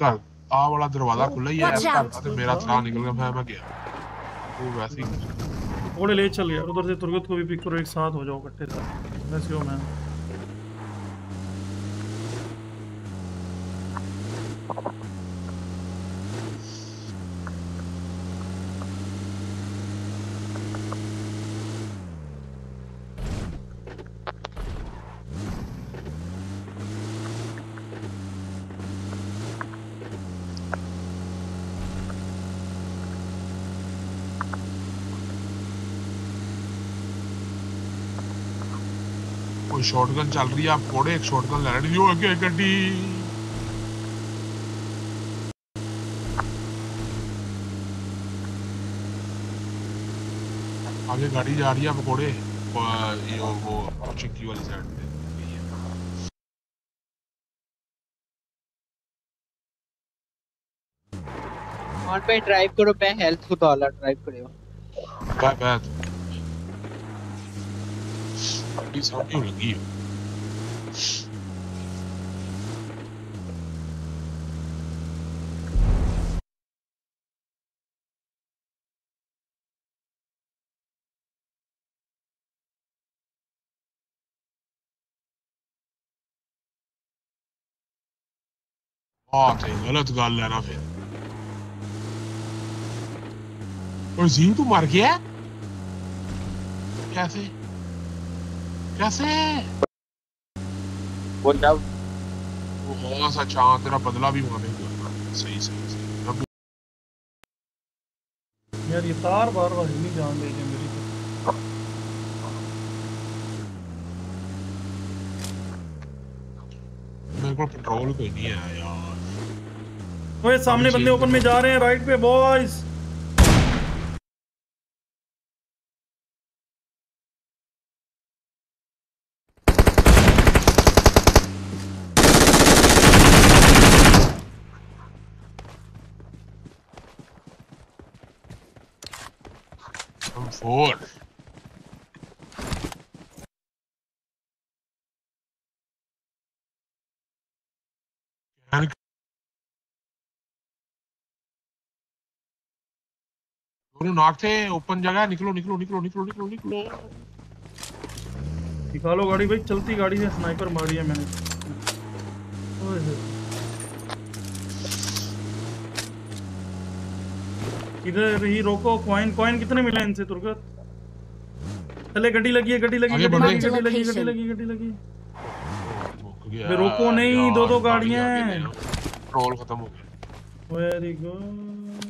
कल आ वाला दरवाजा खुला ही है तो मेरा तना निकल गया मैं गया वो वैसे ही थोड़े ले चल गया उधर से। तुर्गत को भी पिक करो एक साथ हो जाओ इकट्ठे साथ Let's go, man. शॉटगन चल रही है आप कोड़े एक शॉटगन ले रहे हो क्या गड्डी। आगे गाड़ी जा रही है आप कोड़े ये वो चिक्की वाली साइड पे और पे ड्राइव करो पे हेल्थ को डॉलर ड्राइव करो बाय बाय सामने लगी है। बहुत ही गलत गल है ना फिर। और जीन तू मर गया कैसे कैसे? वो जब वो थोड़ा सा चांद तेरा बदला भी वहां पे सही सही यार ये तार बार बार नहीं जान देते मेरी तो। मेरे को कंट्रोल कोई नहीं है यार। ओए सामने बंदे ओपन में जा रहे हैं राइट पे बॉयज। Four. दोनों नाक थे ओपन जगह। निकलो निकलो निकलो निकलो निकलो निकलो निकालो गाड़ी भाई। चलती गाड़ी से स्नाइपर मारी है मैंने। इधर ही रोको। कॉइन कॉइन कितने मिला इनसे तुर्गत? चले गड्डी लगी है गड्डी लगी है गड्डी लगी गड्डी लगी गड्डी लगी गड्डी लगी। बे रोको नहीं दो दो गाड़ियां। रोल खत्म हो गया। Very good.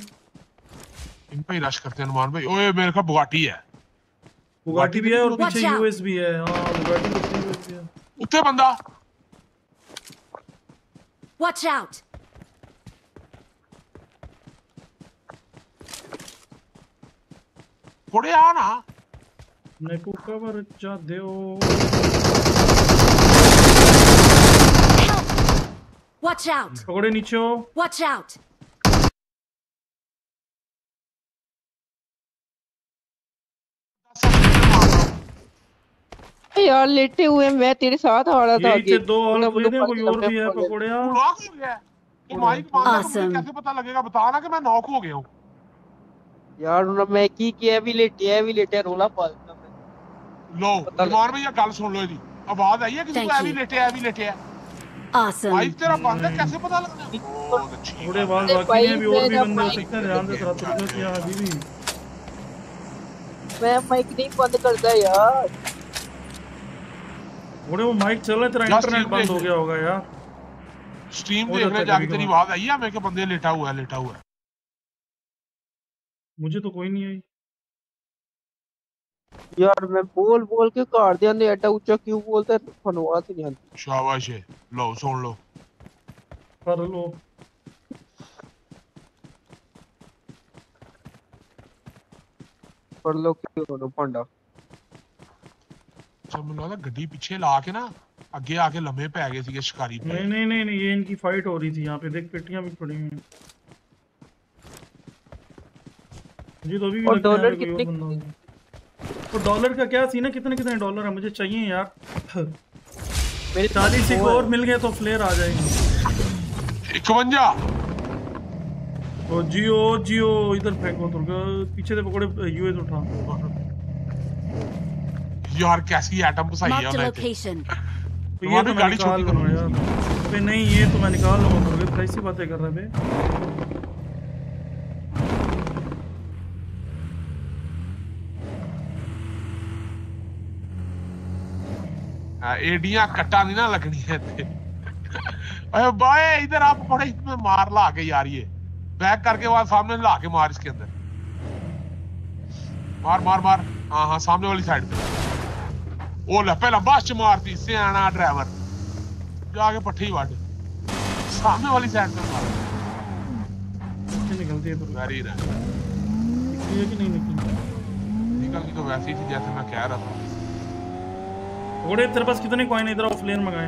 इन पे रश करते हैं नुमान भाई। ओए मेरे का बुगाटी है। बुगाटी भी है और पीछे यूएस भी है। हां बुगाटी पीछे यूएस भी है। उठे बंदा। Watch out. थोड़े आ ना नहीं को कवर जा देओ। Watch out. थोड़े नीचे हो। Watch out. यार लेटे हुए मैं तेरे साथ आ रहा था। ये दो और कोई और भी है पकोड़े आ। नॉक हो गया। तो माइक मार दे। कैसे पता लगेगा बता ना कि मैं नॉक हो गया हूं। यार उन्होंने मैं की कि अभी लेटे अभी लेटे रोला पाल लो मार भैया गल सुन लो। जी आवाज आई है किसी को अभी लेटे अभी लेटे है। ऑसम भाई तेरा बंदा कैसे पता लगना है? थोड़े आवाज बाकी है भी और भी बंदे सेक्टर ध्यान से थोड़ा थोड़ा किया अभी भी मैं माइक नहीं बंद करता यार। थोड़े वो माइक चल रहा है तेरा इंटरनेट बंद हो गया होगा यार। स्ट्रीम देखने जाके तेरी आवाज आई है मैं के बंदे लेटा हुआ है लेटा हुआ है। मुझे तो कोई नहीं आई यार। मैं बोल बोल के कार दिया ने एटा ऊंचा क्यों बोलता है फनवा से ध्यान। शाबाश है लो सुन लो कर लो। पढ़ लो क्यों करो पांडा। सब लोग ना गड्डी पीछे ला के ना आगे आके लम्हे पे आ गए थे शिकारी पे। नहीं नहीं नहीं नहीं ये इनकी फाइट हो रही थी यहां पे। देख पेटियां भी पड़ी हुई हैं। जी तो भी और डॉलर कितने तो डॉलर का क्या सीन है? कितने कितने डॉलर है मुझे चाहिए यार। मेरे चालीस एक और मिल गए तो फ्लेयर आ जाएगी। इक्यावन। ओ जियो जियो इधर फेंको तुर्गत। पीछे से पकड़े यूएस उठा। यार कैसी एटम पसाई है तो ये तो गाड़ी छोटी करो यार। पे नहीं ये तो मैं निकाल लूंगा तुर्गत। कैसी बातें कर रहा है बे। एडिया कट्टा नहीं ना लगनी है। अरे भाई इधर आप पकड़े इसमें मार ला के यार। ये बैक करके वहां सामने ला के मार इसके अंदर मार मार मार। हाँ हाँ सामने वाली साइड पे। ओ ले पहला बस मारती से आना ड्राइवर जाके पट्टी वाट सामने वाली साइड पे मार। निकलती है तो गाड़ी रहा ये कि नहीं निकली। निकल की तो वैसी थी जैसे मैं कह रहा था। घोड़े तेरे पास कितने कॉइन इधर ऑफलाइन मंगाए?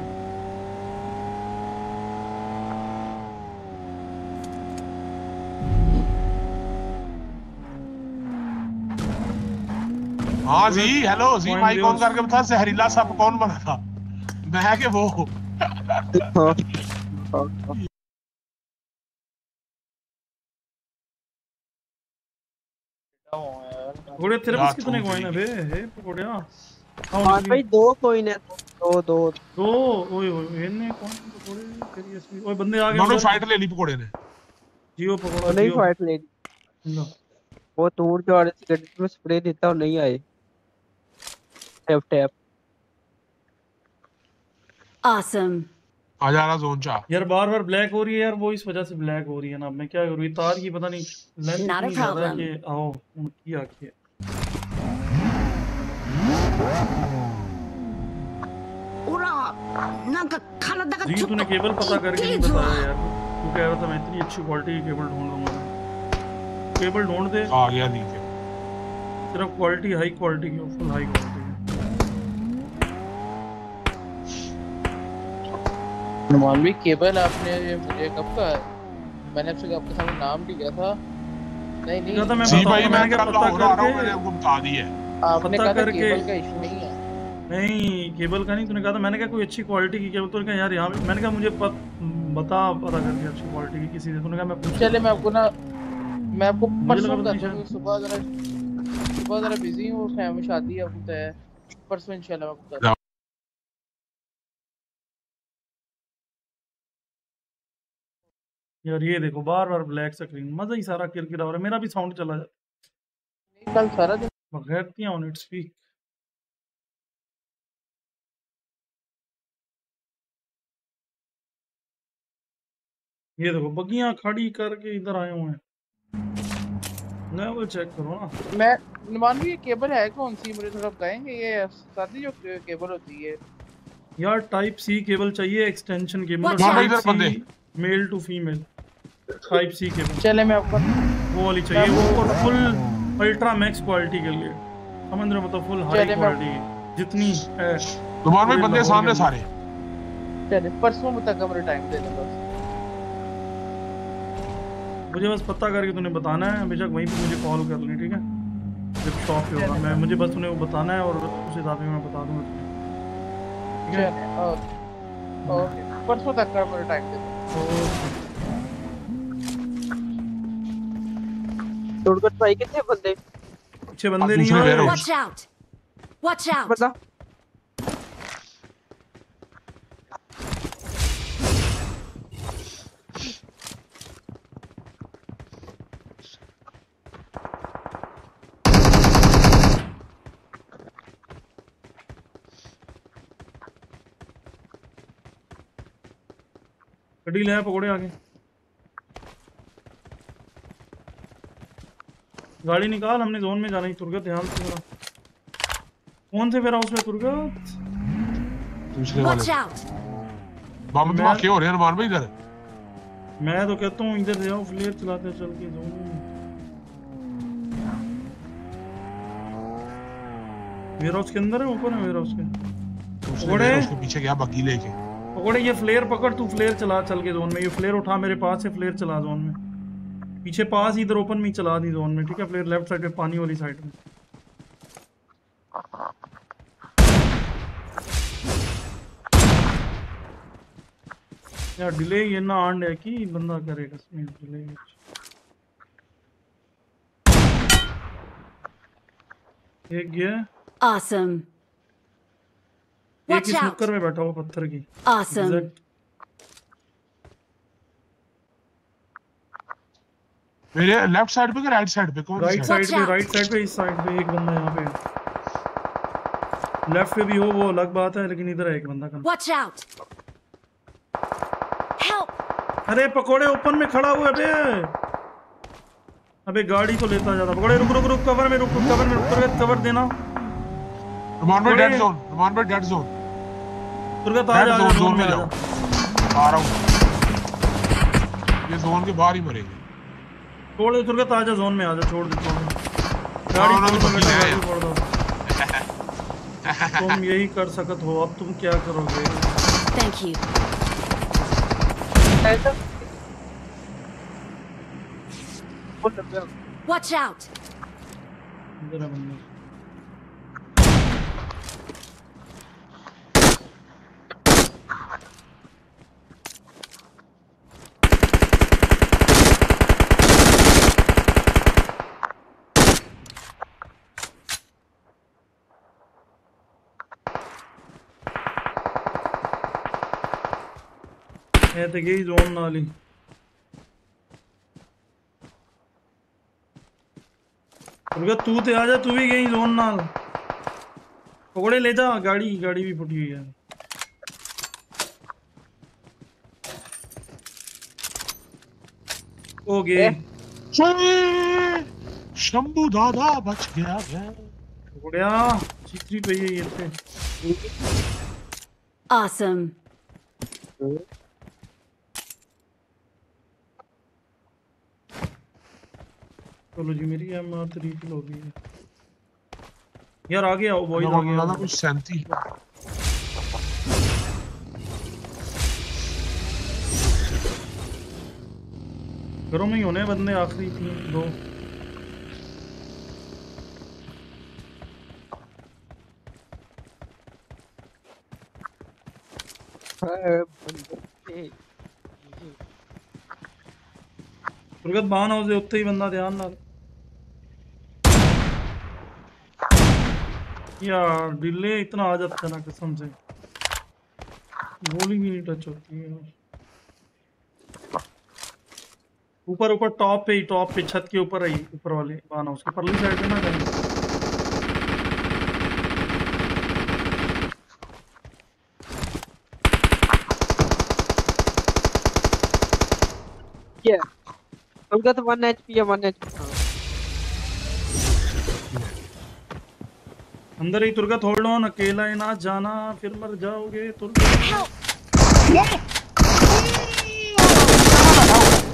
हाँ जी हेलो जी माइक ऑन करके बता जहरीला सांप कौन बना था? मैं के वो घोड़े तेरे पास कितने कॉइन है बे? हे पकोड़िया हां भाई दो कोई ना दो दो दो ओए ओए इनने कौन पकोड़े सीरियसली ओए बंदे आ गए। दोनों फाइट ले ली पकोड़े ने जियो पकोड़ा नहीं फाइट ले लो वो दूर जो आरसी गड्डी में स्प्रे देता और नहीं आए। टैप टैप ऑसम आ जा रहा जोन चा यार बार-बार ब्लैक हो रही है यार वो इस वजह से ब्लैक हो रही है ना। अब मैं क्या करूं ये तार की पता नहीं लेंथ ज्यादा के आओ उनकी आंखें उरा ना का खाना दगा जी तूने केबल पता करके नहीं बताया यार। तू कह रहा था मैं इतनी अच्छी क्वालिटी की केबल ढूंढ लूंगा। केबल ढूंढ दे आ गया नीचे सिर्फ क्वालिटी हाई क्वालिटी की फुल हाई क्वालिटी मालवी केबल आपने मुझे कब का मैंने आपसे आपके सामने नाम भी किया था नहीं नहीं तो मैं जी भाई मैंने क्या पता करके मैंने आपको बता दी है। आपने कहा था केबल का इशू नहीं है। नहीं केबल का नहीं तूने कहा था मैंने कहा कोई अच्छी क्वालिटी की केबल तूने कहा यार यहां पे मैंने कहा मुझे बता पता करके अच्छी क्वालिटी की किसी से तूने कहा मैं पूछ चले मैं आपको ना मैं आपको परसों का सुबह जरा सुबह जरा बिजी हूं फैमिली शादी अब है परसों इंशाल्लाह आपको यार ये देखो बार बार ब्लैक स्क्रीन मजा ही सारा किरकिरा हो रहा है। मेरा भी साउंड चला जाता कल सारा दिन बगैर किया ऑन इट्स स्पीक ये देखो बगियां खड़ी करके इधर आए हुए हैं। लेवल चेक करो ना मैं निमान ये केबल है कौन सी मुझे थोड़ा बताएंगे ये सादी जो केबल होती है यार टाइप सी केबल चाहिए extension cable male to female type C cable चले मैं आपको वो वाली चाहिए वो फुल अल्ट्रा मैक्स क्वालिटी के लिए समझ रहे हो मतलब फुल हाई क्वालिटी जितनी है। तुम्हारे भाई बंदे सामने सारे चले परसों तक हमारे टाइम दे दो मुझे बस पता करके तूने बताना है बेशक वहीं पे मुझे कॉल कर लेना ठीक है जब शॉप पे होगा मैं मुझे बस तूने वो बताना है और उस हिसाब से मैं बता दूंगा ठीक है। ओके ओके परसों तक का हमारे टाइम दे टोडकट भाई कितने बंदे छह बंदे नहीं है। वॉच आउट वॉच आउट बता गड्डी ले पकौड़े आगे गाड़ी निकाल हमने जोन में जाना ही तुर्गत ध्यान से मेरा कौन से फिर उसमें तुर्गत दूसरे वाले बम धमा क्यों हो रहे हैं मान भाई इधर मैं तो कहता हूं इधर जाओ फ्लेयर चलाते चल के जोन मेरा उसके अंदर है ऊपर है मेरा उसके पकौड़े उसके पीछे गया बग्गी लेके पकौड़े ये फ्लेयर पकड़ तू फ्लेयर चला चल के जोन में ये फ्लेयर उठा मेरे पास से फ्लेयर चला जोन में पीछे पास इधर ओपन में चला दी जोन में ठीक है फ्लेयर लेफ्ट साइड पे पानी वाली साइड में यार डिले ये ना आंड है कि बंदा करेगा इसमें डिले एक ये ऑसम एक स्नूकर में बैठा हुआ पत्थर की awesome. मेरे लेफ्ट साइड पे राइट साइड पे कौन राइट साइड पे राइट साइड पे इस साइड पे एक बंदा यहाँ पे लेफ्ट पे भी हो वो अलग बात है लेकिन इधर है एक बंदा कम अरे पकोड़े ओपन में खड़ा हुआ है अबे गाड़ी को लेता जाता पकोड़े रुक रुक रुक कवर में रुक रुक कवर में रुक कवर देना रुमान भाई डेड जोन रुमान भाई डेड जोन तुरंत आ जाओ जोन में जाओ आ रहा हूं ये जोन के बाहर ही मरेंगे छोड़ दे तुरंत आ जा जोन में आ जा छोड़ दे गाड़ी पकड़ ले तुम यही कर सकते हो अब तुम क्या करोगे। थैंक यू वॉच आउट इधर बंदा ਇਹ ਤੇ ਗਈ ਜ਼ੋਨ ਨਾਲ ਹੀ ਰੁਕ ਤੂੰ ਤੇ ਆ ਜਾ ਤੂੰ ਵੀ ਗਈ ਜ਼ੋਨ ਨਾਲ पकड़े ले जा गाड़ी गाड़ी भी फटी हुई है हो गए शंभू दादा बच गया घोड़िया चित्री पे ही ये थे awesome चलो जी मेरी एम आर थ्री किल हो गई है यार आ गया वो आ गया ना कुछ शांति घरों में ही होने बंदे आखिरी तीन दो दुर्गत बहान हो जाए उत्ते ही बंदा ध्यान ना यार डिले इतना आ जाता है ना कसम से गोली भी नहीं टच होती है ऊपर ऊपर टॉप पे ही टॉप पे छत के ऊपर आई ऊपर वाले बना उसके परली साइड पे ना कहीं या उनका तो वन एचपी या वन एचपी अंदर ही तुर्गत होल्ड ऑन अकेला ही ना जाना फिर मर जाओगे तुर्गत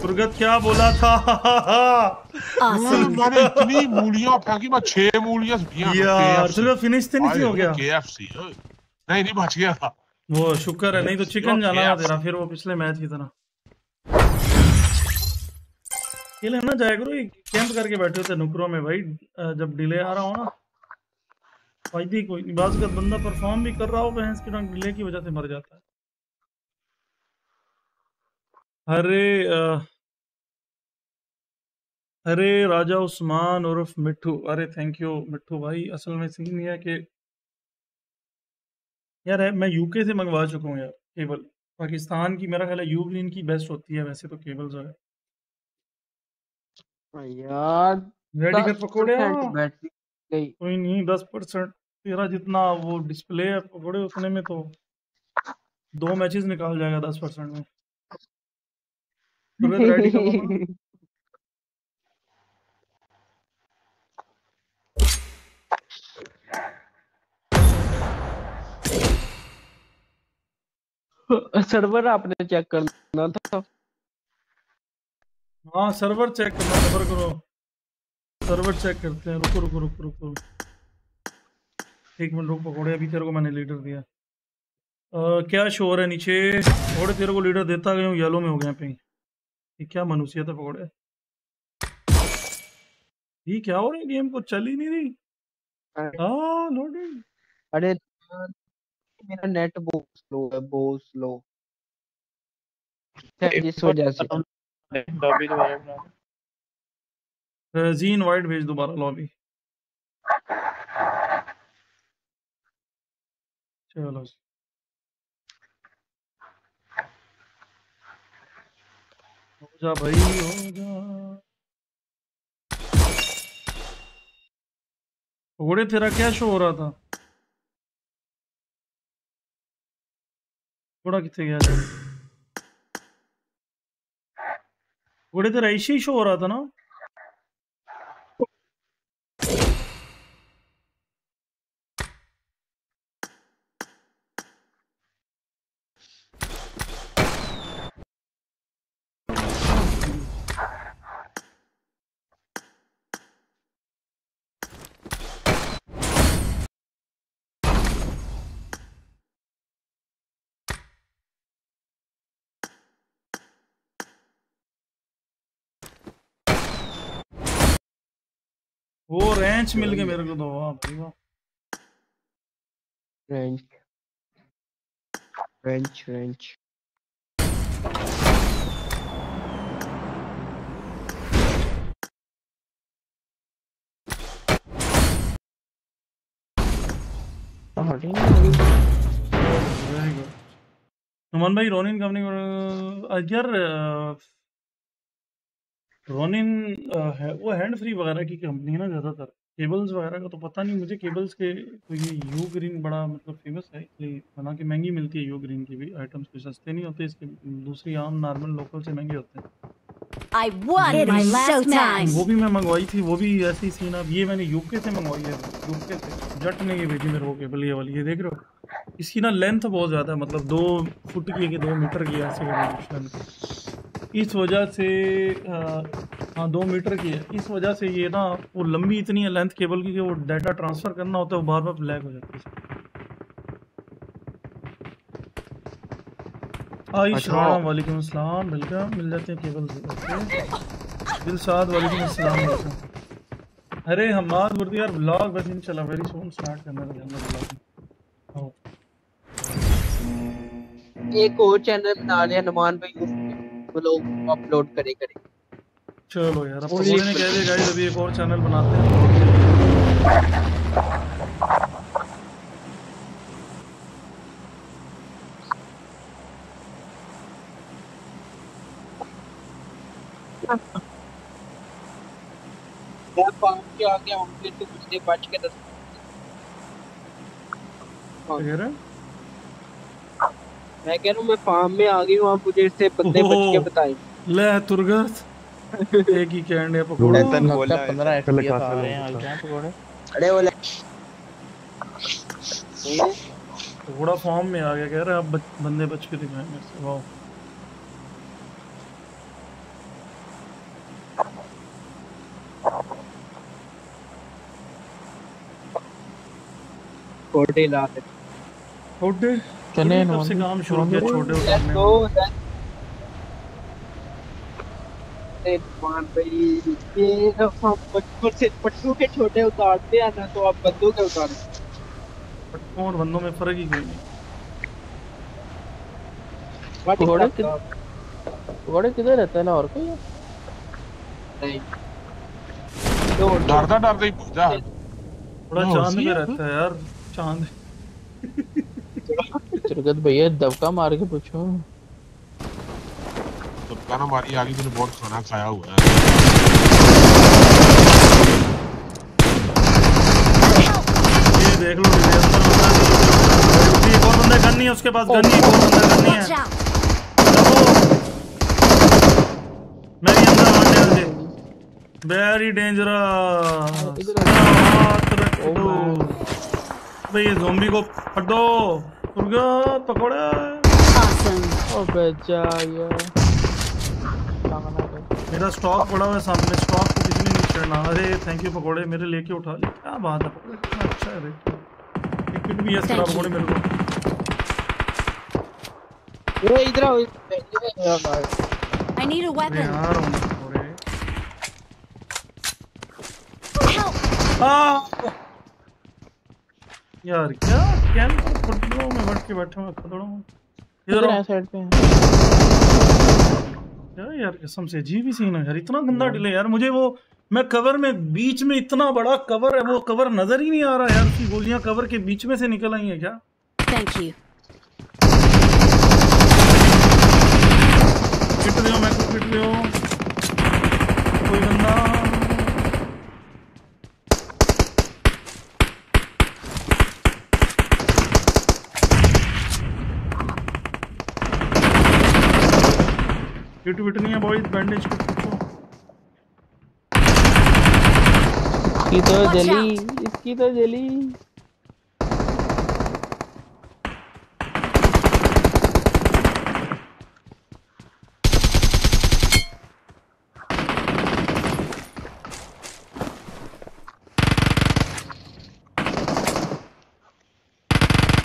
तुर्गत क्या बोला था मैंने इतनी मूलियां फेंकी मैं छह मूलियां यार चलो फिनिश तो नहीं हो गया केएफसी नहीं नहीं बच गया था वो शुक्र है नहीं तो चिकन जाना तेरा फिर वो पिछले मैच की तरह अकेले ना जाया करो कैंप करके बैठे होते नुकरों में भाई जब डिले आ रहा हो ना फायदे कोई नहीं बाज का बंदा परफॉर्म भी कर रहा हो भैंस के रंग डिले की वजह से मर जाता है अरे अरे राजा उस्मान उर्फ मिठू अरे थैंक यू मिठू भाई असल में सीन यह है कि यार मैं यूके से मंगवा चुका हूँ यार केबल पाकिस्तान की मेरा ख्याल है यूग्रीन की बेस्ट होती है वैसे तो केबल जो है यार रेडी कर पकौड़े कोई नहीं दस परसेंट तेरा जितना वो डिस्प्ले है पकड़े उसने में तो दो मैचेस निकाल जाएगा दस परसेंट में तो सर्वर आपने चेक करना था हाँ सर्वर चेक करना सर्वर करो सर्वर चेक करते हैं रुको रुको रुको रुको एक मिनट रुक पकौड़े अभी तेरे को मैंने लीडर दिया आ, क्या शोर है नीचे पकौड़े तेरे को लीडर देता गया हूँ येलो में हो गया पे ये क्या मनुष्यता पकौड़े ये क्या हो रहा है गेम को चल ही नहीं रही हाँ लोडिंग अरे मेरा नेट बहुत स्लो है बहुत स्लो इस वजह से जी इनवाइट भेज दोबारा लॉबी चलो हो जा भाई हो जा घोड़े तेरा क्या शो हो रहा था घोड़ा कितने गया घोड़े तेरा ऐसी शो हो रहा था ना वो रेंच मिल गए मेरे को तो वाह भाई वाह रेंच रेंच रेंच नमन भाई रोनिन कंपनी को- यार अ, रोनिन अ, है वो हैंड फ्री वगैरह की कंपनी है ना ज़्यादातर। केबल्स वगैरह का तो पता नहीं मुझे, केबल्स के तो ये यू ग्रीन बड़ा मतलब फेमस है इसलिए, हालांकि महंगी मिलती है यू ग्रीन की भी आइटम्स, कोई सस्ते नहीं होते इसके, दूसरी आम नॉर्मल लोकल से महंगे होते हैं। I won in my last match. वो भी मैं मंगवाई थी, वो भी ऐसी ही सीन। अब ये मैंने यूके से मंगवाई है, यूके से जट ने ये भेजी मेरे को केबल, ये वाली ये देख रहे हो। इसकी ना लेंथ बहुत ज़्यादा है, मतलब दो फुट की है कि दो मीटर की है ऐसे करके लेंथ। इस वजह से आ, हाँ दो मीटर की है, इस वजह से ये ना वो लंबी इतनी है लेंथ केबल की कि वो डाटा ट्रांसफ़र करना होता है, वो बार बार ब्लैक हो जाती है। आइश राम वालेकुम अस्सलाम, बिल्कुल मिल जाते हैं केबल से। दिलशाद वालेकुम अस्सलाम। अरे हमाद बुर्दी यार व्लॉग बस इंशाल्लाह वेरी सून स्टार्ट करना है। एक और चैनल बना लिया नमान भाई, व्लॉग अपलोड करे करे चलो यार। अब बोलने ने कह दिया गाइस अभी एक और चैनल बनाते हैं। मैं पाँच के आगे आऊँगी तो कुछ देर बच के दस मैं कह रहा हूँ मैं फार्म में आ गई हूँ, आप मुझे इससे बंदे बच के बताएं। ले तुर्गत एक ही कैंडे पकौड़े तन बोला पंद्रह एक्टिव आ रहे हैं आज क्या पकौड़े। अरे वो ले पकौड़ा फार्म में आ गया, कह रहा है आप बंदे बच के दिखाएंगे। वाह छोटे लाते छोटे चने कब से काम शुरू किया छोटे उठाने तो मान भाई ये हम बचपन से पट्टू के छोटे उतारते हैं ना, तो आप बंदों के उतारते। पट्टू और बंदों में फर्क ही कोई नहीं। घोड़े घोड़े किधर रहता है ना और कोई नहीं तो डरता डरता ही पूछा थोड़ा चांद में रहता है यार चांद। चुरगत भैया दबका मार के पूछो दबका ना मारी आगे, तूने बहुत खाना खाया हुआ है। ये देख लो एक और बंदा गन नहीं है उसके पास, गन नहीं है, बंदा गन नहीं है। मैं भी अंदर आने वाले वेरी डेंजरस। भाई ये ज़ोंबी को पकड़ो तुर्गा पकौड़ा। ओबे जा यार मेरा स्टॉक पड़ा हुआ है सामने, स्टॉक को किसी ने नहीं छेड़ना। अरे थैंक यू पकौड़े मेरे लेके उठा ले, क्या बात है पकौड़े कितना अच्छा है। एक किट भी है सारा पकौड़े मेरे को। वो इधर आओ आई नीड अ वेपन। हां यार क्या कैंप फुटबॉल में बैठ के बैठा हूं खतड़ो इधर आ साइड पे यार। यार कसम से जी भी सीन है यार, इतना गंदा डिले यार। मुझे वो मैं कवर में बीच में इतना बड़ा कवर है, वो कवर नजर ही नहीं आ रहा यार कि गोलियां कवर के बीच में से निकल आई हैं क्या। थैंक यू किट ले मैं किट ले कोई बंदा किट विट नहीं है बॉयज बैंडेज की तो जली इसकी तो जली।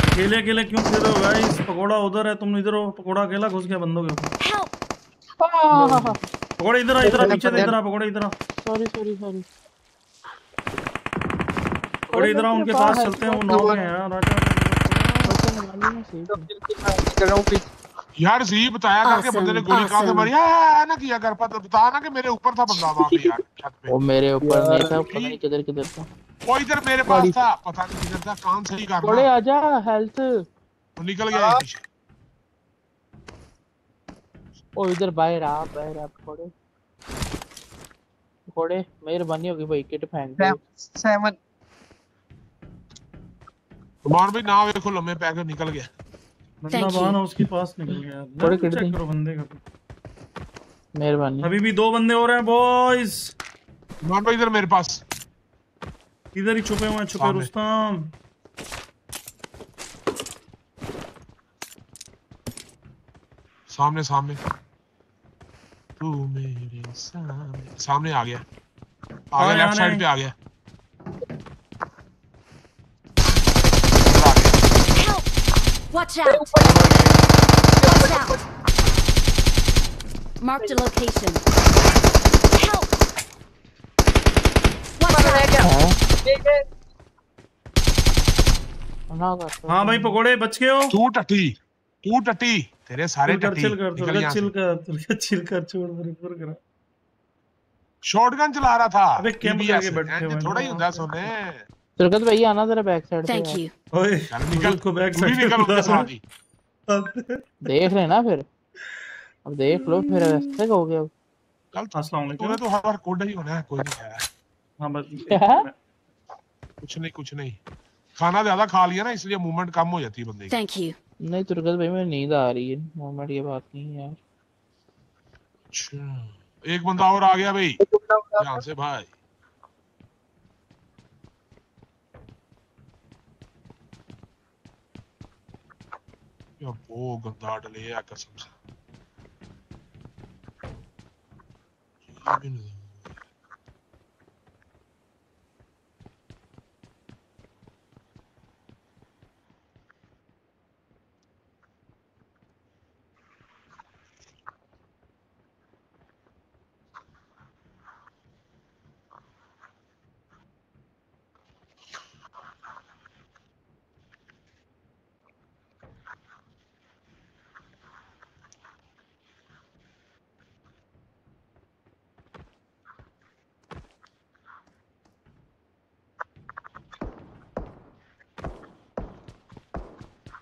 अकेले अकेले क्यों फिर रहे हो गाइस, पकौड़ा उधर है तुम इधर हो। पकौड़ा अकेला घुस गया बंदों के ऊपर। पकौड़े इधर आ इधर पीछे इधर आ पकौड़े इधर आ। सॉरी सॉरी सॉरी पकौड़े इधर आ उनके पास चलते हैं, वो नॉक है यार। यार जी बताया करके बंदे ने गोली कहां से मारी है ना किया कर पता बता ना कि मेरे ऊपर था बंदा वहां पे यार छत पे। वो मेरे ऊपर नहीं था, पता नहीं किधर किधर था, वो इधर मेरे पास था पता नहीं किधर था। काम सही कर पकौड़े आजा हेल्थ निकल गया। ओ इधर बाहर आ बाहर आ थोड़े थोड़े मेहरबानी होगी भाई किट फेंक दे सेवन बाहर भी ना देखो लम्बे पैक निकल गया बंदा बाहर हाउस के पास निकल गया थोड़े किट चेक करो बंदे का मेहरबानी अभी भी दो बंदे हो रहे हैं बॉयज नॉट भाई इधर मेरे पास इधर ही छुपे हुए हैं छुपे रुस्तम सामने सामने तू मेरे सामने सामने आ गया आ गया लेफ्ट साइड पे आ गया Watch out Watch out Mark the location Help Watch out हां भाई पकोड़े बच गए हो तू टट्टी तू टट्टी तेरे सारे टट्टी निकल गया चिल कर तुझे चिल कर छोड़ रिकवर करा शॉटगन चला रहा था अबे कैंप करके बैठे हो थोड़ा ही होता सोने तुरगत भाई आना जरा बैक साइड पे थैंक यू ओए निकल को बैक साइड भी निकल उधर साथ ही देख रहे ना फिर अब देख लो फिर ऐसे हो गया कल अस्सलाम वालेकुम तूने तो हर बार कोड ही होना है कोई नहीं है हां बस कुछ नहीं कुछ नहीं खाना ज्यादा खा लिया ना इसलिए मूवमेंट कम हो जाती है बंदे की थैंक यू नहीं तुरगत भाई मैं नींद आ रही है मोहम्मद ये बात नहीं यार अच्छा एक बंदा और आ गया भाई ध्यान से भाई ये वो गंदा डले है कसम से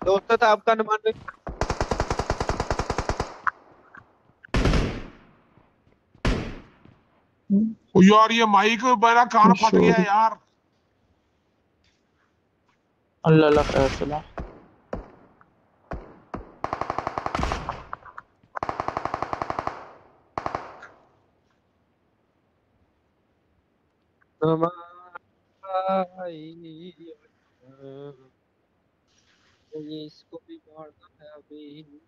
दोस्तों था आपका अनुमान में ओ यार ये माइक मेरा कान फट गया यार अल्लाह अल्लाह खैर चला तमाम ये इसको भी मारना है अभी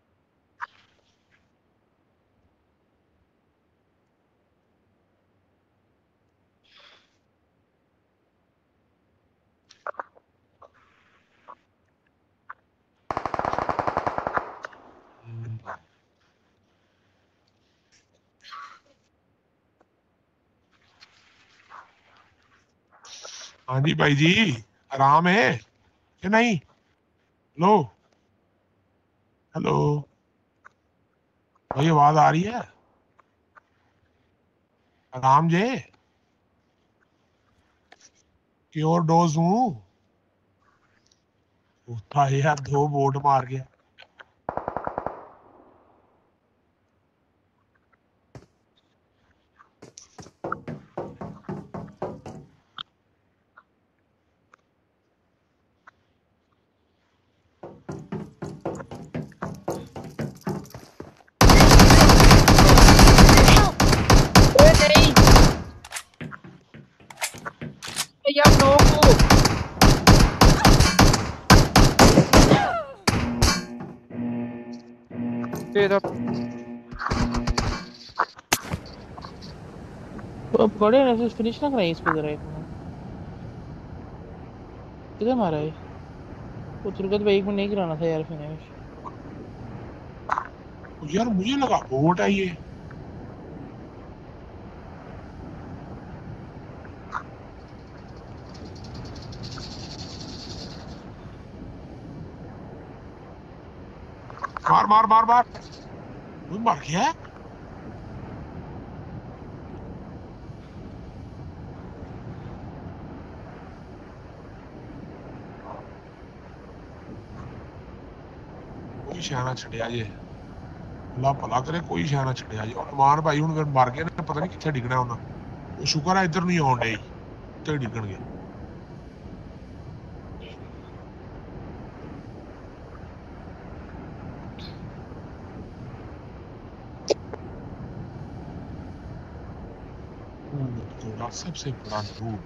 हाँ जी भाई जी आराम है कि नहीं हेलो हेलो भाई आवाज आ रही है आराम जे क्यों डोज हूँ उठा यार दो बोट मार गया बड़े ऐसे फिनिश ना कराई इसको जरा एक मिनट किधर मारा है वो तुरगत भाई एक मिनट नहीं कराना था यार फिनिश यार मुझे लगा बोट है ये मार मार मार मार वो मार गया शाना छड़िया ये अल्लाह पता करे कोई शह ना छड़े जी। अरमान भाई हूँ मर गए ना, पता नहीं कितने डिगना उन्हें। शुक्र है इधर नहीं आने जी, इतने डिगन गए। सबसे बड़ा दूर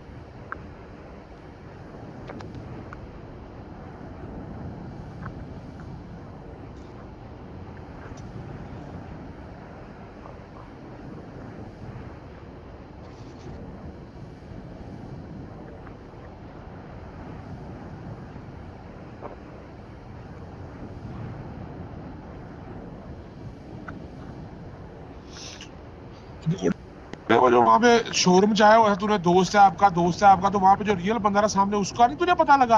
जो वहाँ पे शोरूम जाए हुआ है, तूने दोस्त है आपका दोस्त है आपका, तो वहाँ पे जो रियल बंदा था सामने उसका नहीं तुझे पता लगा?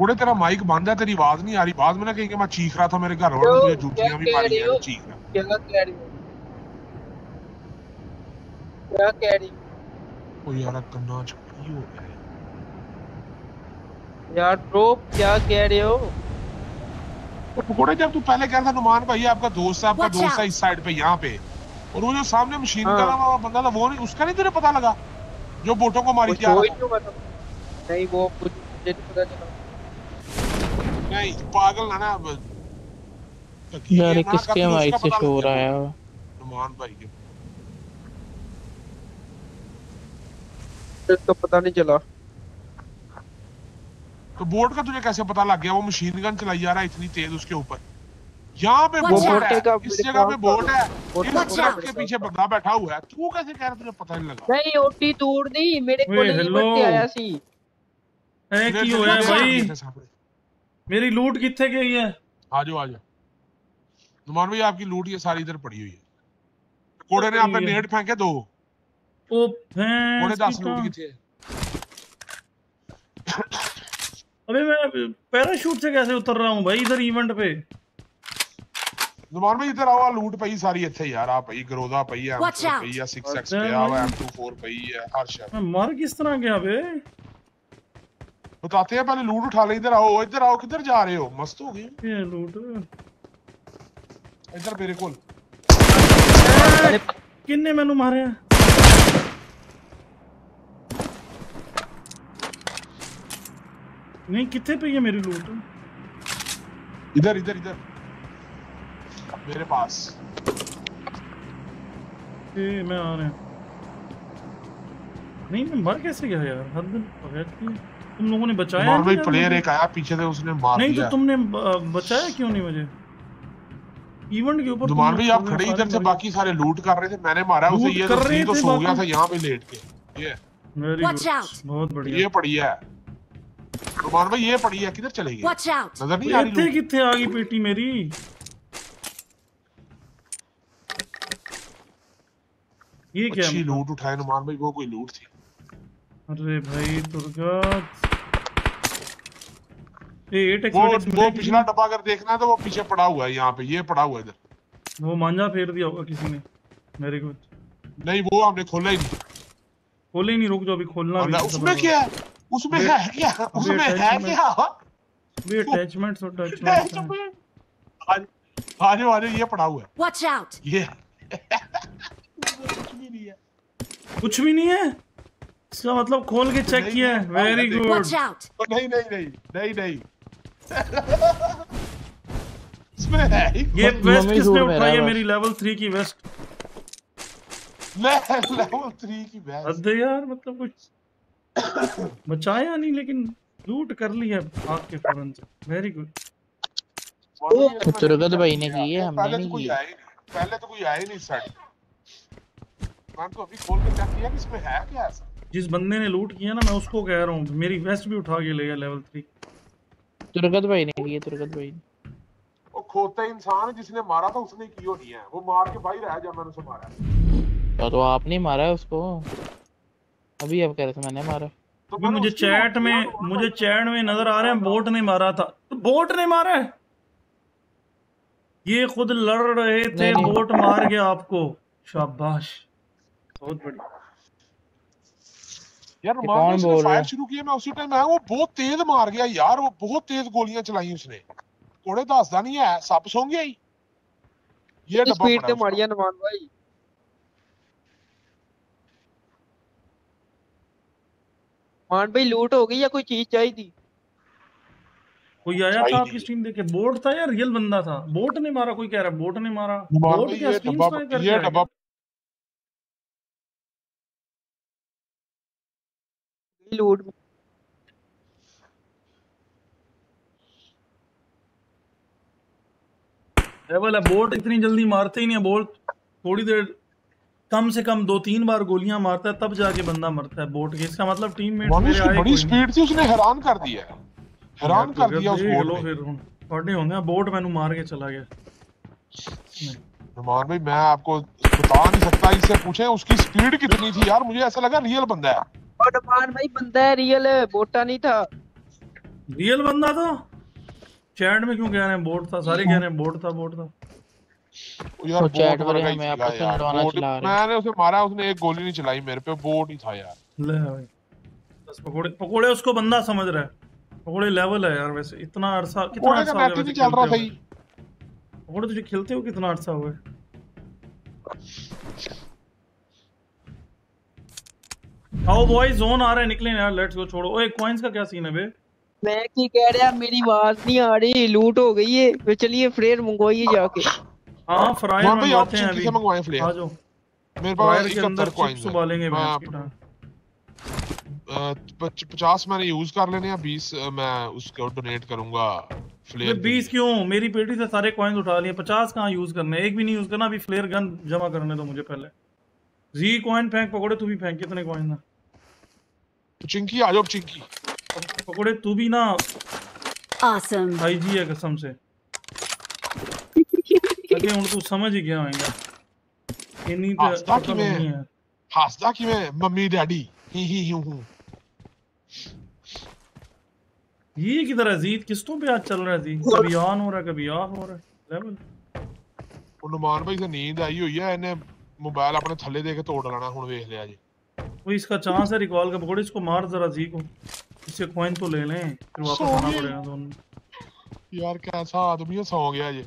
कुड़े तेरा माइक बंद है, तेरी आवाज नहीं आ रही। बाद में ना कहीं कि मैं चीख रहा था, मेरे घर वालों ने जूतियां भी मारी हैं। चीख रहा क्या कह रही हो क्या कह रही हो यार? कन्ना छपी हो गया यार प्रो, क्या कह रहे हो? तो पकोड़े जब तू पहले कह रहा था नुमान भाई आपका दोस्त है आपका दोस्त है इस साइड पे यहाँ पे, और वो जो सामने मशीन हाँ। का वाला बंदा था वो नहीं, उसका नहीं तुझे पता लगा जो बोटों को मारी? क्या नहीं वो कुछ मुझे नहीं पता चला। नहीं पागल है ना यार, किसके माइक से शोर आया? नुमान भाई के तो पता नहीं चला। तो बोर्ड का तुझे कैसे पता लग गया? वो मशीन गन चलाई जा रहा है इतनी तेज उसके ऊपर। यहाँ पे बोर्ड है, इस जगह पे बोर्ड है, इस ट्रक के पीछे बंदा बैठा हुआ है। तू कैसे कह रहा तुझे पता नहीं लगा? नहीं ओटी दूर नहीं, मेरे को लिमिट से आया सी। ए की होया भाई, मेरी लूट किथे गई है? आ जाओ आ जाओ नुमान भाई, आपकी लूट ये सारी इधर पड़ी हुई है। कोड़े ने आपने नेट फेंके दो ओ फेंक, कोड़े दस लूट किथे है? अरे मैं पैराशूट से कैसे उतर रहा हूँ भाई इधर इवेंट पे? नुमान भाई इधर आओ, लूट पई सारी इथे यार। आ पई गरोदा पई है, एम टू पई है, सिक्स एक्स पे आवा, एम टू फोर पई है, हर शय। मैं मर किस तरह गया बे? बताते हैं पहले लूट उठा ले। इधर आओ इधर आओ, किधर जा रहे हो? मस्त हो गए ये लूट। इधर मेरे को किन्ने मेनू मारे हैं? नहीं कितने पे है मेरी लूट? इधर इधर इधर मेरे पास। ए मैं आ रहा हूं। नहीं मैं मर कैसे गया यार? हर दिन पकड़ के तुम लोगों ने बचाया नहीं। भाई प्लेयर एक आया पीछे से, उसने मार नहीं दिया। नहीं तो तुमने बचाया क्यों नहीं मुझे? इवेंट के ऊपर तुम्हारे भाई आप खड़े इधर से बाकी सारे लूट कर रहे थे, मैंने मारा उसे। ये तो सो गया था यहां पे लेट के। ये वेरी गुड, बहुत बढ़िया। ये पड़ी है नुमान भाई, ये पड़ी है। किधर चले गए? नजर नहीं आ रही। कितने कितने आ गई पेटी मेरी? ये क्या अच्छी लूट उठाए नुमान भाई, वो कोई लूट थी? अरे भाई दुर्गा ये टेक्स्ट वो, वो पिछला डब्बा अगर देखना है तो वो पीछे पड़ा हुआ है यहाँ पे। ये पड़ा हुआ है इधर। वो मांझा फेर दिया होगा किसी ने मेरे को। नहीं वो हमने खोला ही नहीं, खोला ही नहीं। रुक जाओ अभी खोलना। उसमें क्या है? उसमें है क्या? उसमें है क्या? ये अटैचमेंट सो अटैचमेंट आज आज वाले ये पड़ा हुआ है। Watch out. ये कुछ भी नहीं है, कुछ भी नहीं है। इसका मतलब खोल के चेक किया है। Very good. Watch out. नहीं नहीं नहीं नहीं नहीं इसमें है ये वेस्ट। किसने उठाई है मेरी लेवल थ्री की वेस्ट? लेवल थ्री की वेस्ट हद है यार। मतलब कुछ बचाया नहीं लेकिन लूट कर ली है आपके फौरन से। Very good. तुरगत भाई ने की है, हमने नहीं की। पहले तो कोई आया नहीं साइड। मान तो अभी खोल के चेक किया कि इसमें है क्या ऐसा? जिस बंदे ने लूट किया ना, मैं उसको कह रहा हूं मेरी वेस्ट भी उठा के ले गया लेवल थ्री। तुरगत भाई ने की है, तुरगत भाई ने। वो खोता इंसान जिसने मारा था उसने की होनी है। वो मार के भाई रहा जब मैंने उसे मारा। तो आपने मारा है उसको? अभी आप कह रहे थे मैंने मारा। तो मुझे, मुझे चैट में मुझे चैट में नजर आ रहा है बोट ने मारा था। तो बोट ने मारा है? ये खुद लड़ रहे थे, बोट मार गया आपको। शाबाश, बहुत बढ़िया। यार कौन बोल रहा है? शुरू किया मैं उसी टाइम, मैं वो बहुत तेज मार गया यार, वो बहुत तेज गोलियां चलाई उसने, कोड़े दसदा नहीं है सब सो गया ही। ये डब्बा स्पीड पे मारिया नवान भाई, मान भाई लूट हो गई या कोई चीज चाहिए थी? कोई आया था आपकी स्ट्रीम देख के? बोट था या रियल बंदा था? बोट ने मारा, कोई कह रहा बोट ने मारा। बोट क्या स्ट्रीम से कर रहा है? लूट लेवल है, बोट इतनी जल्दी मारते ही नहीं है। बोट थोड़ी देर, कम से कम दो तीन बार गोलियां मारता है तब जाके बंदा मरता है बोट के। इसका मतलब टीममेट मेरे आए, बड़ी स्पीड थी, उसने हैरान कर दिया, हैरान कर दिया उस बोट ने। फिर पड़ने होंगे बोट मैनू मार के चला गया। रमान भाई मैं आपको बता नहीं सकता, इससे पूछें उसकी स्पीड कितनी थी यार, मुझे ऐसा लगा रियल बंदा है। और रमान भाई बंदा है रियल, बोटा नहीं था। रियल बंदा था, चैट में क्यों कह रहे हैं बोट था? सारे कह रहे हैं बोट था बोट था। यार चैट वाले मैं आपको चढ़वाना चला रहा, मैंने उसे मारा, उसने एक गोली नहीं चलाई मेरे पे, बोट ही था यार। ले भाई बस पकोड़े पकोड़े उसको बंदा समझ रहा है। पकोड़े लेवल है यार, वैसे इतना अरसा कितना अरसा हो गया चल रहा भाई? पकोड़े तुझे खेलते हो कितना अरसा हो गया? आओ बॉय जोन आ रहा है, निकले यार, लेट्स गो। छोड़ो ओए कॉइंस का क्या सीन है बे? मैं की कह रहा, मेरी आवाज नहीं आ रही, लूट हो गई है। तो चलिए फ्लेयर मंगवाइए जाके। हां फ्रायर मंगवाते हैं, अभी मंगवाएं फ्लेयर। आ जाओ मेरे पास इकहत्तर कॉइंस उबालेंगे मैच। पचास मैंने यूज कर लेने हैं, बीस मैं उसको डोनेट करूंगा फ्लेयर। बीस क्यों? मेरी पेटी से सारे कॉइंस उठा लिए, पचास कहां यूज करने, एक भी नहीं यूज करना। अभी फ्लेयर गन जमा करने दो मुझे पहले। जी कॉइन फेंक पकोड़े, तू भी फेंक। कितने कॉइन ना चिंकी? आ जाओ चिंकी। पकोड़े तू भी ना awesome. भाई जी है कसम से अरे उन तू समझ ही गया होएगा। इन्हीं पे हंसता कि मैं हंसता कि मैं मम्मी डैडी ही ही हूं हूं। ये किधर अजीत किस्तों पे आज चल रहा है? जी कभी ऑन हो रहा, कभी ऑफ हो रहा है लेवल। उन्मान भाई से नींद आई हुई है, इन्हें मोबाइल अपने थल्ले दे के तोड़ लाना। हुन देख लिया जी, वो इसका चांस है रिकॉल का। पकोड़े इसको मार जरा, जी को इससे कॉइन तो ले लें, फिर वापस आना पड़ेगा दोनों। यार कैसा आदमी है, सो गया ये।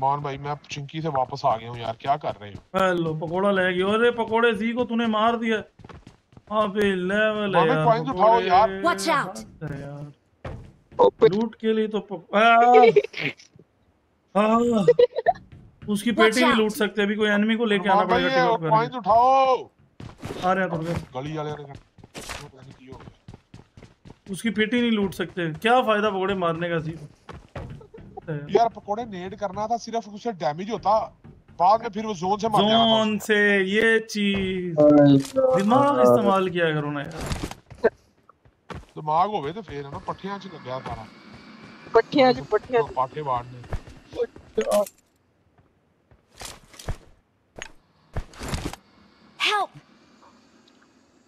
मान भाई मैं चिंकी से वापस आ गया हूं यार, क्या कर रहे हो? हेलो पकोड़ा ले गया। अरे पकोड़े जी को तूने मार दिया। अबे लेवल है यार, कॉइन उठाओ यार। वॉच आउट लूट के लिए तो आ, आ, उसकी पेटी नहीं लूट सकते। अभी कोई एनिमी को लेके आना पड़ेगा। पॉइंट उठाओ, आ रहे हैं तुम गली वाले। उसकी पेटी नहीं लूट सकते, क्या फायदा पकोड़े मारने का? जी यार पकोड़े नेड करना था, सिर्फ उससे डैमेज होता बाद में, फिर वो जोन से मार जाता। जोन से ये चीज दिमाग इस्तेमाल किया करो ना यार, दिमाग होवे तो फिर है ना। पट्ठियां च लग गया सारा, पट्ठियां च पट्ठियां पाठे वाड़ने। हेल्प!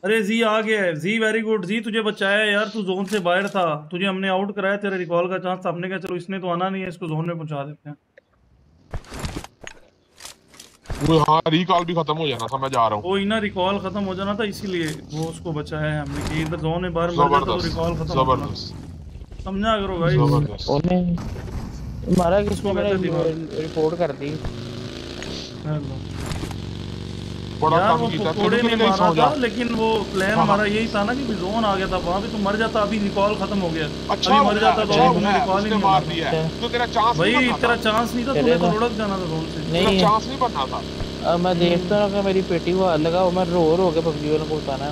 अरे जी आ गया है जी, वेरी गुड जी, तुझे बचाया यार, तू जोन से बाहर था, तुझे हमने आउट कराया, तेरे रिकॉल का चांस था। हमने कहा चलो इसने तो आना नहीं है, इसको जोन में पहुंचा देते हैं। वो हां रिकॉल भी खत्म हो जाना था, मैं जा रहा हूं। वो इना रिकॉल खत्म हो जाना था, इसीलिए वो उसको बचाया है हमने कि इधर जोन में बाहर मर जाता तो रिकॉल खत्म हो जाना। समझा करो गाइस, जबरदस्त मारा किसको? मैंने रिपोर्ट कर दी। बड़ा काम किया थोड़े ने मारा था, लेकिन वो प्लान हमारा यही था ना कि जोन आ गया था, वहां पे तो मर जाता। अभी रिकॉल खत्म हो गया, अभी मर जाता तो रिकॉल ही मार दिया। तो तेरा चांस नहीं था, भाई तेरा चांस नहीं था, तूने तो लुढ़क जाना था जोन से, तेरा चांस नहीं बनना था। अब मैं देखता हूं कि मेरी पेटी को लगा, मैं रो रो हो गया। पबजी वालों को बताना है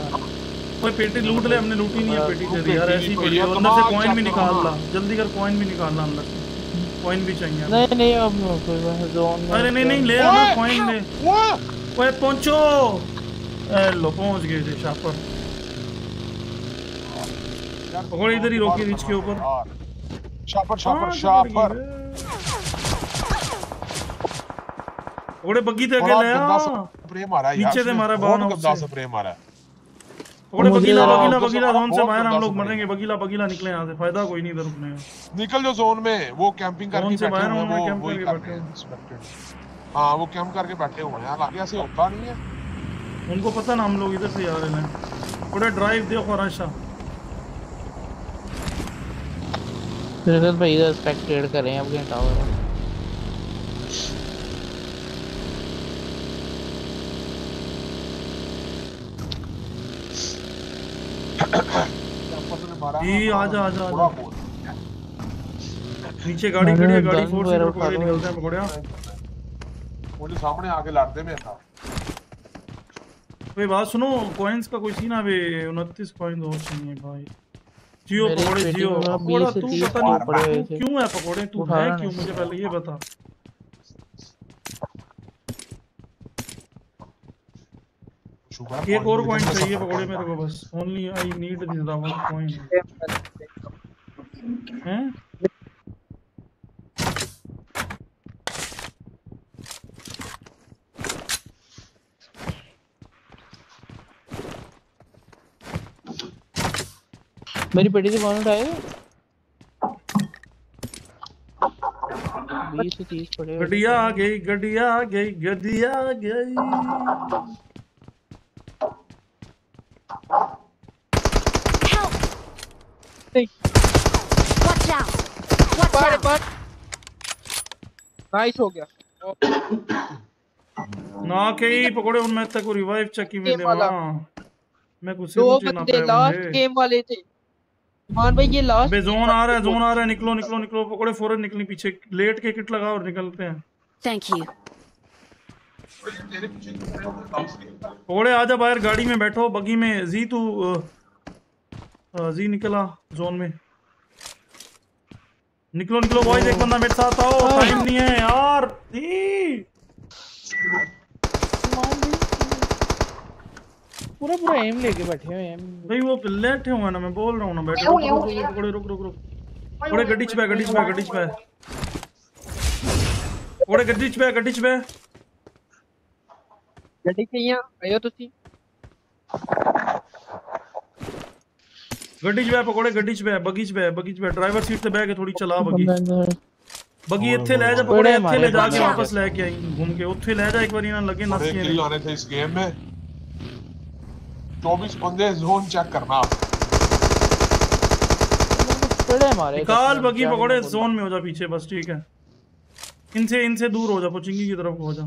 कोई पेटी लूट ले, हमने लूटी नहीं है पेटी तेरी यार। ऐसी पेटी अंदर से कॉइन भी निकाल ला, जल्दी कर कॉइन भी निकाल ला अंदर से, कॉइन भी चाहिए। नहीं नहीं अब कोई जोन में, अरे नहीं नहीं ले आना कॉइन ले। ओए पहुंचो, हेलो पहुंच गए जी शापर। पकड़ इधर ही रोकी रिच के ऊपर, शापर शापर शापर। पकोड़े बग्गी तक ले आ, स्प्रे मारा यार पीछे से, मारा बावन का स्प्रे मारा। पकोड़े बगीला बगीला बगीला जोन से बाहर हम लोग मरेंगे, बगीला बगीला निकले यहां से, फायदा कोई नहीं इधर रुकने का। निकल जो जोन में, वो कैंपिंग करके बैठे हैं, वो वो ही करते हैं। हाँ वो कैम करके बैठे हुए हैं यार, ऐसे होता नहीं है। उनको पता ना हम लोग इधर से जा रहे हैं। थोड़ा ड्राइव देखो राशा रिजल्ट भाई, इधर स्पेक्टेट कर रहे हैं अपने टावर। ये आजा आजा आजा नीचे गाड़ी खड़ी है, गाड़ी फोर से पकड़े निकलते हैं पकड़िया। पुलिस सामने आके लड़ते में था। भाई बात सुनो, कॉइंस का कोई सीन है बे, उनतीस कॉइन और चाहिए भाई। जियो पकौड़े जियो पकौड़ा, तू पता नहीं क्यों है पकौड़े, तू है क्यों मुझे पहले ये बता। एक और पॉइंट चाहिए पकौड़े मेरे को बस, only I need this one point. हैं मेरी पेटी से कौन उठाएगा? बीस तीस पड़े। गड्डिया आ गई, गड्डिया आ गई, गड्डिया आ गई। Watch out! Watch out! But nice हो गया। ना कहीं पकड़े उनमें तक वो revive चकी मिले वहाँ। मैं कुछ नहीं जानता हूँ। दो लास्ट गेम वाले थे। मान भाई ये लास्ट। बे जोन आ रहा है, जोन आ रहा है, निकलो निकलो निकलो पकड़े फौरन निकलने पीछे। लेट के किट लगाओ और निकलते हैं। Thank you. पकड़े आजा बाहर, गाड़ी में बैठो, बगी में। जी तू जी निकला जोन में, निकलो निकलो बॉयज, एक बंदा मेरे साथ आओ, टाइम नहीं है यार। पूरा पूरा एम लेके बैठे हुए हैं भाई, वो लेटे हुए हैं ना, मैं बोल रहा हूँ ना बैठे। रुक रुक रुक रुक, थोड़े गड्डी पे गड्डी पे गड्डी पे थोड़े गड्डी पे गड्डी पे गड्डी चाहिए आयो तो सी गड्डी पे पकौड़े, गड्डी पे बगीच पे बगीच पे ड्राइवर सीट से बैठ के थोड़ी चला बगी बगी इथे ले जा पकौड़े, इथे ले जाके वापस लेके आई घूम के उथे ले जा, एक बार ना लगे ना सीने आ रहे थे इस गेम में। चौबीस बंदे जोन चेक करना पड़े हमारे, निकाल बगी पकौड़े जोन में हो जा पीछे बस, ठीक है इनसे इनसे दूर हो जा, पोचिंगी की तरफ हो जा।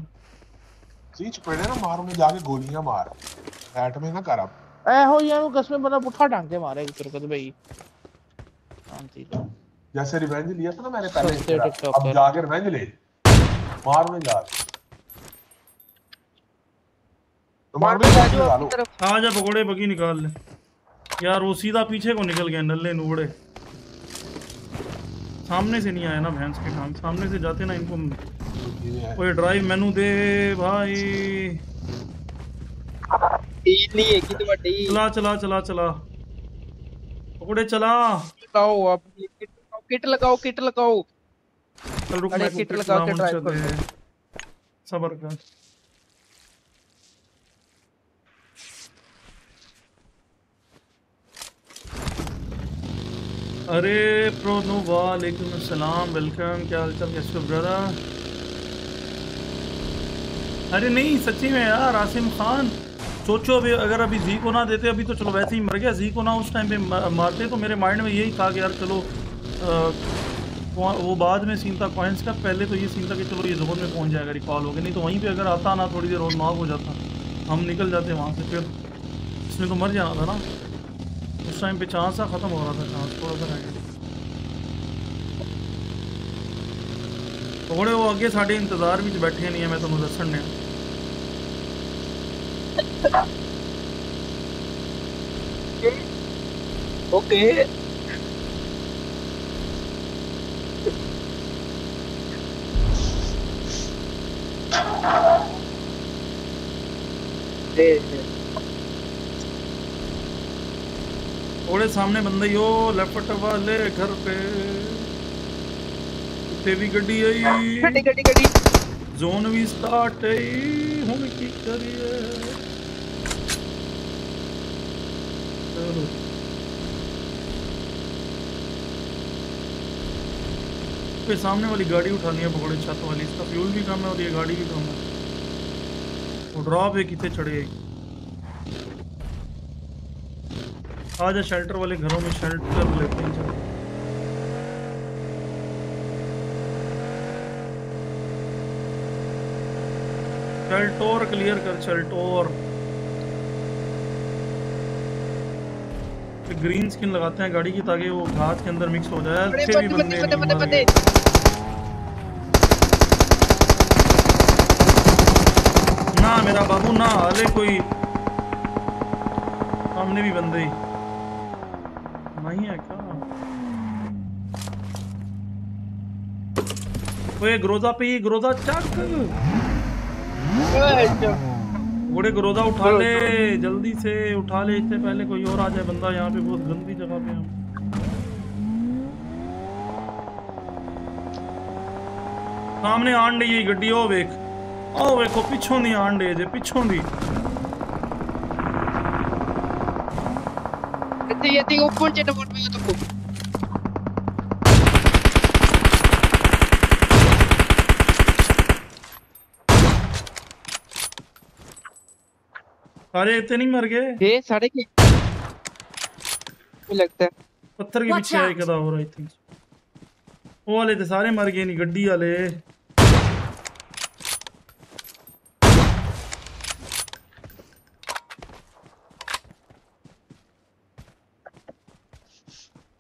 सीच पड़े ना मार में जाके गोलियां मार, बैठ में ना कर। अब ऐ हो यार वो कसमें बड़ा पुठा टांग के मारा एक तरफ भाई, शांति से जैसे रिवेंज लिया था ना मैंने पहले, अब जाकर रिवेंज ले मार में जा मार में जा की तरफ आ जा पकोड़े, बगी निकाल ले यार। वो सीधा पीछे को निकल गए नल्ले नूबड़े, सामने से नहीं आया ना भैंस के टांग, सामने से जाते ना इनको। ओए ड्राइव मेनू दे भाई, है कि चला चला चला चला पकड़े चला लगाओ, आप किट किट लगाओ किट लगाओ। चल रुक मैं किट लगा के ड्राइव कर, सब्र कर। अरे प्रोनो वालेकुम अस्सलाम, वेलकम, क्या हाल चाल, कैसे हो ब्रदर? अरे नहीं सच्ची में यार आसिम खान, सोचो अभी अगर अभी जी को ना देते, अभी तो चलो वैसे ही मर गया, जी को ना उस टाइम पे मारते तो मेरे माइंड में यही था कि यार चलो आ, वो बाद में सीन था कॉइंस का, पहले तो ये सीन था कि चलो ये जोन में पहुंच जाएगा रिकॉल हो गया, नहीं तो वहीं पे अगर आता ना थोड़ी देर और नॉक हो जाता, हम निकल जाते वहाँ से, फिर इसने तो मर जाना था ना उस टाइम पर, चांस ख़त्म हो रहा था चांस थोड़ा सा रह गया। थोड़े वो अगे साढ़े इंतजार भी बैठे नहीं है, मैं तो दसन ने ओके थोड़े सामने बंदे यो लेफ्ट वाले घर पे तेरी गड्डी आई, गड्डी गड्डी गड्डी जोन भी स्टार्ट हम की करिए। पे सामने वाली गाड़ी उठा लिया पकौड़े छत वाली, इसका फ्यूल भी कम है और ये गाड़ी भी कम है। वो ड्रॉप है कितने चढ़े। आ जा शेल्टर वाले घरों में शेल्टर लेते हैं। शेल्टोर क्लियर कर, शेल्टोर ग्रीन स्किन लगाते हैं गाड़ी की ताकि वो घास के अंदर मिक्स हो जाए। अच्छे भी बंदे बंदे बंदे बंदे ना मेरा बाबू ना, अरे कोई सामने भी बंदे नहीं है क्या? ओए ग्रोजा पे ये ग्रोजा चक घोड़े ग्रोजा उठा ले जल्दी से, उठा ले इससे पहले कोई और आ जाए बंदा। यहाँ पे बहुत गंदी जगह पे हम सामने आंडे ये गड्डी ओ वेख ओ वेखो पिछों दी आंडे जे पिछों दी इतनी ये थी ऊपर चेट बोट में तो खूब सारे इतने नहीं मर गए ये सारे के लगता है पत्थर के पीछे एक अदा हो रहा है। आई थिंक वो वाले तो सारे मर गए नहीं गड्डी वाले।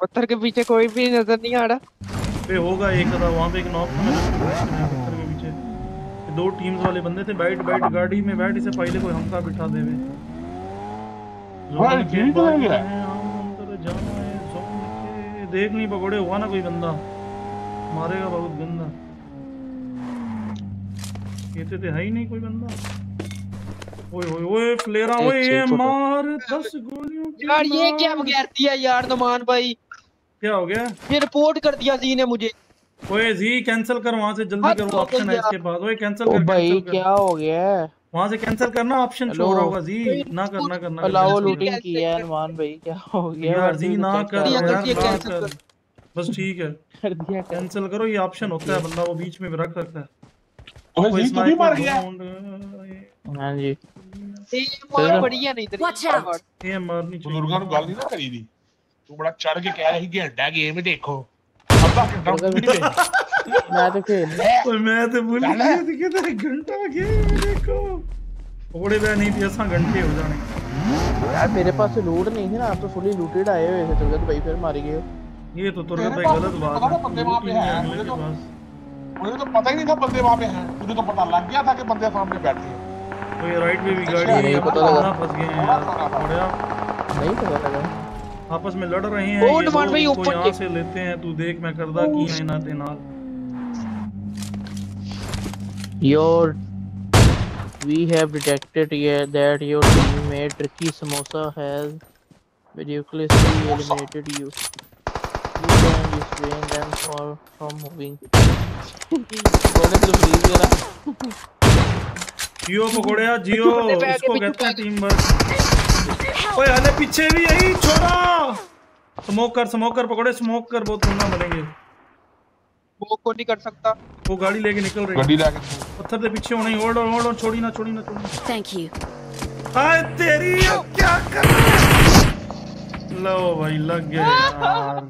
पत्थर के पीछे कोई भी नजर नहीं आ रहा। पे होगा एक अदा वहां पे एक नॉक था दो टीम्स वाले बंदे थे। बैठ बैठ गाड़ी में बैठ, इसे पहले कोई हमका बिठा देवे। देख नहीं पकौड़े हुआ ना कोई बंदा मारेगा बहुत गंदा। कहते थे है ही नहीं कोई बंदा। ओए ओए ओए फ्लेरा ओए ये मार दस गोलियों यार। ये क्या बगैरती है यार नमान भाई, क्या हो गया? ये रिपोर्ट कर दिया जी ने मुझे। ओए जी कैंसिल कर वहां से जल्दी करो, ऑप्शन है इसके पास। ओए कैंसिल कर भाई, क्या हो गया? वहां से कैंसिल करना ऑप्शन शो हो रहा होगा जी। ना करना करना अलाउ लूटिंग की है अरमान भाई, क्या हो गया यार? जी ना कर यार, कैंसिल कर बस। ठीक है कर दिया, कैंसिल करो। ये ऑप्शन होता है बंदा वो बीच में रख सकता है। ओए जी तू भी मर गया। हां जी ये मार बढ़िया नहीं इधर। ये मारनी चाहिए बुजुर्गों ने गाली ना करी थी। तू बड़ा चढ़ के कह रही कि घंटा गेम देखो। मैं तो खेल मैं तो भूल गया कि कितने घंटा गेम देखो। थोड़े बे नहीं पियासा घंटे हो जाने यार। मेरे पास तो लूट नहीं है ना, आप तो फुली लूटेड आए हुए थे। तुरगत भाई फिर मारे गए। ये तो तुरगत भाई गलत बात है। बंदे वहां पे हैं, मुझे तो मुझे तो पता ही नहीं था बंदे वहां पे हैं। मुझे तो पता लग गया था कि बंदे सामने बैठे हैं। तो ये राइट में भी गाड़ी है, पता लगा फंस गए हैं यार। बढ़िया नहीं पता लगा आपस में लड़ रहे हैं। ये भाई ऊपर यहाँ से लेते हैं। तू देख मैं करदा की है ना ते नाल your we have detected here that your teammate tricky samosa has meticulously eliminated you you can restrain them for from moving. बोले तो प्लीज मेरा जियो पकौड़िया जियो इसको कहते हैं टीम वर्क। ओए आने पीछे भी यही छोड़ा। स्मोक कर स्मोक कर पकौड़े स्मोक कर, बहुत धुआं बनेंगे। वो को नहीं कर सकता, वो गाड़ी लेके निकल रही है। गाड़ी लाके पत्थर से पीछे होना ही। होल्ड होल्ड छोड़ी ना छोड़ी ना छोड़ी। थैंक यू हाय तेरी क्या कर लो भाई लग गए यार।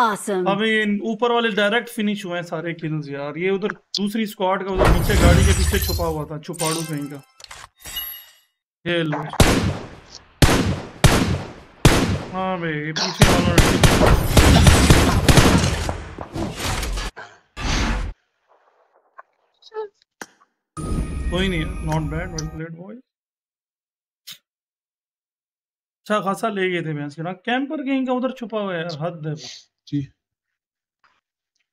Awesome awesome. अबे ऊपर वाले डायरेक्ट फिनिश हुए हैं सारे किल्स यार। ये उधर दूसरी स्क्वाड का उधर नीचे गाड़ी के पीछे छुपा हुआ था छुपाड़ू कहीं का। हेलो हाँ भाई पीछे वालों ने कोई नहीं। Not bad well played boy. अच्छा खासा ले गए थे भैंस के ना। कैंपर कहीं का उधर छुपा हुआ है यार, हद है जी।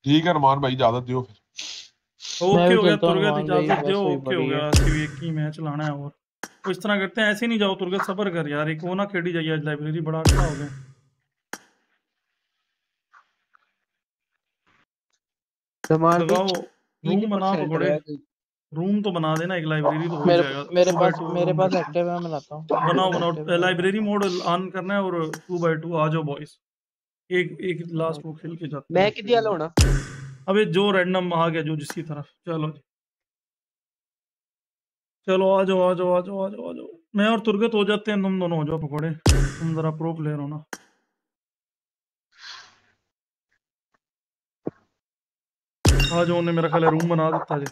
ठीक है अरमान भाई इजाजत दियो फिर। ओके हो गया तुरगत इजाजत दियो। ओके हो गया सिर्फ एक ही मैच लाना है और इस तरह करते हैं। ऐसे नहीं जाओ तुर्गत सबर कर यार। एक वो ना खेड़ी जाइए आज लाइब्रेरी बड़ा अच्छा हो गया। रूम बना पकौड़े, रूम तो बना देना एक लाइब्रेरी तो हो जाएगा। मेरे पास मेरे पास एक्टिव है, मैं लाता हूं। बनाओ बनाओ लाइब्रेरी मोड ऑन करना है और टू बाई टू आ जाओ बॉयज। एक एक लास्ट वो खेल के जाते हैं। मैं किधर आला होना? अबे जो रैंडम आ गया जो जिसकी तरफ। चलो चलो आ जाओ आ जाओ आ जाओ आ जाओ आ जाओ। मैं और तुर्गत हो जाते हैं, तुम दोनों हो जाओ पकौड़े। तुम जरा प्रो प्लेयर हो ना। आ जाओ, उन्हें मेरा ख्याल है रूम बना देता है।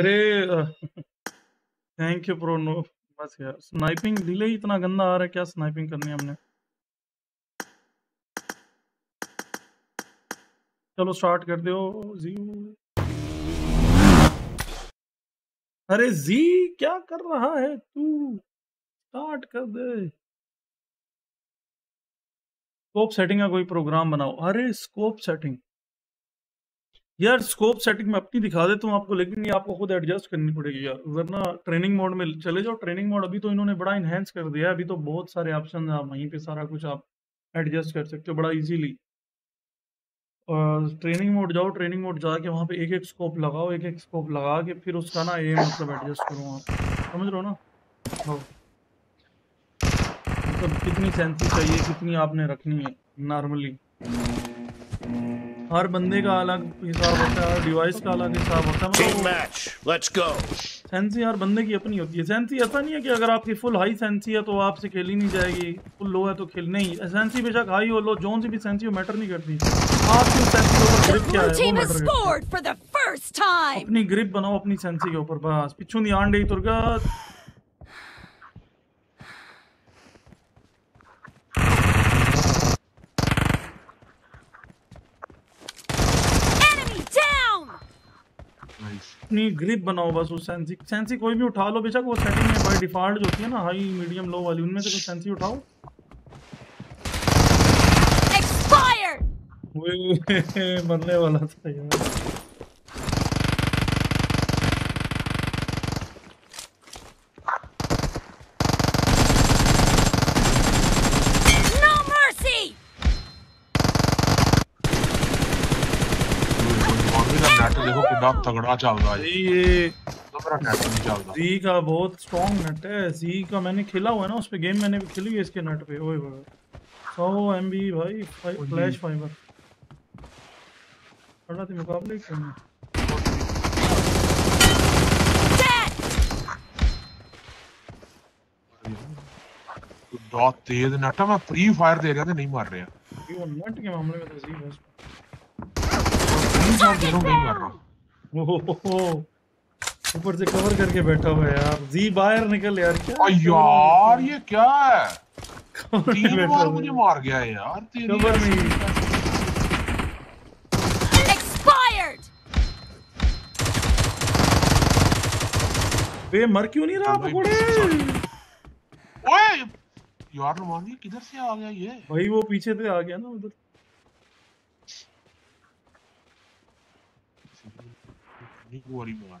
अरे थैंक यू प्रो। नो बस यार स्नाइपिंग डिले इतना गंदा आ रहा है, क्या स्नाइपिंग करनी है हमने। चलो स्टार्ट कर दो। अरे जी क्या कर रहा है तू, स्टार्ट कर दे। स्कोप सेटिंग का कोई प्रोग्राम बनाओ। अरे स्कोप सेटिंग यार, स्कोप सेटिंग मैं अपनी दिखा देता हूँ आपको, लेकिन ये आपको खुद एडजस्ट करनी पड़ेगी यार, वरना ट्रेनिंग मोड में चले जाओ। ट्रेनिंग मोड अभी तो इन्होंने बड़ा इन्हेंस कर दिया है, अभी तो बहुत सारे ऑप्शन हैं, आप वहीं पे सारा कुछ आप एडजस्ट कर सकते हो बड़ा इजीली। और ट्रेनिंग मोड जाओ, ट्रेनिंग मोड जाके वहाँ पे एक एक स्कोप लगाओ, एक एक स्कोप लगा के फिर उसका ना ये मतलब एडजस्ट करो आप, समझ रहे हो ना। हो मतलब कितनी सेंसी चाहिए, कितनी आपने रखनी है नॉर्मली। हर बंदे का अलग हिसाब होता है, हर डिवाइस का अलग हिसाब होता है। Team match, let's go. Sensi हर बंदे की अपनी होती है। सेंसी ऐसा नहीं है कि अगर आपकी फुल हाई सेंसी है तो आपसे खेली नहीं जाएगी, फुल लो है तो खेल नहीं। सेंसी बेशक हाई हो लो, जोन से भी सेंसी हो, मैटर नहीं करती। आपकी सेंसी के ऊपर ग्रिप क्या है वो मैटर करता है। अपनी ग्रिप बनाओ अपनी सेंसी के ऊपर बस। पिछू नहीं आंडे तुर्गा। अपनी ग्रिप बनाओ बस। उस सेंसी सेंसी कोई भी उठा लो, बेशक वो सेटिंग में बाय डिफॉल्ट जो होती है ना हाई मीडियम लो वाली, उनमें से कोई सेंसी उठाओ। एक्सपायर मरने वाला था यार। No mercy. देखो कितना तगड़ा चल रहा है ये, तगड़ा नेट चल रहा है। जी का बहुत स्ट्रांग नेट है, जी का मैंने खेला हुआ है ना, उस पे गेम मैंने भी खेली है इसके नेट पे। ओए सौ एमबी भाई, फ्लैश फाइबर बड़ा थी मुकाबले में। बहुत तेज नेट है, मैं फ्री फायर दे रहा था नहीं मार रहा। ये नेट के मामले में तो जी बेस्ट ऊपर से कवर करके बैठा हुआ है यार। जी बाहर निकल यार। क्या यार ये क्या है, तीन बार मुझे मार गया है यार। कवर नहीं। एक्सपायर्ड। वे मर क्यों नहीं रहा पकौड़े? ओए यार रोमान किधर से आ गया ये? भाई वो पीछे से आ गया ना उधर। गोरी मार गया।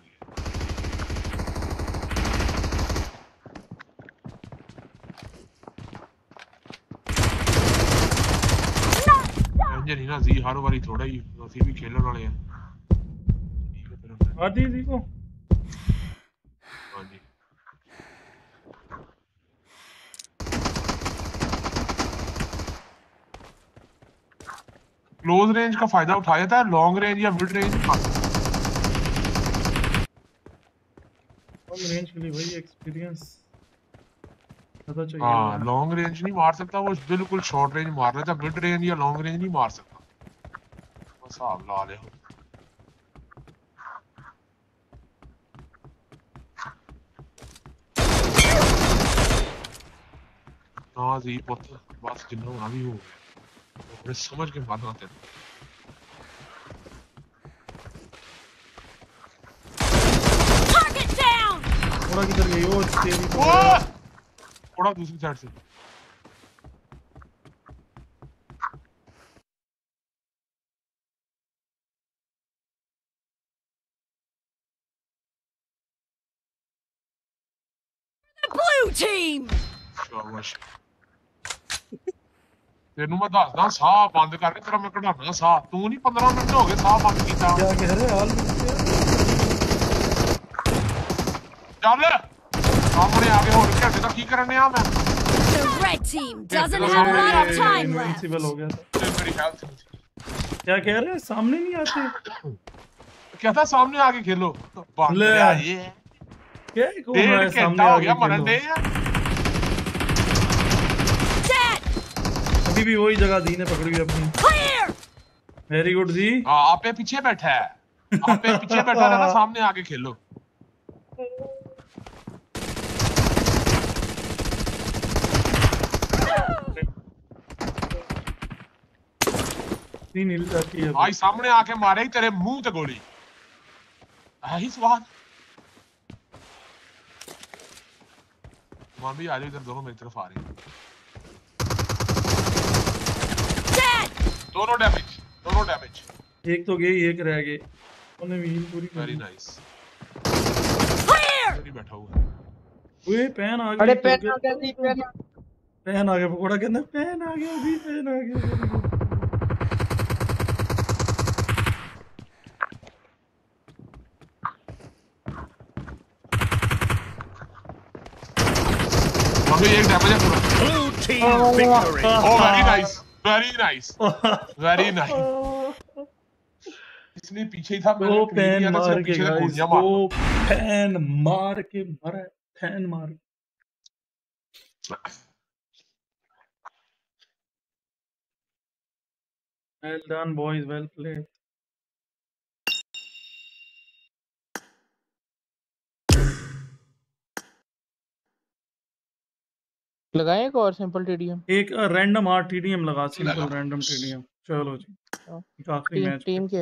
अंजलि ना जी हर बारी थोड़ा ही नसी भी खेलने वाले हैं। आती जी को हां जी क्लोज रेंज का फायदा उठा लेता है, लॉन्ग रेंज या मिड रेंज का रेंज के लिए भाई एक्सपीरियंस ज्यादा चाहिए। हां लॉन्ग रेंज नहीं मार सकता वो, बिल्कुल शॉर्ट रेंज मार रहा था। मिड रेंज या लॉन्ग रेंज नहीं मार सकता बस। हां ला ले हो हां जी बहुत बस जिन्हों अभी हो गया पूरे समझ के बात आते हैं। किधर गई वो तेरी? थोड़ा दूसरी साइड से। ब्लू टीम शाबाश। तेनू मैं दसदा साह बंद करके तेरा मैं कढाना साह। तू नहीं पंद्रह मिनट हो गए साह बंद किया। क्या कह रहे हाल चल सामने आगे हो रखा है। तो की करने आ मैं The red team doesn't have a lot of time left. क्या कह रहे हैं? सामने नहीं आते। क्या था सामने आके खेलो। ले ये क्या घूम रहा है सामने आ गया मरने दे यार। अभी भी वही जगह दी ने पकड़ी हुई अपनी। वेरी गुड जी। हां आप पे पीछे बैठा है। आप पे पीछे बैठा रहना सामने आके खेलो। तीन हिल जाती है भाई सामने आके मारे ही तेरे मुंह पे गोली। है ही स्वाद। वहां भी आ जाओ इधर दोनों मेरी तरफ आ रहे हैं। दोनों डैमेज, दोनों डैमेज। एक तो गई एक रह गई। उन्होंने हील पूरी कर ली। नाइस। फायर। बैठा हुआ। ओए पैन आ गया। अरे पैन आ गया जी पैन। पैन आ गया पकोड़ा के अंदर पैन आ गया अभी पैन आ गया। एक डैमेज है पूरा। Blue team victory. Oh very nice, very nice, very nice. इसने पीछे ही था मैंने पैन मार के गाइस वो पैन मार के मरा पैन मार। Well done boys, well played. लगाएं एक और सिंपल टीडीएम एक रैंडम आर टीडीएम लगा सिंपल रैंडम टीडीएम। चलो जी आखिरी मैच टीम के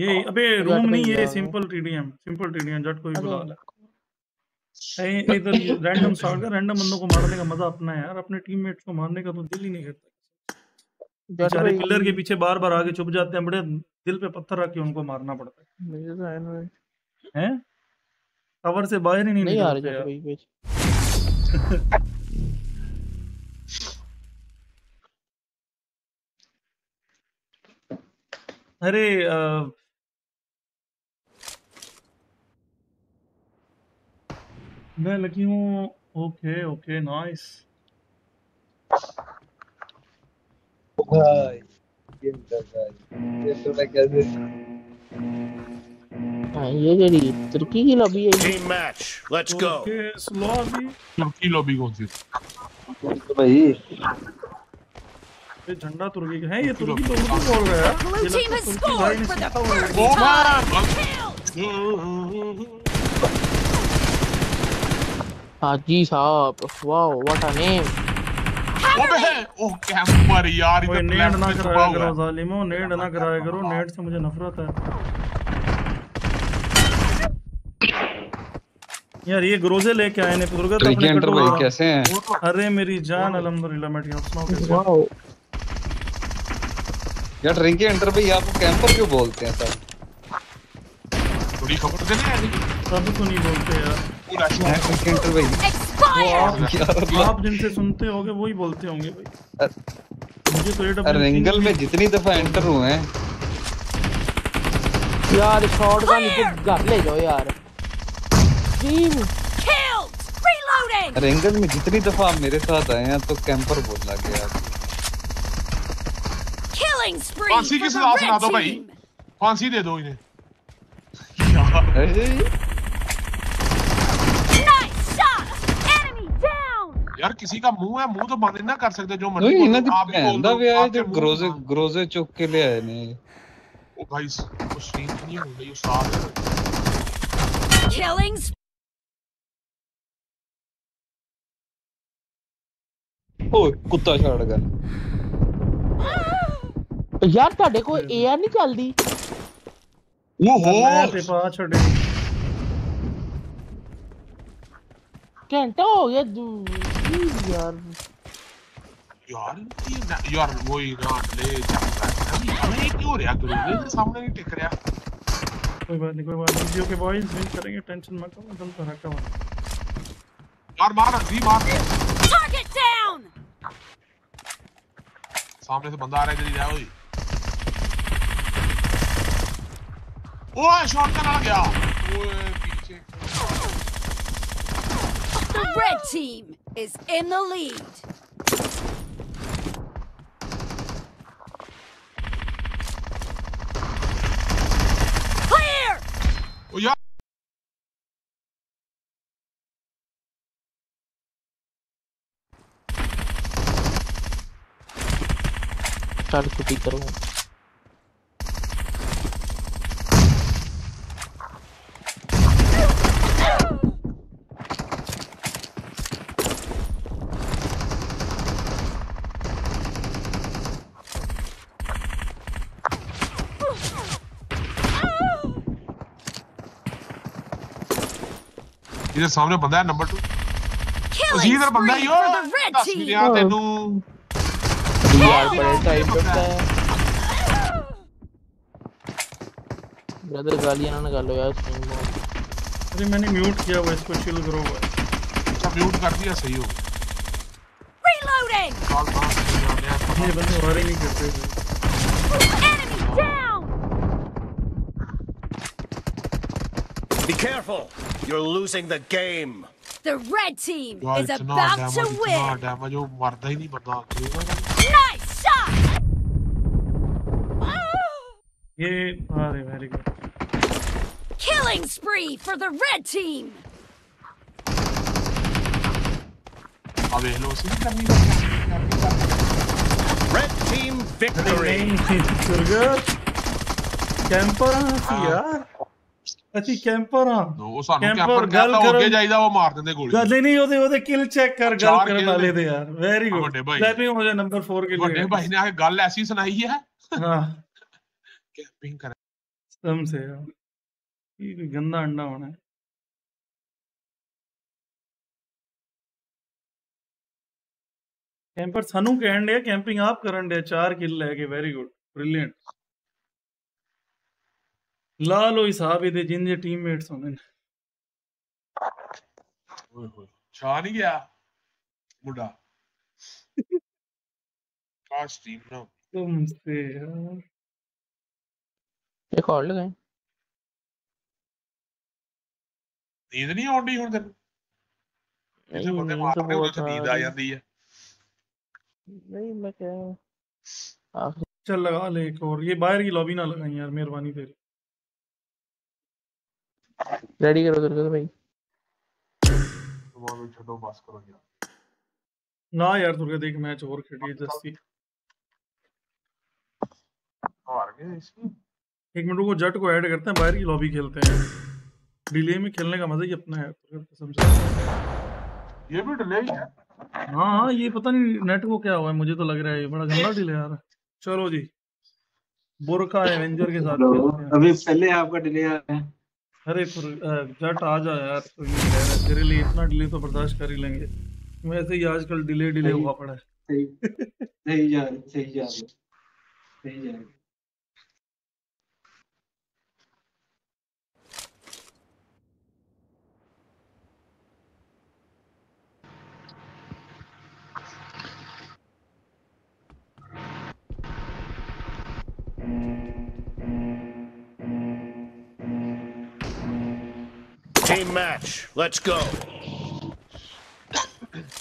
ये अबे रूम नहीं ये सिंपल टीडीएम सिंपल टीडीएम जट कोई बुला ले ए इधर रैंडम शॉट का रैंडम बंदों को मारने का मजा अपना है यार। अपने टीममेट्स को मारने का तो दिल ही नहीं करता। बेचारे पिलर के पीछे बार-बार आगे छुप जाते हैं बड़े दिल पे पत्थर रख के उनको मारना पड़ता है। हैं कवर से बाहर ही नहीं निकलते यार। अरे आ... मैं लगी हूँ। Okay okay nice. भाई गेम कर भाई ये तो मैं कैसे हां ये तेरी तुर्की की लॉबी है। Team match let's go. Lobby तुर्की लॉबी कौन सी तो भाई ये झंडा तुर्की का है। ये तुर्की तो उनको बोल रहा है। हाजी साहब वाओ व्हाट अ नेम। ओबे ओ कैंपर यार इधर नेट ना कराया करो जालिमो। नेट ना कराया करो नेट से मुझे नफरत है यार। ये ग्रोजे लेके आए ने दुर्गा तो अपने कटो कैसे हैं। अरे मेरी जान अल्हम्दुलिल्लाह मैं ठीक हूं। सुनाओ कैसे वाओ यार। रिंकी एंटर पे आपको कैंपर क्यों बोलते हैं सब? थोड़ी खबर देना यार। सब तो नहीं बोलते यार। पूरा रिंकी एंटर भाई आप जिनसे सुनते होगे वही बोलते होंगे भाई। मुझे तो ये डबल रिंगल में जितनी दफा एंटर हुए हैं यार शॉटगन इधर घर ले जाओ यार। टीम किल रीलोडिंग। रिंगल में जितनी दफा आप मेरे साथ आए हैं तो कैंपर बोल लगे यार। फांसी की सजा सुना दो भाई। फांसी दे दो इन्हें। यार किसी का मुंह है मुंह तो बंद ना कर सकते जो मर्जी। नहीं ना आप बंदा भी आए जो ग्रोजे ग्रोजे चौक के लिए आए ने। ओ भाई वो सीन नहीं हो गई उस्ताद। किलिंग्स ओ कुत्ता शॉटगन यार ताडे को एआर नहीं चलदी। ओहो मैं ते पा छोड़े घंटा हो गया यार। यार ये यार वो ही ना ले जाता है क्यों रे आतुर मेरे सामने नहीं टिक रहा। कोई बात नहीं कोई बात नहीं जीओ के बॉयज विन करेंगे टेंशन मत लो। एकदम तरह का मार मार जी मार। Target down. सामने से बंदा आ रहा है तेरी जाओ। ओए शॉटगन आ गया। ओए पीछे Red team is in the lead. Clear! Oh, yeah. Start cooking करूँ. इधर सामने बंदा है नंबर टू. उसी इधर बंदा ही हो यार. तेनू यार बड़े टाइम पे ब्रदर गालियां ना निकालो यार स्ट्रीम में. अरे मैंने म्यूट किया वॉइस को. चिल करो भाई. अच्छा म्यूट कर दिया सही हो. रीलोडिंग. ये बंदे और ही नहीं करते. Enemy down. Be careful. You're losing the game. The red team wow, is about damage, to win. Damage, oh, marda hi nahi banda. Nice shot. Ye are very good. Killing spree for the red team. Ab ye lose nahi karni hai. Red team victory. Camper hai yaar. अच्छी camper हां वो सानू camper गल कर अगे जाईदा वो मार देंदे गोली गल नहीं ओदे ओदे किल चेक कर गल कर वाले दे यार. वेरी गुड कैंपिंग हो जाए नंबर फोर के लिए. बड़े भाई ने आके गल ऐसी सुनाई है हां कैंपिंग कर सम से ये गंदा अंडा होना है. कैंपर सानू कहन दे कैंपिंग आप करन दे. चार किल लेके वेरी गुड ब्रिलियंट. लाल हो हिसाब इधे जिन जे टीममेट्स होने ओए होए छा नहीं गया मुड़ा काश टीम ना तुमसे यार. एक और लगाए नींद नहीं आउंदी हुण तेन. इसे बंदे मारने उधर से नींद आ जाती है. नहीं मैं क्या चल लगा ले एक और. ये बाहर की लॉबी ना लगाई यार मेहरबानी तेरी. रेडी करो उधर से भाई. बॉल छोड़ो पास करो यार. ना यार तुर्के देख मैच और खेली जस्सी हार गए इसमें. एक मिनट को जट को ऐड करते हैं. बाहर की लॉबी खेलते हैं. डिले में खेलने का मजा ही अपना है कसम से. ये भी डिले ही है. हां हां ये पता नहीं नेट को क्या हुआ है. मुझे तो लग रहा है ये बड़ा गंदा डिले आ रहा है. चलो जी बुरका एवेंजर के साथ खेलते हैं. अभी पहले आपका डिले आ रहा है. अरे जट आ जा यार तो तेरे लिए इतना डिले तो बर्दाश्त कर ही लेंगे. वैसे ही आजकल डिले डिले हुआ पड़ा है. सही सही जा रहे सही जा रहे सही जा रहे. Team match. Let's go. The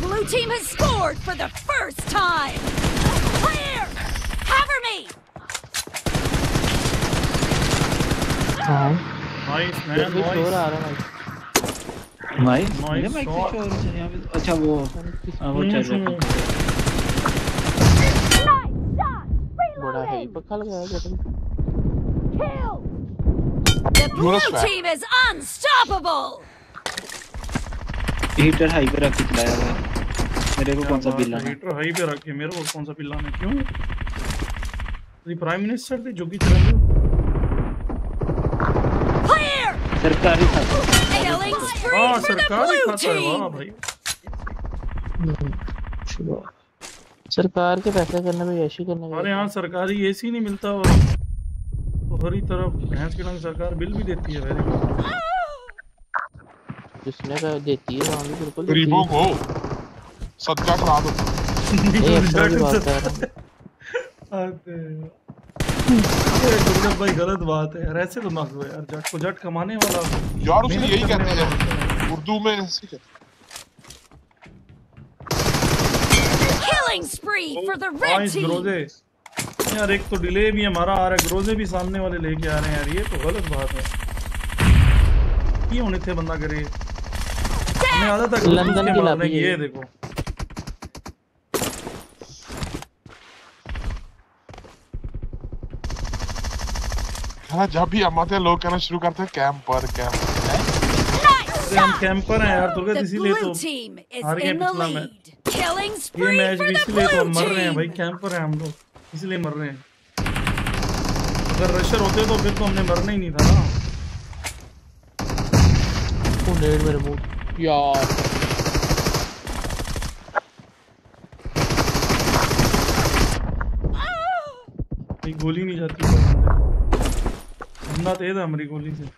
blue team has scored for the first time. Clear. Cover me. Hi. Nice man. Nice. Nice. Nice. Nice. अच्छा वो वो चल बड़ा है पक्का लगाया गया. The blue team is unstoppable. Heater high पे रख के चलाया हुआ है. मेरे को कौन सा बिल लाना है. हीटर हाई पे रख के मेरे को कौन सा बिल लाना है. क्यों ये प्राइम मिनिस्टर थे जो कि चल सरकारी खाता है. हां सरकारी खाता है. वाह भाई सरकार के पैसे करने में ऐसी करने. अरे यहाँ सरकारी एसी नहीं मिलता और हर ही तरफ भैंस के रंग सरकार बिल भी देती है. Very good. जिसने का देती है वहाँ भी बिल्कुल गरीबों को सदका प्राप्त होता है. आते ये भाई गलत बात है यार, ऐसे तो ना करो यार। जट को जट कमाने वाला यार, उसने यही कहते हैं उर्दू में, ऐसे कहते हैं killing spree for the red team। यार एक तो डिले भी हमारा आ रहा है, ग्रोजे भी सामने वाले लेके आ रहे हैं यार, ये तो गलत बात है। ये होने थे बंदा करे मैं आधा तक लंदन की लाभ। ये देखो हाँ, जब भी हम आते हैं लोग कहना शुरू करते हैं कैंपर कैंपर कैंपर हम कैंपर हैं यार तुर्गत, इसीलिए तो हार गए पिछला मैच। ये मैच भी इसलिए तो हम मर रहे हैं भाई, कैंपर हैं हम लोग इसलिए मर रहे हैं। अगर रशर होते तो फिर तो हमने मरना ही नहीं था ना। तो डेढ़ मेरे बूट यार एक गोली नहीं जाती हमना तेज है हमारी गोली से।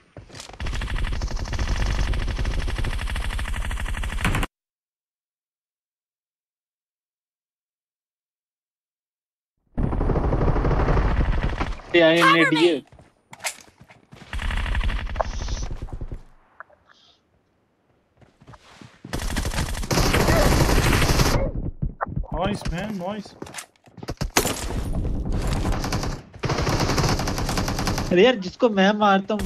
ने डीए नॉइस मैन नॉइस। अरे यार जिसको मैं मारता हूँ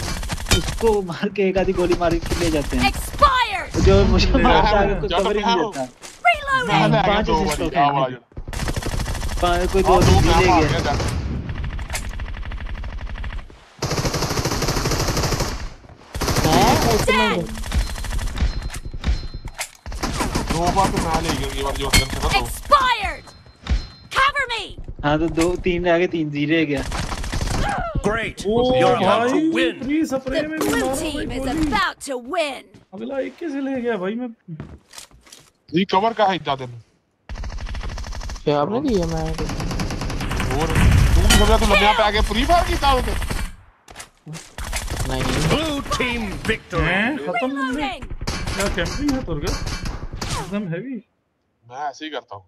उसको मार के एक आधी गोली मार के ले जाते हैं, जो मुझे मारता है उसको कवर ही नहीं देता। पांच असिस्ट हो गए, कोई दो ले गया। दो बार तो मैं ले गया ये बार, जो ऑप्शन था तो एक्सपायर्ड कवर मी। हां तो दो तीन आगे तीन जीरो गया। Great you are about to win. ये स्प्रे में भी मार, अगला एक कैसे ले गया भाई। मैं रिकवर का है इतना दिन क्या आपने दिया। मैं और तुम लगा तो लम्या पे आगे फ्री फायर की था उधर नहीं। ब्लू टीम विक्ट्री खत्म हो गई क्या? कैंपिंग है तुर्गत एकदम हैवी। मैं ऐसे ही करता हूं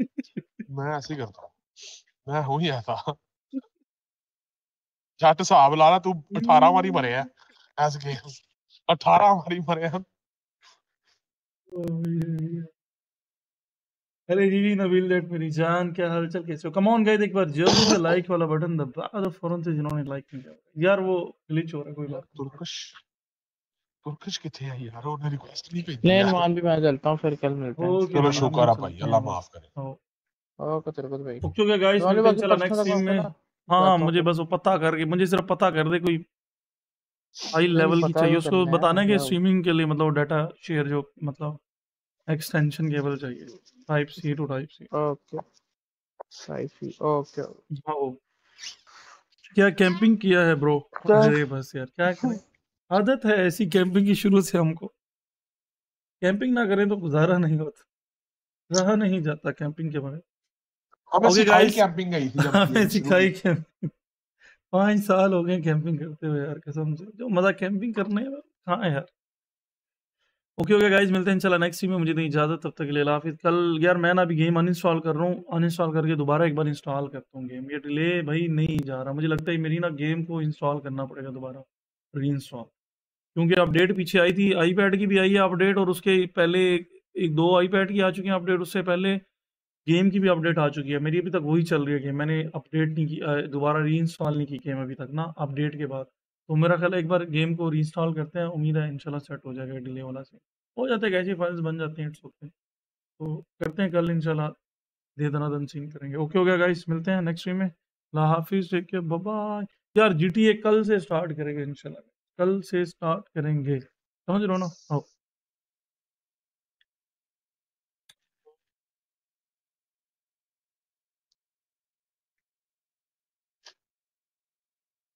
मैं ऐसे ही करता हूं मैं हूं ही ऐसा जाट साहब लाला। तू अठारह बारी मरे है ऐसे गेम, अठारह बारी मरे है। अरे जी जी नबील डेट मेरी जान क्या हालचाल कैसे हो। कम ऑन गाइस एक बार जल्दी से लाइक वाला बटन दबा दो फौरन से, जिन्होंने लाइक नहीं किया। यार वो ग्लिच हो रहा है कोई बात। तुर्कश तुर्कश किथे है यार, और मेरी रिक्वेस्ट नहीं भेजी। प्लेन वन भी मैं चलता हूं, फिर कल मिलते हैं। चलो शुक्र आप भाई, अल्लाह माफ करे। ओके तुर्कश भाई ओके क्या गाइस, मिलते चला नेक्स्ट टीम में। हां मुझे बस वो पता करके, मुझे सिर्फ पता कर दे कोई हाई लेवल की चाहिए उसको बताना कि स्ट्रीमिंग के लिए मतलब डाटा शेयर जो मतलब एक्सटेंशन केबल चाहिए type C to type C. Okay type C okay. हां क्या कैंपिंग किया है ब्रो? अरे बस यार क्या करें, आदत है ऐसी कैंपिंग की शुरू से हमको। कैंपिंग ना करें तो गुजारा नहीं होता, रहा नहीं जाता कैंपिंग के बारे में। ओके गाइस कैंपिंग गई थी जब सिखाई कैंपिंग पाँच साल हो गए कैंपिंग करते हुए यार कसम से, जो मजा कैंपिंग करने में कहाँ यार। ओके ओके गाइस मिलते हैं चला नेक्स्ट वीक में, मुझे नहीं इजाजत तब तक के लिए हाफिज़। कल यार मैं ना अभी गेम अनइंस्टॉल कर रहा हूँ, अनइंस्टॉल करके दोबारा एक बार इंस्टॉल करता हूँ गेम। ये डिले भाई नहीं जा रहा, मुझे लगता है मेरी ना गेम को इंस्टॉल करना पड़ेगा दोबारा री इंस्टॉल, क्योंकि अपडेट पीछे आई थी। आईपैड की भी आई है अपडेट, और उसके पहले एक दो आईपैड की आ चुकी है अपडेट, उससे पहले गेम की भी अपडेट आ चुकी है। मेरी अभी तक वही चल रही है गेम, मैंने अपडेट नहीं की, दोबारा री इंस्टॉल नहीं की गेम अभी तक ना अपडेट के बाद। तो मेरा ख्याल है एक बार गेम को री इंस्टॉल करते हैं, उम्मीद है इंशाल्लाह सेट हो जाएगा। डिले वाला से हो जाता है, कैसे फाइल्स बन जाते हैं इट्स, तो करते हैं कल इंशाल्लाह दे दना दन सीन करेंगे। ओके हो गया गाइस मिलते हैं नेक्स्ट वीक में, अल्लाह हाफिज़ टेक केयर बाय बाय। यार जीटीए कल से स्टार्ट करेंगे इंशाल्लाह, कल से स्टार्ट करेंगे समझ लो ना।